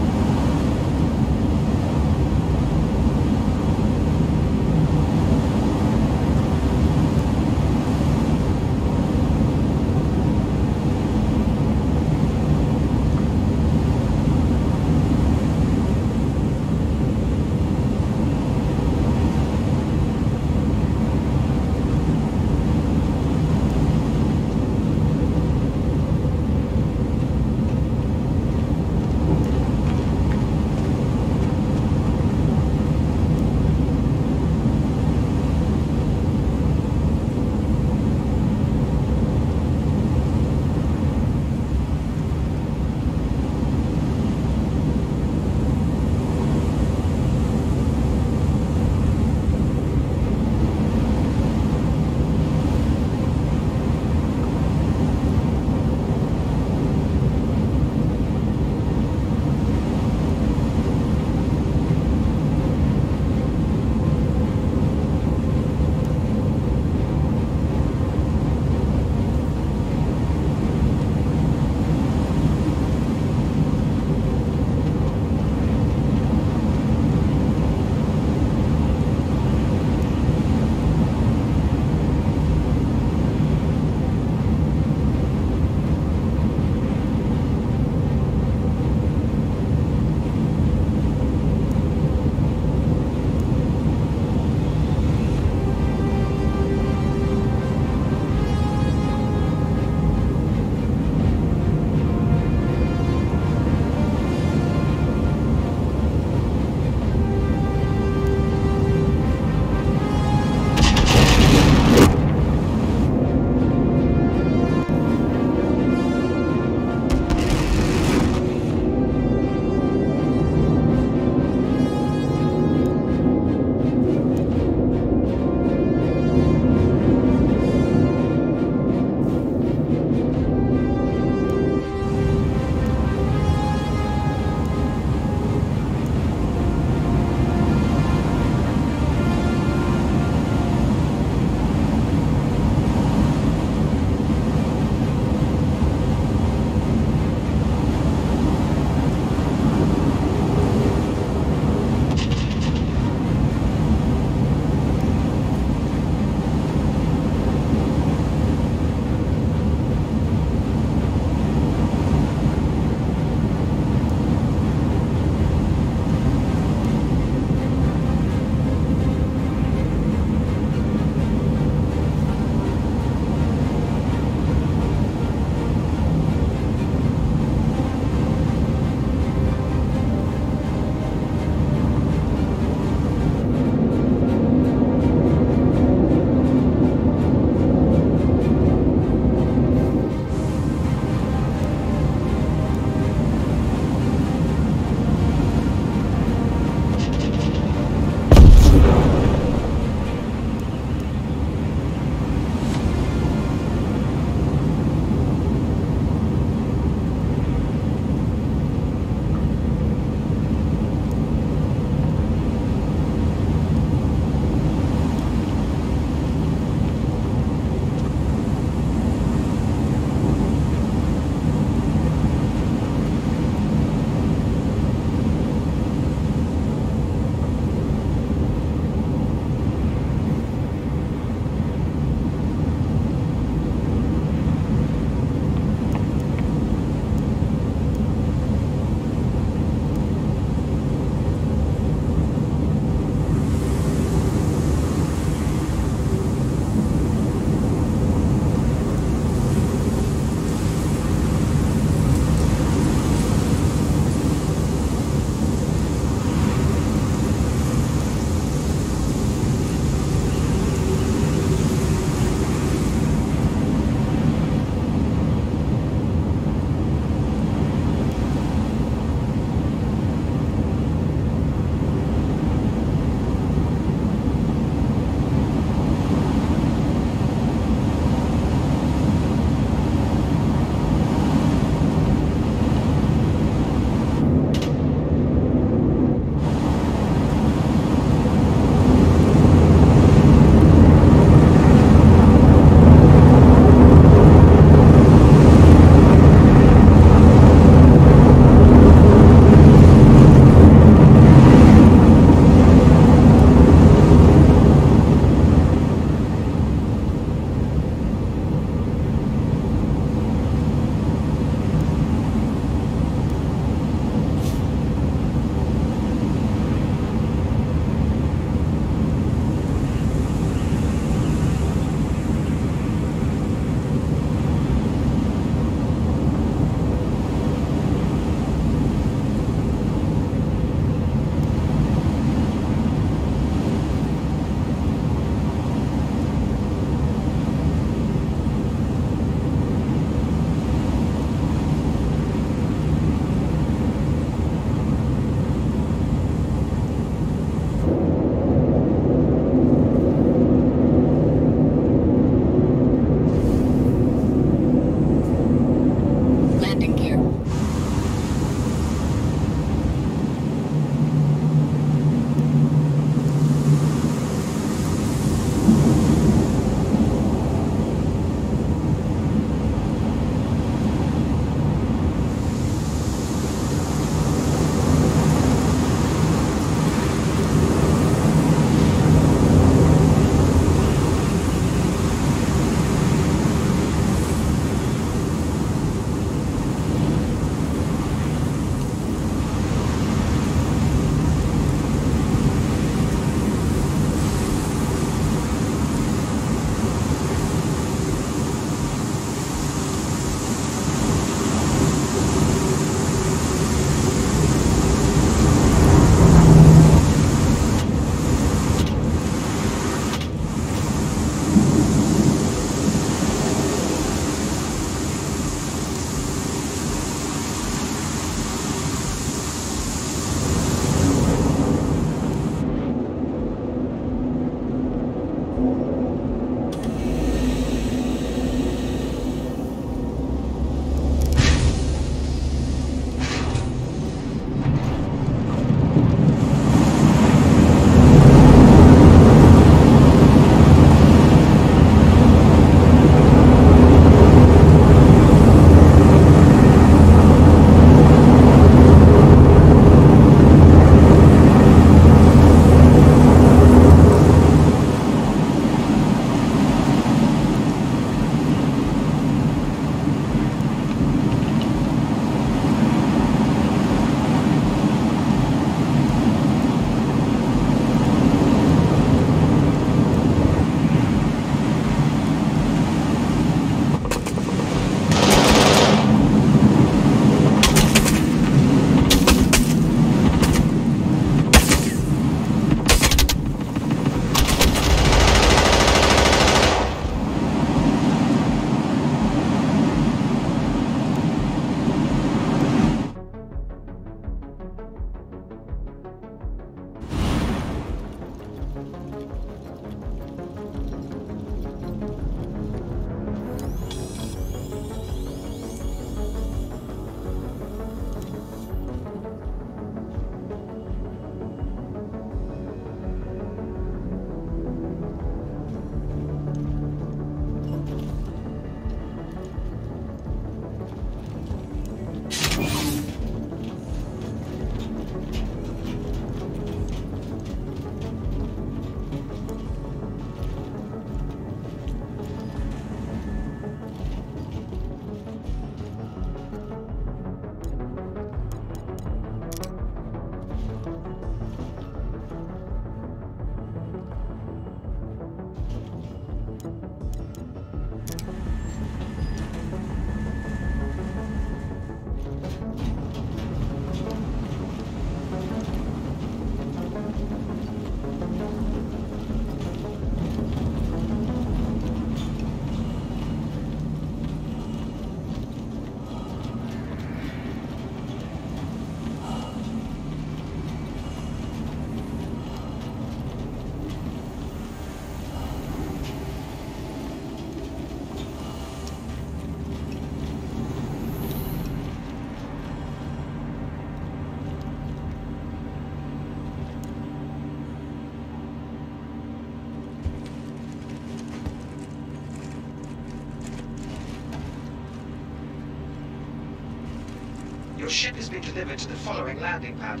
Your ship has been delivered to the following landing pad.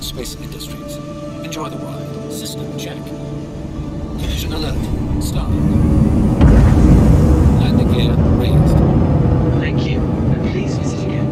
Space Industries. Enjoy the ride. System check. Collision alert. Start. Landing gear raised. Thank you, and please visit again.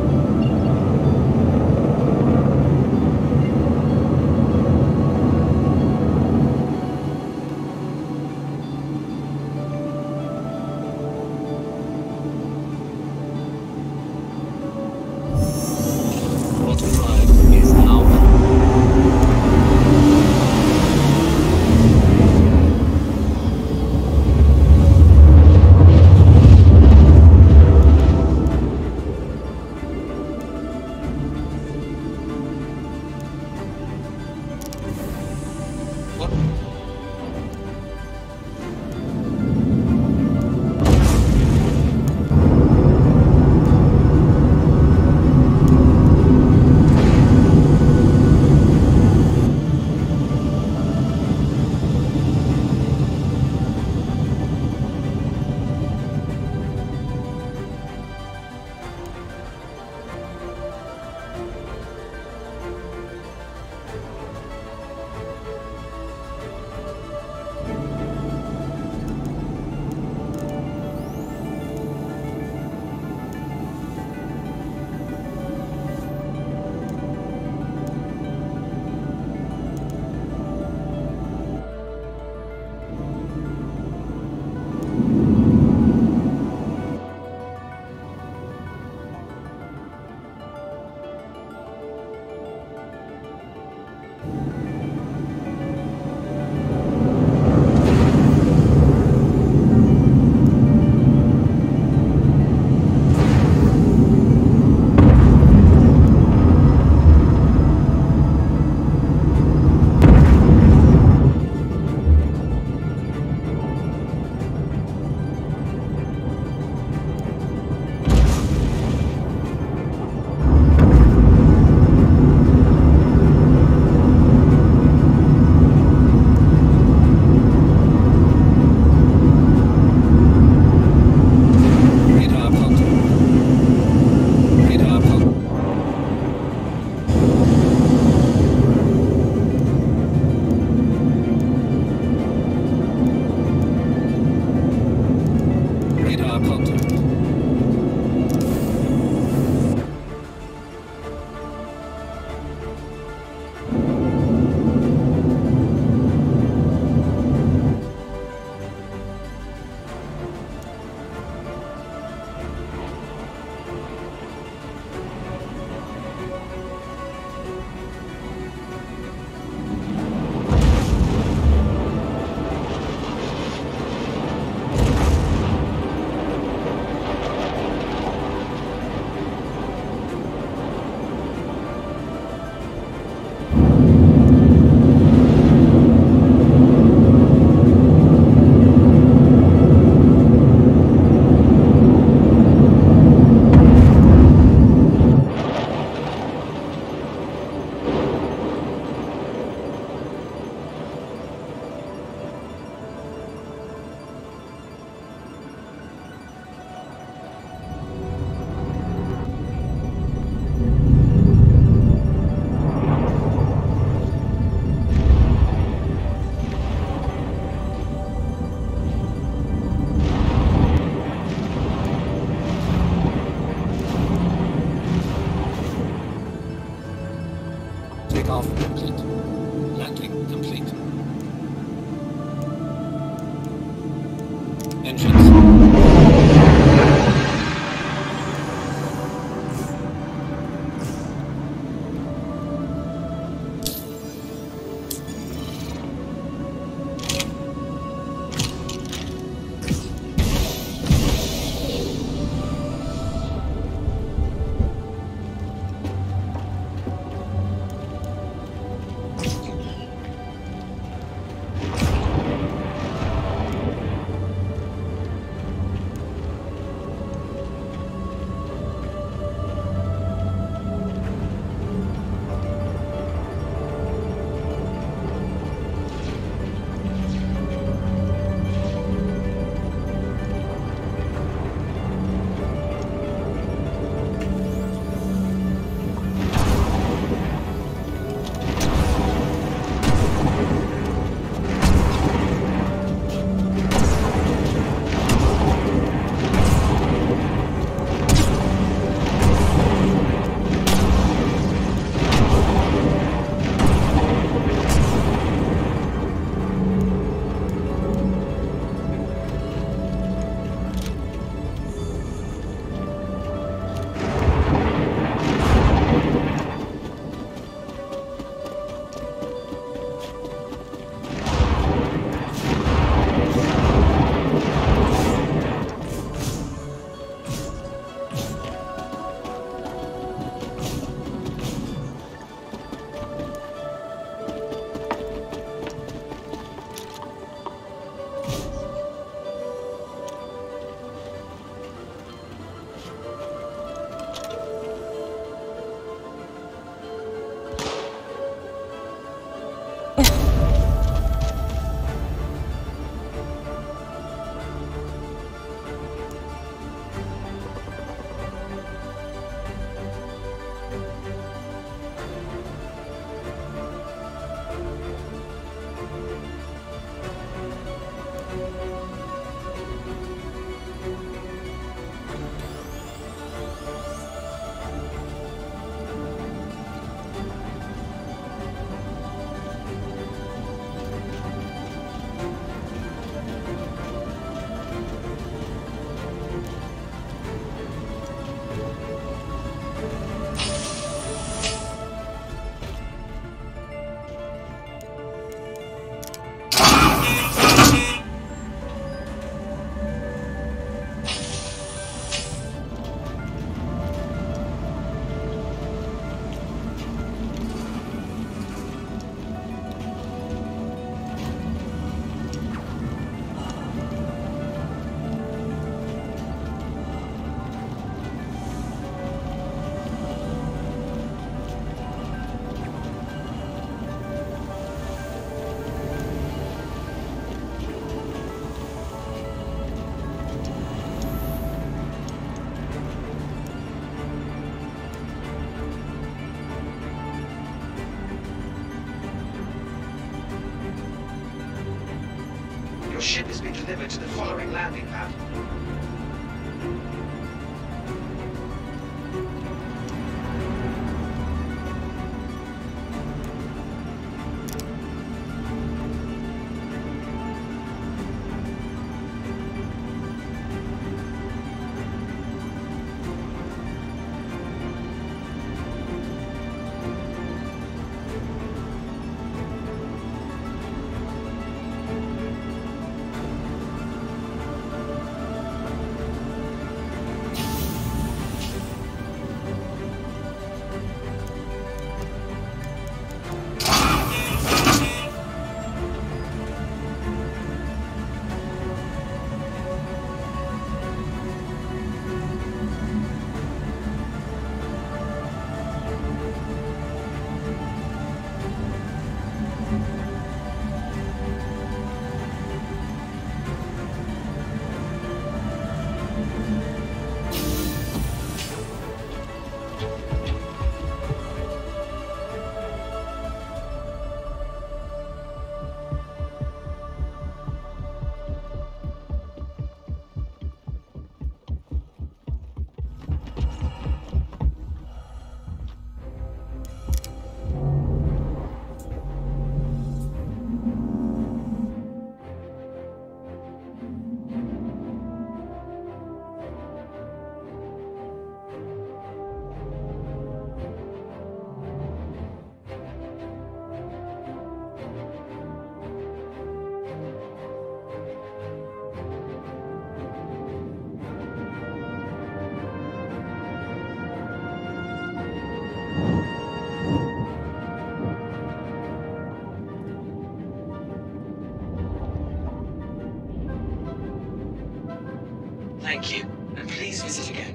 Your ship has been delivered to the following landing pad. Thank you, and please visit again.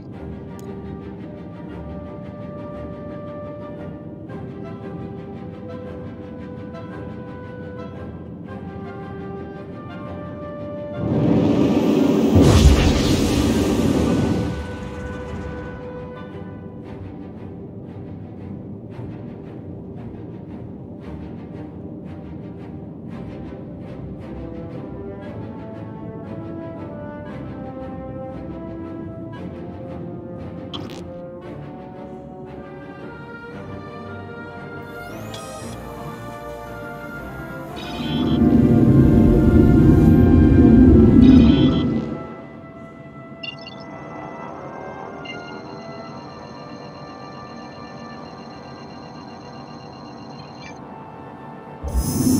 You